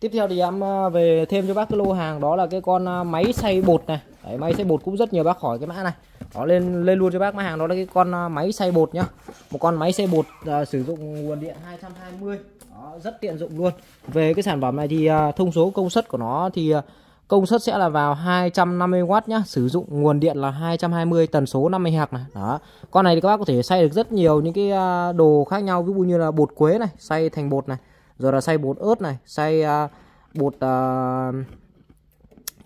Tiếp theo thì em về thêm cho bác cái lô hàng đó là cái con máy xay bột này. Đấy, máy xay bột cũng rất nhiều bác hỏi cái mã này. Đó, lên lên luôn cho bác mã hàng đó là cái con máy xay bột nhá. Một con máy xay bột à, sử dụng nguồn điện hai trăm hai mươi. Đó, rất tiện dụng luôn. Về cái sản phẩm này thì à, thông số công suất của nó thì à, công suất sẽ là vào hai trăm năm mươi oát nhá, sử dụng nguồn điện là hai trăm hai mươi, tần số năm mươi héc này. Đó. Con này thì các bác có thể xay được rất nhiều những cái à, đồ khác nhau, ví dụ như là bột quế này, xay thành bột này, rồi là xay bột ớt này, xay à, bột à,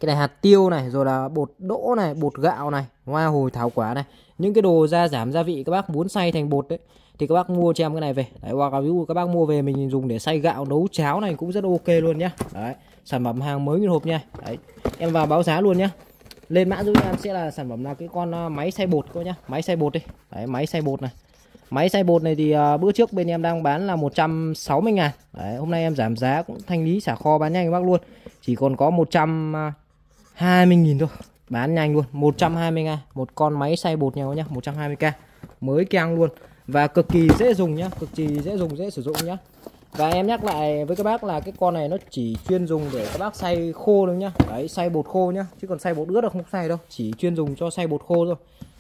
cái này hạt tiêu này, rồi là bột đỗ này, bột gạo này, hoa hồi thảo quả này. Những cái đồ gia giảm gia vị các bác muốn xay thành bột đấy thì các bác mua cho em cái này về. Đấy, hoặc là ví dụ các bác mua về mình dùng để xay gạo nấu cháo này cũng rất ok luôn nhá. Đấy, sản phẩm hàng mới nguyên hộp nha. Đấy, em vào báo giá luôn nhá. Lên mã giúp em sẽ là sản phẩm là cái con máy xay bột các nhá. Máy xay bột đi. Đấy, máy xay bột này. Máy xay bột này thì uh, bữa trước bên em đang bán là một trăm sáu mươi ngàn. Đấy, hôm nay em giảm giá cũng thanh lý xả kho bán nhanh các bác luôn. Chỉ còn có một trăm hai mươi nghìn thôi. Bán nhanh luôn, một trăm hai mươi ngàn một con máy xay bột nhau nhá, một trăm hai mươi k. Mới keng luôn và cực kỳ dễ dùng nhá, cực kỳ dễ dùng, dễ sử dụng nhá. Và em nhắc lại với các bác là cái con này nó chỉ chuyên dùng để các bác xay khô thôi nhá. Đấy, xay bột khô nhá, chứ còn xay bột ướt là không xay đâu, chỉ chuyên dùng cho xay bột khô thôi.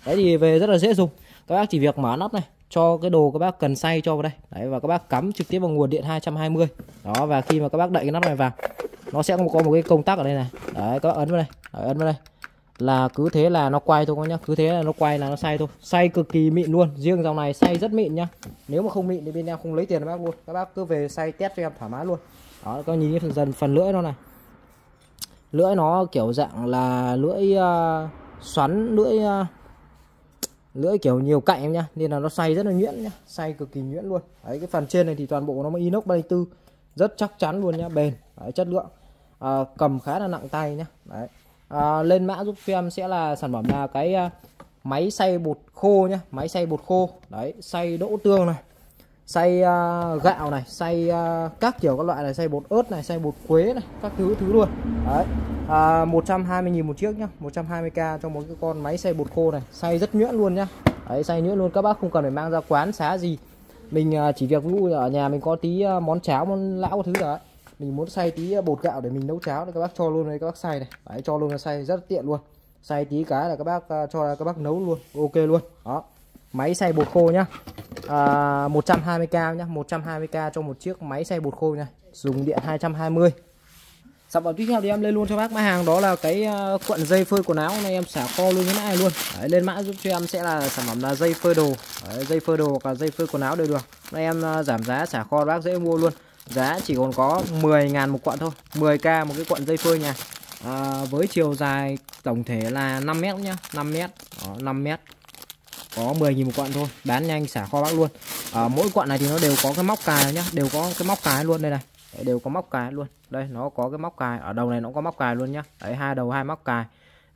Đấy thì về rất là dễ dùng. Các bác chỉ việc mở nắp này, cho cái đồ các bác cần xay cho vào đây. Đấy, và các bác cắm trực tiếp vào nguồn điện hai trăm hai mươi. Đó, và khi mà các bác đậy cái nắp này vào, nó sẽ có một cái công tắc ở đây này. Đấy, các bác ấn vào đây. Đấy, ấn vào đây. Là cứ thế là nó quay thôi các nhá, cứ thế là nó quay là nó xay thôi. Xay cực kỳ mịn luôn, riêng dòng này xay rất mịn nhá. Nếu mà không mịn thì bên em không lấy tiền các bác luôn. Các bác cứ về xay test cho em thoải mái luôn. Đó, các nhìn cái dần phần lưỡi nó này. Lưỡi nó kiểu dạng là lưỡi uh, xoắn, lưỡi uh, lưỡi kiểu nhiều cạnh em nhá, nên là nó xay rất là nhuyễn nhá, xay cực kỳ nhuyễn luôn. Đấy, cái phần trên này thì toàn bộ nó inox ba tư, rất chắc chắn luôn nhá, bền. Đấy, chất lượng. À, cầm khá là nặng tay nhá. Đấy. À, lên mã giúp cho em sẽ là sản phẩm là cái uh, máy xay bột khô nhá, máy xay bột khô. Đấy, xay đỗ tương này, xay uh, gạo này, xay uh, các kiểu các loại này, xay bột ớt này, xay bột quế này, các thứ thứ luôn. Đấy, à, một trăm hai mươi nghìn một chiếc nhá, một trăm hai mươi k cho một cái con máy xay bột khô này, xay rất nhuyễn luôn nhá. Đấy, xay nhuyễn luôn, các bác không cần phải mang ra quán xá gì, mình uh, chỉ việc ví ở nhà mình có tí uh, món cháo, món lão thứ đó, mình muốn xay tí bột gạo để mình nấu cháo thì các bác cho luôn đấy, các bác xay này. Đấy, cho luôn là xay rất tiện luôn, xay tí cái là các bác cho là các bác nấu luôn, ok luôn. Đó, máy xay bột khô nhá, à, một trăm hai mươi k nhá, một trăm hai mươi k cho một chiếc máy xay bột khô nhá, dùng điện hai trăm hai mươi. Sản phẩm tiếp theo thì em lên luôn cho bác mã hàng đó là cái cuộn dây phơi quần áo này, em xả kho luôn cái mã này luôn. Đấy, lên mã giúp cho em sẽ là sản phẩm là dây phơi đồ. Đấy, dây phơi đồ hoặc là dây phơi quần áo đều được. Đây em giảm giá xả kho bác dễ mua luôn. Giá chỉ còn có mười ngàn một cuộn thôi, mười k một cái cuộn dây phơi nha. À, với chiều dài tổng thể là năm mét nhá, năm mét. Đó, năm mét. Có mười nghìn một cuộn thôi, bán nhanh xả kho bác luôn. À, mỗi cuộn này thì nó đều có cái móc cài nhá, đều có cái móc cài luôn đây này. Đấy, đều có móc cài luôn. Đây, nó có cái móc cài, ở đầu này nó có móc cài luôn nhá. Đấy, hai đầu hai móc cài.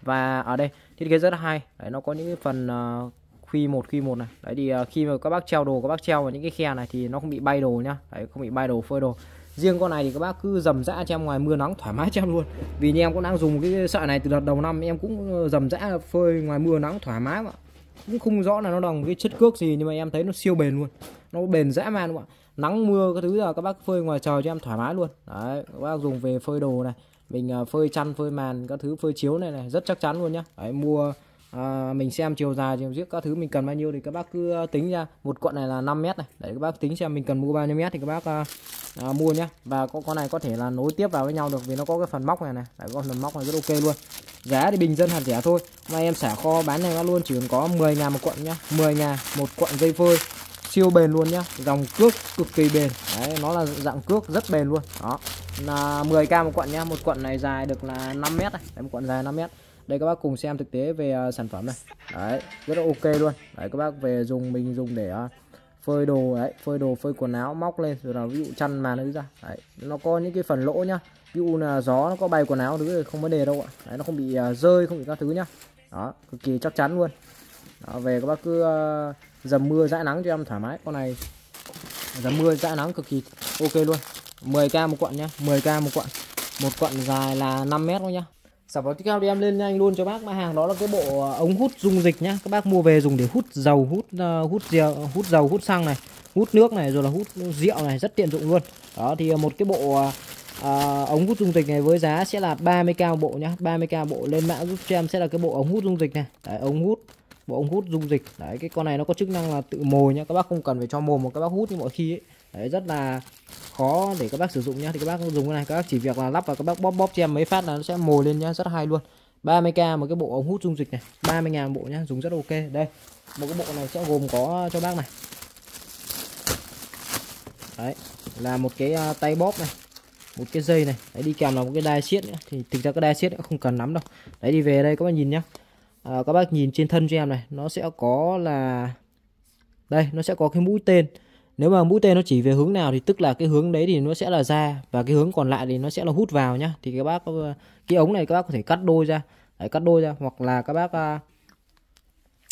Và ở đây thiết kế rất là hay. Đấy, nó có những cái phần uh, khuy một khuy một này. Đấy thì uh, khi mà các bác treo đồ, các bác treo vào những cái khe này thì nó không bị bay đồ nhá. Đấy, không bị bay đồ phơi đồ. Riêng con này thì các bác cứ dầm dã cho em ngoài mưa nắng thoải mái cho em luôn. Vì như em cũng đang dùng cái sợi này từ đợt đầu năm, em cũng dầm dã phơi ngoài mưa nắng thoải mái mà. Cũng không rõ là nó đồng cái chất cước gì nhưng mà em thấy nó siêu bền luôn. Nó bền dã man luôn ạ. Nắng mưa các thứ là các bác phơi ngoài trời cho em thoải mái luôn. Đấy, các bác dùng về phơi đồ này, mình phơi chăn, phơi màn, các thứ phơi chiếu này này, rất chắc chắn luôn nhá. Đấy, mua à, mình xem chiều dài, chiều giết các thứ mình cần bao nhiêu thì các bác cứ tính ra. Một cuộn này là năm mét này. Đấy, các bác tính xem mình cần mua bao nhiêu mét thì các bác à, à, mua nhá. Và có con này có thể là nối tiếp vào với nhau được vì nó có cái phần móc này này. Đấy, con phần móc này rất ok luôn. Giá thì bình dân hạt rẻ thôi. Mà em xả kho bán này nó luôn chỉ còn có mười ngàn một cuộn nhá. mười ngàn một cuộn dây phơi. Siêu bền luôn nhá, dòng cước cực kỳ bền. Đấy, nó là dạng cước rất bền luôn. Đó. Là mười k một cuộn nhá. Một cuộn này dài được là năm mét này. Đấy, một cuộn dài năm mét. Đây các bác cùng xem thực tế về uh, sản phẩm này. Đấy, rất là ok luôn. Đấy các bác về dùng mình dùng để uh, phơi đồ đấy, phơi đồ, phơi quần áo móc lên rồi là ví dụ chăn màn nó ra. Đấy, nó có những cái phần lỗ nhá. Ví dụ là gió nó có bay quần áo thứ không vấn đề đâu ạ. Đấy, nó không bị uh, rơi, không bị các thứ nhá. Đó, cực kỳ chắc chắn luôn. Đó, về các bác cứ uh, dầm mưa dãi nắng cho em thoải mái. Con này dầm mưa dãi nắng cực kỳ ok luôn. mười k một cuộn nhá, mười k một cuộn. Một cuộn dài là năm mét thôi nhá. Sản phẩm tiếp theo đi em lên nhanh luôn cho bác mã hàng đó là cái bộ ống hút dung dịch nhá. Các bác mua về dùng để hút dầu, hút uh, hút rượu, hút dầu, hút xăng này, hút nước này rồi là hút rượu này, rất tiện dụng luôn. Đó thì một cái bộ uh, uh, ống hút dung dịch này với giá sẽ là ba mươi k bộ nhá, ba mươi k bộ. Lên mã giúp cho em sẽ là cái bộ ống hút dung dịch này. Đấy, ống hút, bộ ống hút dung dịch. Đấy, cái con này nó có chức năng là tự mồi nhá, các bác không cần phải cho mồm mà các bác hút như mọi khi ấy. Đấy, rất là khó để các bác sử dụng nhá. Thì các bác dùng cái này, các bác chỉ việc là lắp vào, các bác bóp bóp cho em mấy phát là nó sẽ mồi lên nhá, rất hay luôn. ba mươi k một cái bộ ống hút dung dịch này, ba mươi ngàn bộ nhá, dùng rất ok. Đây, một cái bộ này sẽ gồm có cho bác này. Đấy, là một cái tay bóp này, một cái dây này, đấy đi kèm là một cái đai siết nữa. Thì thực ra cái đai siết không cần lắm đâu. Đấy đi về đây các bác nhìn nhá. À, các bác nhìn trên thân cho em này, nó sẽ có là đây, nó sẽ có cái mũi tên. Nếu mà mũi tên nó chỉ về hướng nào thì tức là cái hướng đấy thì nó sẽ là ra, và cái hướng còn lại thì nó sẽ là hút vào nhá. Thì các bác, cái ống này các bác có thể cắt đôi ra. Đấy, cắt đôi ra, hoặc là các bác,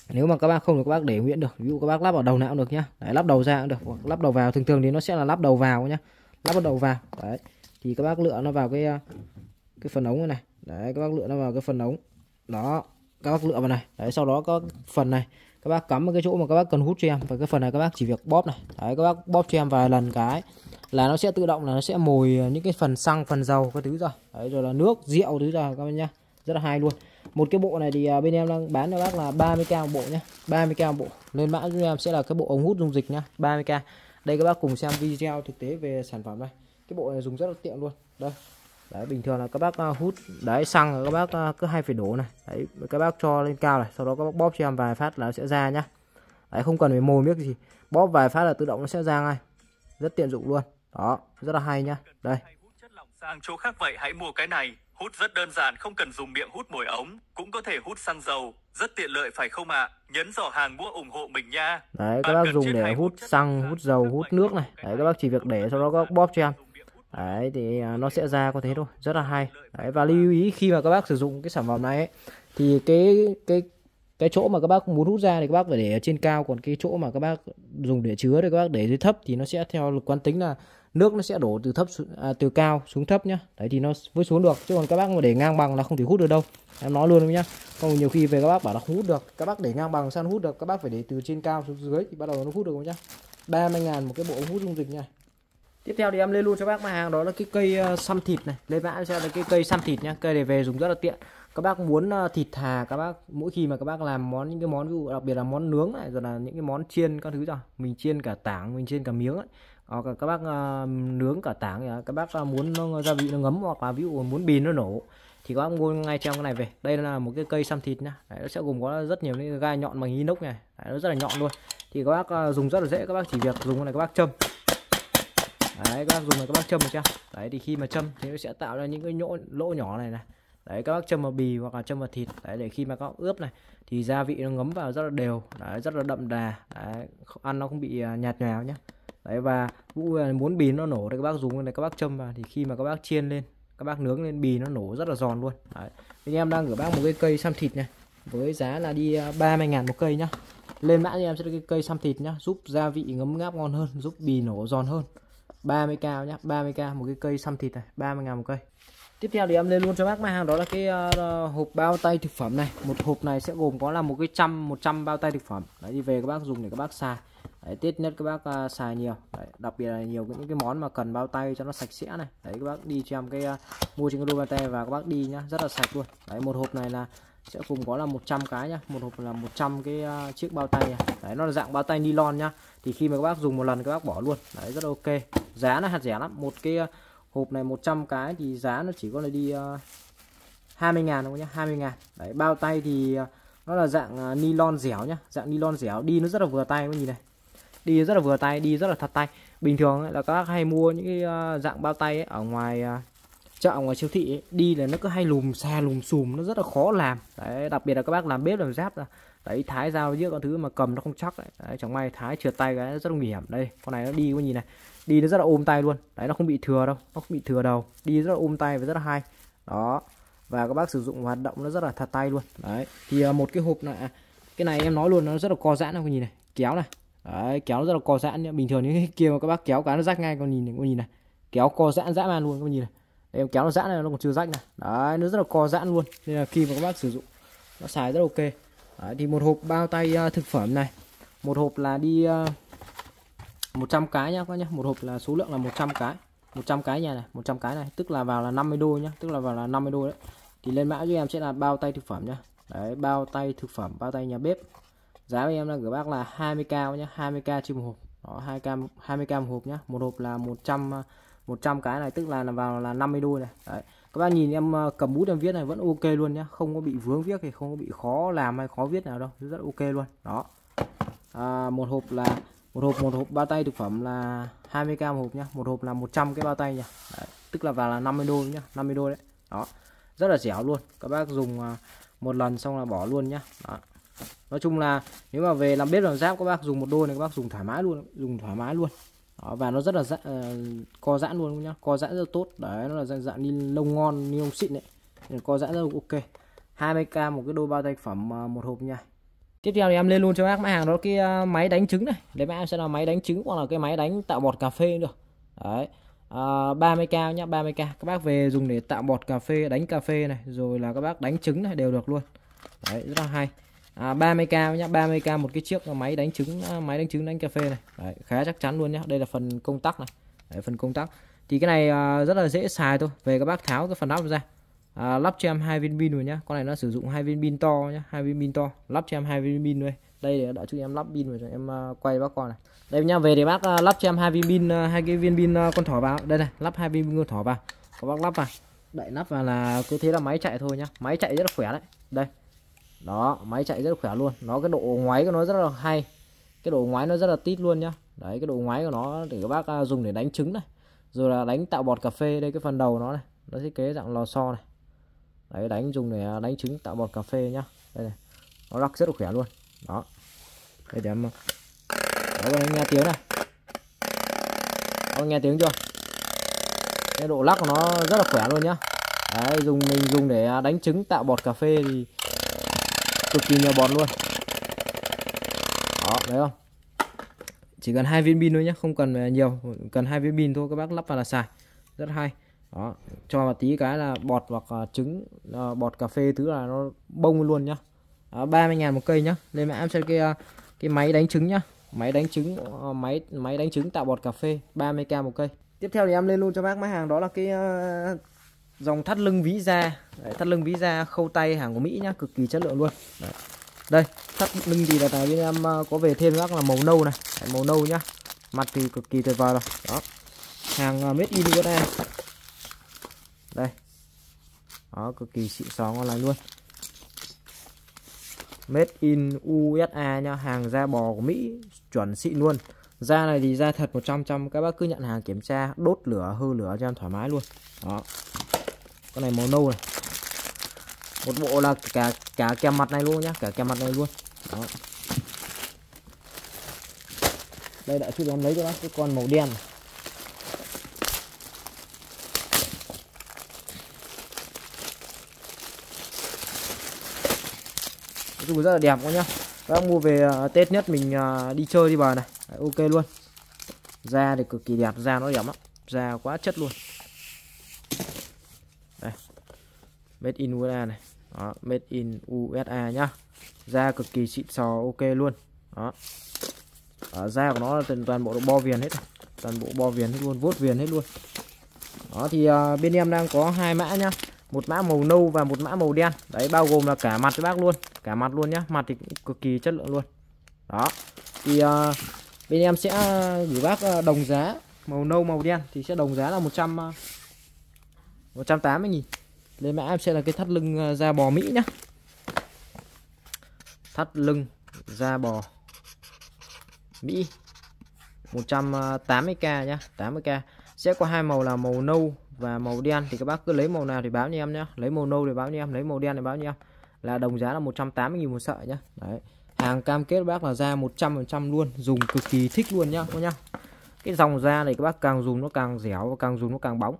nếu mà các bác không được các bác để nguyên được, ví dụ các bác lắp vào đầu nào cũng được nhá. Đấy, lắp đầu ra cũng được, hoặc lắp đầu vào. Thường thường thì nó sẽ là lắp đầu vào nhá, lắp đầu vào. Đấy, thì các bác lựa nó vào cái cái phần ống này. Đấy, các bác lựa nó vào cái phần ống đó, các bác lựa vào này. Đấy, sau đó có phần này các bác cắm vào cái chỗ mà các bác cần hút cho em, và cái phần này các bác chỉ việc bóp này. Đấy, các bác bóp cho em vài lần cái là nó sẽ tự động là nó sẽ mồi những cái phần xăng, phần dầu các thứ ra. Đấy, rồi là nước, rượu thứ ra các bác nhá, rất là hay luôn. Một cái bộ này thì bên em đang bán cho bác là ba mươi k một bộ nhá, ba mươi k một bộ. Lên mã cho em sẽ là cái bộ ống hút dung dịch nhá, ba mươi k. Đây các bác cùng xem video thực tế về sản phẩm này. Cái bộ này dùng rất là tiện luôn. Đây. Đấy, bình thường là các bác hút đấy xăng rồi các bác cứ hay phải đổ này. Đấy, các bác cho lên cao này, sau đó các bác bóp cho em vài phát là nó sẽ ra nhá. Đấy, không cần phải mồi miếc gì, bóp vài phát là tự động nó sẽ ra ngay, rất tiện dụng luôn. Đó, rất là hay nhá. Đây, hút chất lỏng sang chỗ khác vậy hãy mua cái này, hút rất đơn giản, không cần dùng miệng hút mồi ống, cũng có thể hút xăng dầu, rất tiện lợi phải không ạ? À? Nhấn giỏ hàng mua ủng hộ mình nha. Đấy, các bác dùng để hút xăng, hút dầu, hút nước này. Đấy, các bác chỉ việc để sau đó các bác bóp cho em. Đấy thì nó sẽ ra có thế thôi, rất là hay. Đấy, và lưu ý khi mà các bác sử dụng cái sản phẩm này ấy, thì cái cái cái chỗ mà các bác muốn hút ra thì các bác phải để ở trên cao, còn cái chỗ mà các bác dùng để chứa thì các bác để dưới thấp, thì nó sẽ theo lực quán tính là nước nó sẽ đổ từ thấp à, từ cao xuống thấp nhá. Đấy thì nó mới xuống được, chứ còn các bác mà để ngang bằng là không thể hút được đâu. Em nói luôn nhá. Còn nhiều khi về các bác bảo là không hút được, các bác để ngang bằng sao nó hút được, các bác phải để từ trên cao xuống dưới thì bắt đầu nó hút được nhá. ba mươi ngàn một cái bộ ống hút dung dịch nha. Tiếp theo thì em lên luôn cho bác mã hàng đó là cái cây uh, xăm thịt này. Lên mã cho là cái cây xăm thịt nhá. Cây này về dùng rất là tiện. Các bác muốn uh, thịt thà, các bác mỗi khi mà các bác làm món, những cái món ví dụ đặc biệt là món nướng này, rồi là những cái món chiên các thứ rồi, mình chiên cả tảng, mình chiên cả miếng ấy. Hoặc là các bác uh, nướng cả tảng, các bác uh, muốn nó gia vị nó ngấm, hoặc là ví dụ muốn bì nó nổ thì các bác mua ngay trong cái này về. Đây là một cái cây xăm thịt nhá. Đấy, nó sẽ gồm có rất nhiều những gai nhọn bằng inox này. Đấy, nó rất là nhọn luôn. Thì các bác uh, dùng rất là dễ, các bác chỉ việc dùng cái này các bác châm. Đấy, các bác dùng này các bác châm vào cho. Đấy thì khi mà châm thì nó sẽ tạo ra những cái nhỗ, lỗ nhỏ này này. Đấy, các bác châm vào bì hoặc là châm vào thịt. Đấy, để khi mà các bác ướp này thì gia vị nó ngấm vào rất là đều. Đấy, rất là đậm đà. Đấy, ăn nó không bị nhạt nhòa nhá. Đấy, và muốn bì nó nổ thì các bác dùng cái này các bác châm vào, thì khi mà các bác chiên lên, các bác nướng lên bì nó nổ rất là giòn luôn. Đấy. Thì em đang gửi bác một cái cây xăm thịt này với giá là đi ba mươi ngàn một cây nhá. Lên mã cho em sẽ được cái cây xăm thịt nhá, giúp gia vị ngấm ngáp ngon hơn, giúp bì nổ giòn hơn. Ba mươi k nhá, ba mươi k một cái cây xăm thịt này, ba mươi ngàn một cây. Tiếp theo thì em lên luôn cho bác mã hàng, đó là cái uh, hộp bao tay thực phẩm này. Một hộp này sẽ gồm có là một cái trăm một trăm bao tay thực phẩm. Đấy, đi về các bác dùng để các bác xài. Đấy, tiết nhất các bác uh, xài nhiều. Đấy, đặc biệt là nhiều những cái món mà cần bao tay cho nó sạch sẽ này. Đấy, các bác đi cho em cái uh, mua trên cái đôi bao tay và các bác đi nhá, rất là sạch luôn. Đấy, một hộp này là sẽ cùng có là một trăm cái nhá, một hộp là một trăm cái uh, chiếc bao tay này. Đấy, nó là dạng bao tay nylon nhá. Thì khi mà các bác dùng một lần các bác bỏ luôn. Đấy, rất là ok. Giá nó hạt rẻ lắm. Một cái uh, hộp này một trăm cái thì giá nó chỉ có là đi uh, hai mươi ngàn thôi nhá, hai mươi ngàn. Đấy, bao tay thì uh, nó là dạng uh, nylon dẻo nhá, dạng nylon dẻo, đi nó rất là vừa tay, cái gì này. Đi rất là vừa tay, đi rất là thật tay. Bình thường ấy, là các bác hay mua những cái uh, dạng bao tay ấy, ở ngoài uh, chợ, ngoài siêu thị ấy, đi là nó cứ hay lùm xà lùm xùm, nó rất là khó làm. Đấy, đặc biệt là các bác làm bếp làm giáp ra. Đấy, thái dao giữa con thứ mà cầm nó không chắc. Đấy, chẳng may thái trượt tay cái rất là nguy hiểm. Đây, con này nó đi có nhìn này. Đi nó rất là ôm tay luôn. Đấy, nó không bị thừa đâu, nó không bị thừa đầu. Đi rất là ôm tay và rất là hay. Đó. Và các bác sử dụng hoạt động nó rất là thật tay luôn. Đấy. Thì một cái hộp này, cái này em nói luôn nó rất là co giãn, con nhìn này, kéo này. Đấy, kéo nó rất là co giãn nhá. Bình thường những cái kia mà các bác kéo cái nó rách ngay, con nhìn này, con nhìn này. Kéo co giãn dã man luôn, con nhìn này. Em kéo nó giãn này nó còn chưa rách này. Đấy, nó rất là co giãn luôn. Nên là khi mà các bác sử dụng nó xài rất ok. Đấy, thì một hộp bao tay uh, thực phẩm này, một hộp là đi uh, một trăm cái nhá các nhá, một hộp là số lượng là một trăm cái, một trăm cái nhà này, một trăm cái này, tức là vào là năm mươi đô nhá, tức là vào là năm mươi đô đấy. Thì lên mã cho em sẽ là bao tay thực phẩm nhá. Đấy, bao tay thực phẩm, bao tay nhà bếp. Giá của em là gửi bác là hai mươi k nhá, hai mươi k trên một hộp. Đó, hai k hai mươi k một hộp nhá. Một hộp là một trăm một trăm cái này, tức là vào là năm mươi đô này. Đấy. Các bác nhìn em cầm bút em viết này vẫn ok luôn nhá, không có bị vướng viết thì không có bị khó làm hay khó viết nào đâu, rất ok luôn. Đó. À, một hộp là một hộp một hộp bao tay thực phẩm là hai mươi k một hộp nhá, một hộp là một trăm cái bao tay nhá. Đấy, tức là vào là năm mươi đô nhá, năm mươi đô đấy. Đó. Rất là dẻo luôn. Các bác dùng một lần xong là bỏ luôn nhá. Đó. Nói chung là nếu mà về làm bếp làm giáp các bác dùng một đôi này các bác dùng thoải mái luôn, dùng thoải mái luôn. Đó, và nó rất là dạng, uh, co giãn luôn nhá, co giãn rất tốt. Đấy, nó là dạng, dạng ni lông ngon, ni lông xịn đấy, co giãn rất ok. hai mươi k một cái đôi bao tay phẩm uh, một hộp nha. Tiếp theo thì em lên luôn cho bác mã hàng, đó là cái uh, máy đánh trứng này. Đấy, mã em sẽ là máy đánh trứng hoặc là cái máy đánh tạo bọt cà phê được. Đấy, uh, ba mươi k nhá, ba mươi k các bác về dùng để tạo bọt cà phê, đánh cà phê này, rồi là các bác đánh trứng này đều được luôn. Đấy, rất là hay. À, ba mươi k nhá, ba mươi k một cái chiếc máy đánh trứng, máy đánh trứng đánh cà phê này. Đấy, khá chắc chắn luôn nhá. Đây là phần công tắc này. Đấy, phần công tắc thì cái này à, rất là dễ xài thôi. Về các bác tháo cái phần nắp ra, à, lắp cho em hai viên pin rồi nhá. Con này nó sử dụng hai viên pin to nhá, hai viên pin to, lắp cho em hai viên pin thôi. Đây để đợi chút em lắp pin rồi em uh, quay bác con này. Đây nhá, về thì bác uh, lắp cho em hai viên pin, uh, hai cái viên pin uh, con thỏ vào. Đây này, lắp hai viên pin con thỏ vào. Các bác lắp vào, đậy nắp vào là cứ thế là máy chạy thôi nhá. Máy chạy rất là khỏe đấy. Đây. Đó, máy chạy rất khỏe luôn. Nó cái độ ngoáy của nó rất là hay. Cái độ ngoáy nó rất là tít luôn nhá. Đấy, cái độ ngoáy của nó để các bác dùng để đánh trứng này, rồi là đánh tạo bọt cà phê. Đây cái phần đầu nó này, nó thiết kế dạng lò xo này. Đấy, đánh dùng để đánh trứng tạo bọt cà phê nhá. Đây này. Nó lắc rất là khỏe luôn. Đó. Đây để em đó, em nghe tiếng này. Con nghe tiếng chưa? Cái độ lắc của nó rất là khỏe luôn nhá. Đấy, dùng mình dùng để đánh trứng tạo bọt cà phê thì cực kỳ nhiều bọt luôn. Đó, thấy không? Chỉ cần hai viên pin thôi nhé, không cần nhiều, cần hai viên pin thôi các bác lắp vào là xài. Rất hay. Đó, cho vào tí cái là bọt hoặc trứng, bọt cà phê thứ là nó bông luôn nhá. Đó, ba mươi ngàn một cây nhá. Lên mã em xem cái cái máy đánh trứng nhá. Máy đánh trứng, máy máy đánh trứng tạo bọt cà phê, ba mươi k một cây. Tiếp theo thì em lên luôn cho bác mã hàng, đó là cái dòng thắt lưng ví da. Đấy, thắt lưng ví da khâu tay hàng của Mỹ nhá, cực kỳ chất lượng luôn. Đấy. Đây, thắt lưng thì là tại bên em có về thêm các là màu nâu này. Đấy, màu nâu nhá, mặt thì cực kỳ tuyệt vời rồi. Đó, hàng made in của đây. Đây, đó, cực kỳ xịn xó ngon lành luôn. Made in u ét a nhá, hàng da bò của Mỹ chuẩn xịn luôn. Da này thì da thật một trăm phần trăm, các bác cứ nhận hàng kiểm tra, đốt lửa hư lửa cho em thoải mái luôn. Đó, con này màu nâu này, một bộ là cả cả kèm mặt này luôn nhá, cả kèm mặt này luôn. Đó. Đây đã chút em lấy cho bác cái con màu đen này. Nói chung rất là đẹp quá nhá. Các mua về uh, Tết nhất mình uh, đi chơi đi bà này. Đấy, ok luôn. Da thì cực kỳ đẹp, da nó đẹp lắm, da quá chất luôn. Đây. Made in u ét a này. Đó, made in u ét a nhá. Da cực kỳ xịn sò, ok luôn. Đó. Ở da của nó là toàn, toàn bộ bo viền hết, toàn bộ bo viền hết luôn, vuốt viền hết luôn. Đó thì uh, bên em đang có hai mã nhá, một mã màu nâu và một mã màu đen. Đấy, bao gồm là cả mặt với bác luôn, cả mặt luôn nhá, mặt thì cũng cực kỳ chất lượng luôn. Đó thì uh, bên em sẽ gửi bác đồng giá màu nâu màu đen thì sẽ đồng giá là một trăm tám mươi nghìn. Lên mã em sẽ là cái thắt lưng da bò Mỹ nhá, thắt lưng da bò Mỹ một trăm tám mươi k nhá, tám mươi k. Sẽ có hai màu là màu nâu và màu đen, thì các bác cứ lấy màu nào thì báo cho em nhá, lấy màu nâu thì báo cho em, lấy màu đen thì báo cho em, là đồng giá là một trăm tám mươi nghìn một sợi nhá. Đấy. Hàng cam kết bác là da một trăm phần trăm luôn, dùng cực kỳ thích luôn nhá, nhá. Cái dòng da này các bác càng dùng nó càng dẻo và càng dùng nó càng bóng.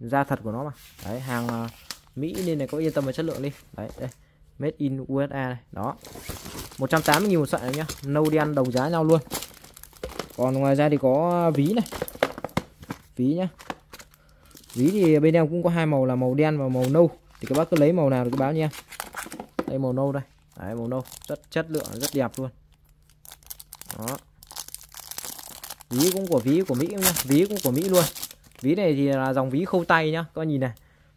Da thật của nó mà. Đấy, hàng uh, Mỹ nên là có yên tâm về chất lượng đi. Đấy, đây. Made in u ét a này, đó. một trăm tám mươi nghìn một sợi nhá, nâu đen đồng giá nhau luôn. Còn ngoài ra thì có ví này. Ví nhá. Ví thì bên em cũng có hai màu là màu đen và màu nâu. Thì các bác cứ lấy màu nào thì cứ báo nha. Đây màu nâu đây. Đấy, màu nâu rất chất lượng, rất đẹp luôn. Đó. Ví cũng của ví của Mỹ nhá, ví cũng của Mỹ luôn. Ví này thì là dòng ví khâu tay nhá, các bạn nhìn này.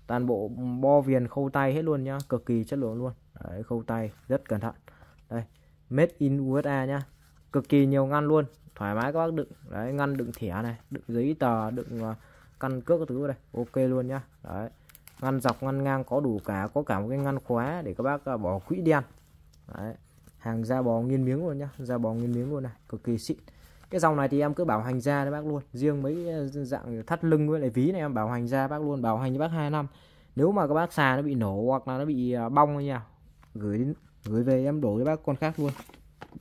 Toàn bộ bo viền khâu tay hết luôn nhá, cực kỳ chất lượng luôn. Đấy, khâu tay rất cẩn thận. Đây, made in u ét a nhá. Cực kỳ nhiều ngăn luôn, thoải mái các bác đựng. Đấy, ngăn đựng thẻ này, đựng giấy tờ, đựng căn cước các thứ đây, ok luôn nhá. Đấy. Ngăn dọc, ngăn ngang có đủ cả, có cả một cái ngăn khóa để các bác bỏ quỹ đen. Đấy. Hàng da bò nghiên miếng luôn nhá, da bò nghiên miếng luôn này, cực kỳ xịn. Cái dòng này thì em cứ bảo hành da đấy bác luôn, riêng mấy dạng thắt lưng với lại ví này em bảo hành da bác luôn, bảo hành cho bác hai năm. Nếu mà các bác xài nó bị nổ hoặc là nó bị bong như nào, gửi đến gửi về em đổi cho bác con khác luôn.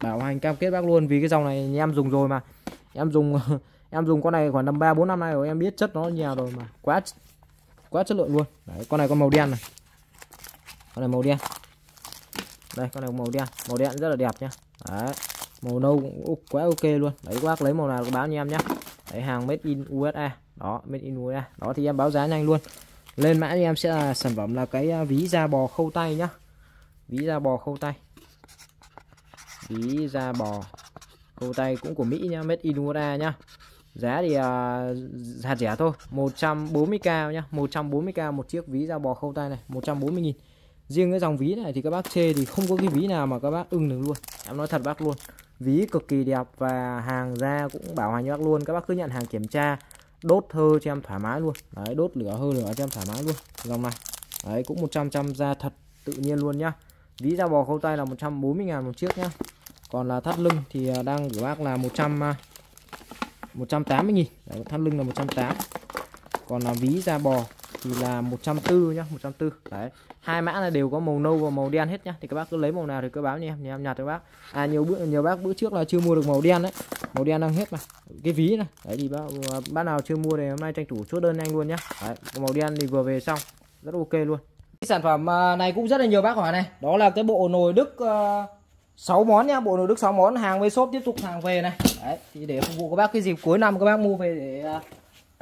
Bảo hành cam kết bác luôn, vì cái dòng này em dùng rồi mà. Em dùng em dùng con này khoảng tầm ba bốn năm nay rồi, em biết chất nó như nào rồi mà, quá quá chất lượng luôn. Đấy, con này con màu đen này. Con này màu đen. Đây, con này màu đen, màu đen rất là đẹp nhá. Đấy. Màu nâu cũng quá ok luôn. Đấy, các bác lấy màu nào báo cho em nhá. Đấy, hàng made in u ét a. Đó, made in u ét a. Đó thì em báo giá nhanh luôn. Lên mã cho em sẽ là sản phẩm là cái ví da bò khâu tay nhá. Ví da bò khâu tay. Ví da bò khâu tay cũng của Mỹ nhá, made in u ét a nhá. Giá thì uh, hạt rẻ thôi, một trăm bốn mươi k nhá, một trăm bốn mươi k một chiếc ví da bò khâu tay này, một trăm bốn mươi nghìn. Riêng cái dòng ví này thì các bác chê thì không có cái ví nào mà các bác ưng được luôn. Em nói thật bác luôn. Ví cực kỳ đẹp và hàng da cũng bảo hành cho bác luôn. Các bác cứ nhận hàng kiểm tra, đốt hơ cho em thoải mái luôn. Đấy, đốt lửa hơ lửa cho em thoải mái luôn. Dòng này. Đấy, cũng một trăm phần trăm da thật tự nhiên luôn nhá. Ví da bò khâu tay là một trăm bốn mươi nghìn một chiếc nhá. Còn là thắt lưng thì đang gửi bác là một trăm tám mươi nghìn. Đấy, thắt lưng là một trăm tám mươi. Còn là ví da bò thì là một trăm bốn mươi nhá, một trăm bốn mươi. Đấy, hai mã là đều có màu nâu và màu đen hết nhá. Thì các bác cứ lấy màu nào thì cứ báo nha em, em nhặt cho bác. À, nhiều bữa nhiều bác bữa trước là chưa mua được màu đen đấy. Màu đen đang hết mà. Cái ví này. Đấy thì bác, bác nào chưa mua thì hôm nay tranh thủ chốt đơn nhanh luôn nhá. Đấy, màu đen thì vừa về xong, rất ok luôn. Cái sản phẩm này cũng rất là nhiều bác hỏi này, đó là cái bộ nồi Đức uh, sáu món nhá, bộ nồi Đức sáu món, hàng với shop tiếp tục hàng về này. Đấy, thì để phục vụ các bác cái dịp cuối năm các bác mua về để uh,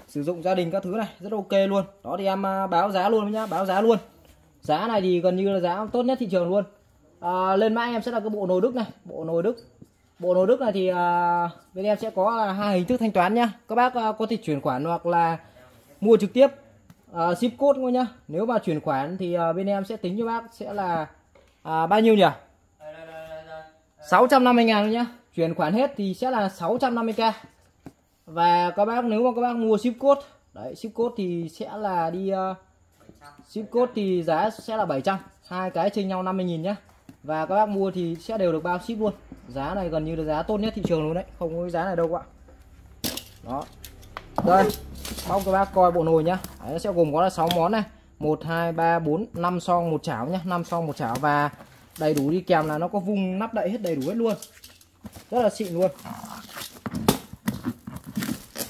sử dụng gia đình các thứ này, rất ok luôn. Đó thì em báo giá luôn nhá, báo giá luôn. Giá này thì gần như là giá tốt nhất thị trường luôn. À, lên mã em sẽ là cái bộ nồi Đức này, bộ nồi Đức. Bộ nồi Đức này thì à, bên em sẽ có hai hình thức thanh toán nhá. Các bác à, có thể chuyển khoản hoặc là mua trực tiếp à, ship code thôi nhá. Nếu mà chuyển khoản thì à, bên em sẽ tính cho bác sẽ là à, bao nhiêu nhỉ? sáu trăm năm mươi nghìn nhá. Chuyển khoản hết thì sẽ là sáu trăm năm mươi k. Và các bác nếu mà các bác mua ship code, đấy ship code thì sẽ là đi uh, ship code thì giá sẽ là bảy trăm, hai cái chênh nhau năm mươi nghìn nhá. Và các bác mua thì sẽ đều được bao ship luôn. Giá này gần như là giá tốt nhất thị trường luôn đấy, không có giá này đâu các bạn. Đó. Đây, mong các bác coi bộ nồi nhá. Đấy, nó sẽ gồm có là sáu món này, một hai ba bốn năm song một chảo nhá, năm song một chảo và đầy đủ đi kèm là nó có vung nắp đậy hết đầy đủ hết luôn. Rất là xịn luôn.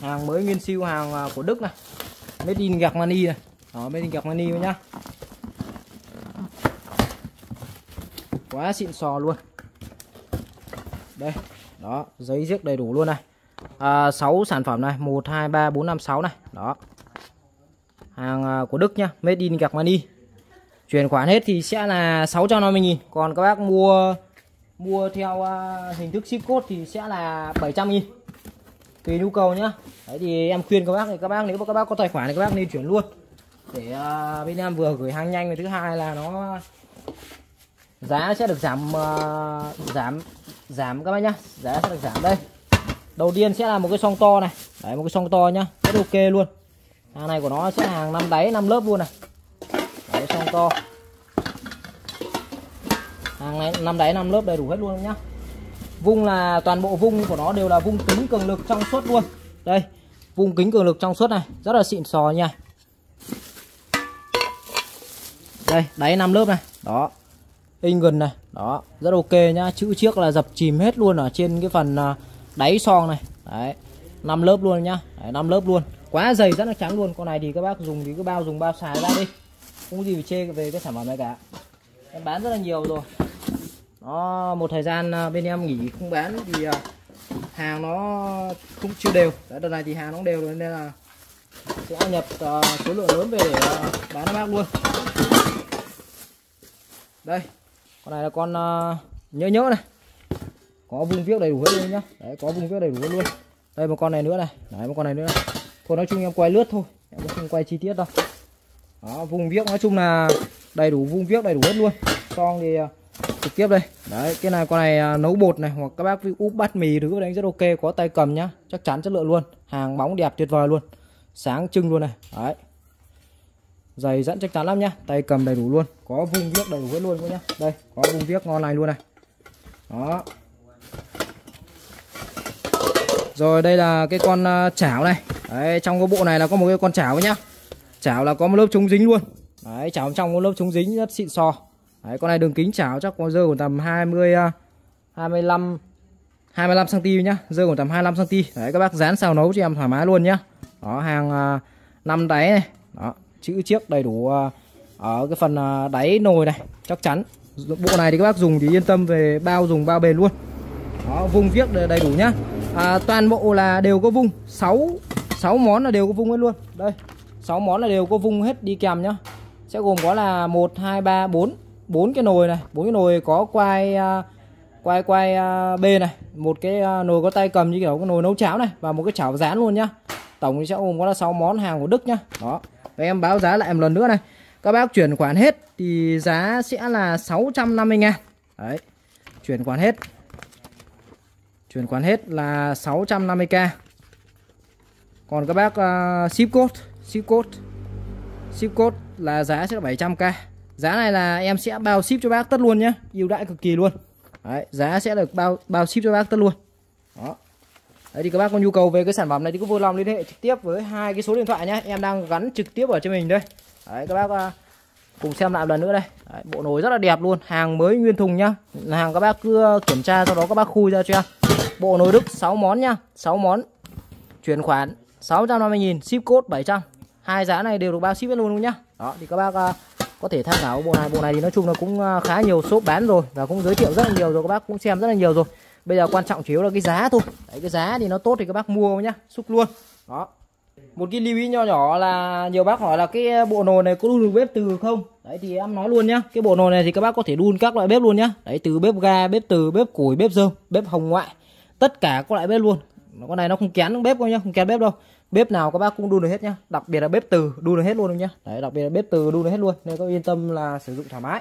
Hàng mới nguyên siêu, hàng của Đức này, made in gạc mani này, đó made in gạc mani nhá, quá xịn sò luôn. đây. Đó, giấy giếc đầy đủ luôn này. À, sáu sản phẩm này, một, hai, ba, bốn, năm, sáu này. Đó. Hàng của Đức nhá, made in Germany. Chuyển khoản hết thì sẽ là sáu trăm năm mươi nghìn, còn các bác mua mua theo hình thức ship code thì sẽ là bảy trăm nghìn. Tùy nhu cầu nhá. Đấy thì em khuyên các bác thì các bác nếu mà các bác có tài khoản thì các bác nên chuyển luôn. Để uh, bên em vừa gửi hàng nhanh, và thứ hai là nó giá sẽ được giảm uh, giảm giảm các bác nhá. Giá sẽ được giảm đây. Đầu tiên sẽ là một cái song to này. Đấy, một cái song to nhá, rất ok luôn. Hàng này của nó sẽ hàng năm đáy, năm lớp luôn này. Đấy, song to. Hàng này năm đáy, năm lớp đầy đủ hết luôn nhá. Vung là toàn bộ vung của nó đều là vung kính cường lực trong suốt luôn. Đây, vung kính cường lực trong suốt này, rất là xịn sò nha. Đây, đáy năm lớp này, đó. In gần này, đó, rất ok nhá. Chữ trước là dập chìm hết luôn ở trên cái phần đáy son này. Đấy, năm lớp luôn nhá. Đấy, năm lớp luôn. Quá dày rất là trắng luôn. Con này thì các bác dùng thì cứ bao dùng bao xài ra đi. Không có gì phải chê về cái sản phẩm này cả. Em bán rất là nhiều rồi. Nó một thời gian bên em nghỉ không bán thì hàng nó cũng chưa đều. Đấy, đợt này thì hàng nó cũng đều rồi nên là sẽ nhập uh, số lượng lớn về để uh, bán cho bác luôn. Đây, con này là con uh, nhớ nhớ này, có vùng viếc đầy đủ hết luôn nhá. Đấy, có vùng viếc đầy đủ hết luôn. Đây một con này nữa này, đấy một con này nữa này. Thôi nói chung em quay lướt thôi, em cũng không quay chi tiết đâu. Đó, vùng viếc nói chung là đầy đủ, vùng viếc đầy đủ hết luôn. Xong thì uh, trực tiếp đây. Đấy, cái này con này à, nấu bột này hoặc các bác úp bát mì thứ đánh rất ok, có tay cầm nhá, chắc chắn chất lượng luôn. Hàng bóng đẹp tuyệt vời luôn. Sáng trưng luôn này. Đấy. Dày dặn chắc chắn lắm nhá, tay cầm đầy đủ luôn, có vùng viếc đầy đủ hết luôn các nhá. Đây, có vùng viếc ngon này luôn này. Đó. Rồi đây là cái con uh, chảo này. Đấy, trong cái bộ này là có một cái con chảo nhá. Chảo là có một lớp chống dính luôn. Đấy, chảo trong có lớp chống dính rất xịn sò. Đấy, con này đường kính chảo chắc có dơ của tầm hai mươi, hai mươi lăm, hai mươi lăm xăng-ti-mét nhá, dơ của tầm hai mươi lăm xăng-ti-mét. Đấy, các bác dán xào nấu cho em thoải mái luôn nhá. Đó, hàng năm uh, đáy này. Đó, chữ chiếc đầy đủ uh, ở cái phần uh, đáy nồi này, chắc chắn. Bộ này thì các bác dùng thì yên tâm về bao dùng bao bền luôn. Đó, vung viếc đầy đủ nhá. À, toàn bộ là đều có vung, sáu sáu món là đều có vung hết luôn. Đây, sáu món là đều có vung hết đi kèm nhá. Sẽ gồm có là một, hai, ba, bốn bốn cái nồi này, bốn cái nồi có quai uh, quai quai uh, B này, một cái uh, nồi có tay cầm như kiểu cái nồi nấu cháo này và một cái chảo rán luôn nhá. Tổng thì sẽ gồm có là sáu món hàng của Đức nhá. Đó. Và em báo giá lại một lần nữa này. Các bác chuyển khoản hết thì giá sẽ là sáu trăm năm mươi nghìn. Đấy. Chuyển khoản hết. Chuyển khoản hết là sáu trăm năm mươi nghìn. Còn các bác uh, ship code, ship code. Ship code là giá sẽ là bảy trăm nghìn. Giá này là em sẽ bao ship cho bác tất luôn nhé, ưu đãi cực kỳ luôn. Đấy, giá sẽ được bao bao ship cho bác tất luôn. Đó. Đấy thì các bác có nhu cầu về cái sản phẩm này thì cứ vui lòng liên hệ trực tiếp với hai cái số điện thoại nhé, em đang gắn trực tiếp ở trên mình đây. Đấy, các bác cùng xem lại một lần nữa đây. Đấy, bộ nồi rất là đẹp luôn, hàng mới nguyên thùng nhá. Hàng các bác cứ kiểm tra sau đó các bác khui ra cho em. Bộ nồi Đức sáu món nhá, sáu món. Chuyển khoản sáu trăm năm mươi nghìn, ship code bảy trăm. Hai giá này đều được bao ship hết luôn nhá. Đó thì các bác có thể tham khảo bộ này. Bộ này thì nói chung là cũng khá nhiều shop bán rồi và cũng giới thiệu rất là nhiều rồi, các bác cũng xem rất là nhiều rồi. Bây giờ quan trọng chủ yếu là cái giá thôi. Đấy, cái giá thì nó tốt thì các bác mua nhá, xúc luôn. Đó. Một cái lưu ý nho nhỏ là nhiều bác hỏi là cái bộ nồi này có đun được bếp từ không? Đấy thì em nói luôn nhá, cái bộ nồi này thì các bác có thể đun các loại bếp luôn nhá. Đấy, từ bếp ga, bếp từ, bếp củi, bếp rơm, bếp hồng ngoại, tất cả các loại bếp luôn. Con này nó không kén bếp đâu nhá, không kén bếp đâu. Bếp nào các bác cũng đun được hết nhá, đặc biệt là bếp từ đun được hết luôn nhá. Đấy, đặc biệt là bếp từ đun được hết luôn nên các yên tâm là sử dụng thoải mái.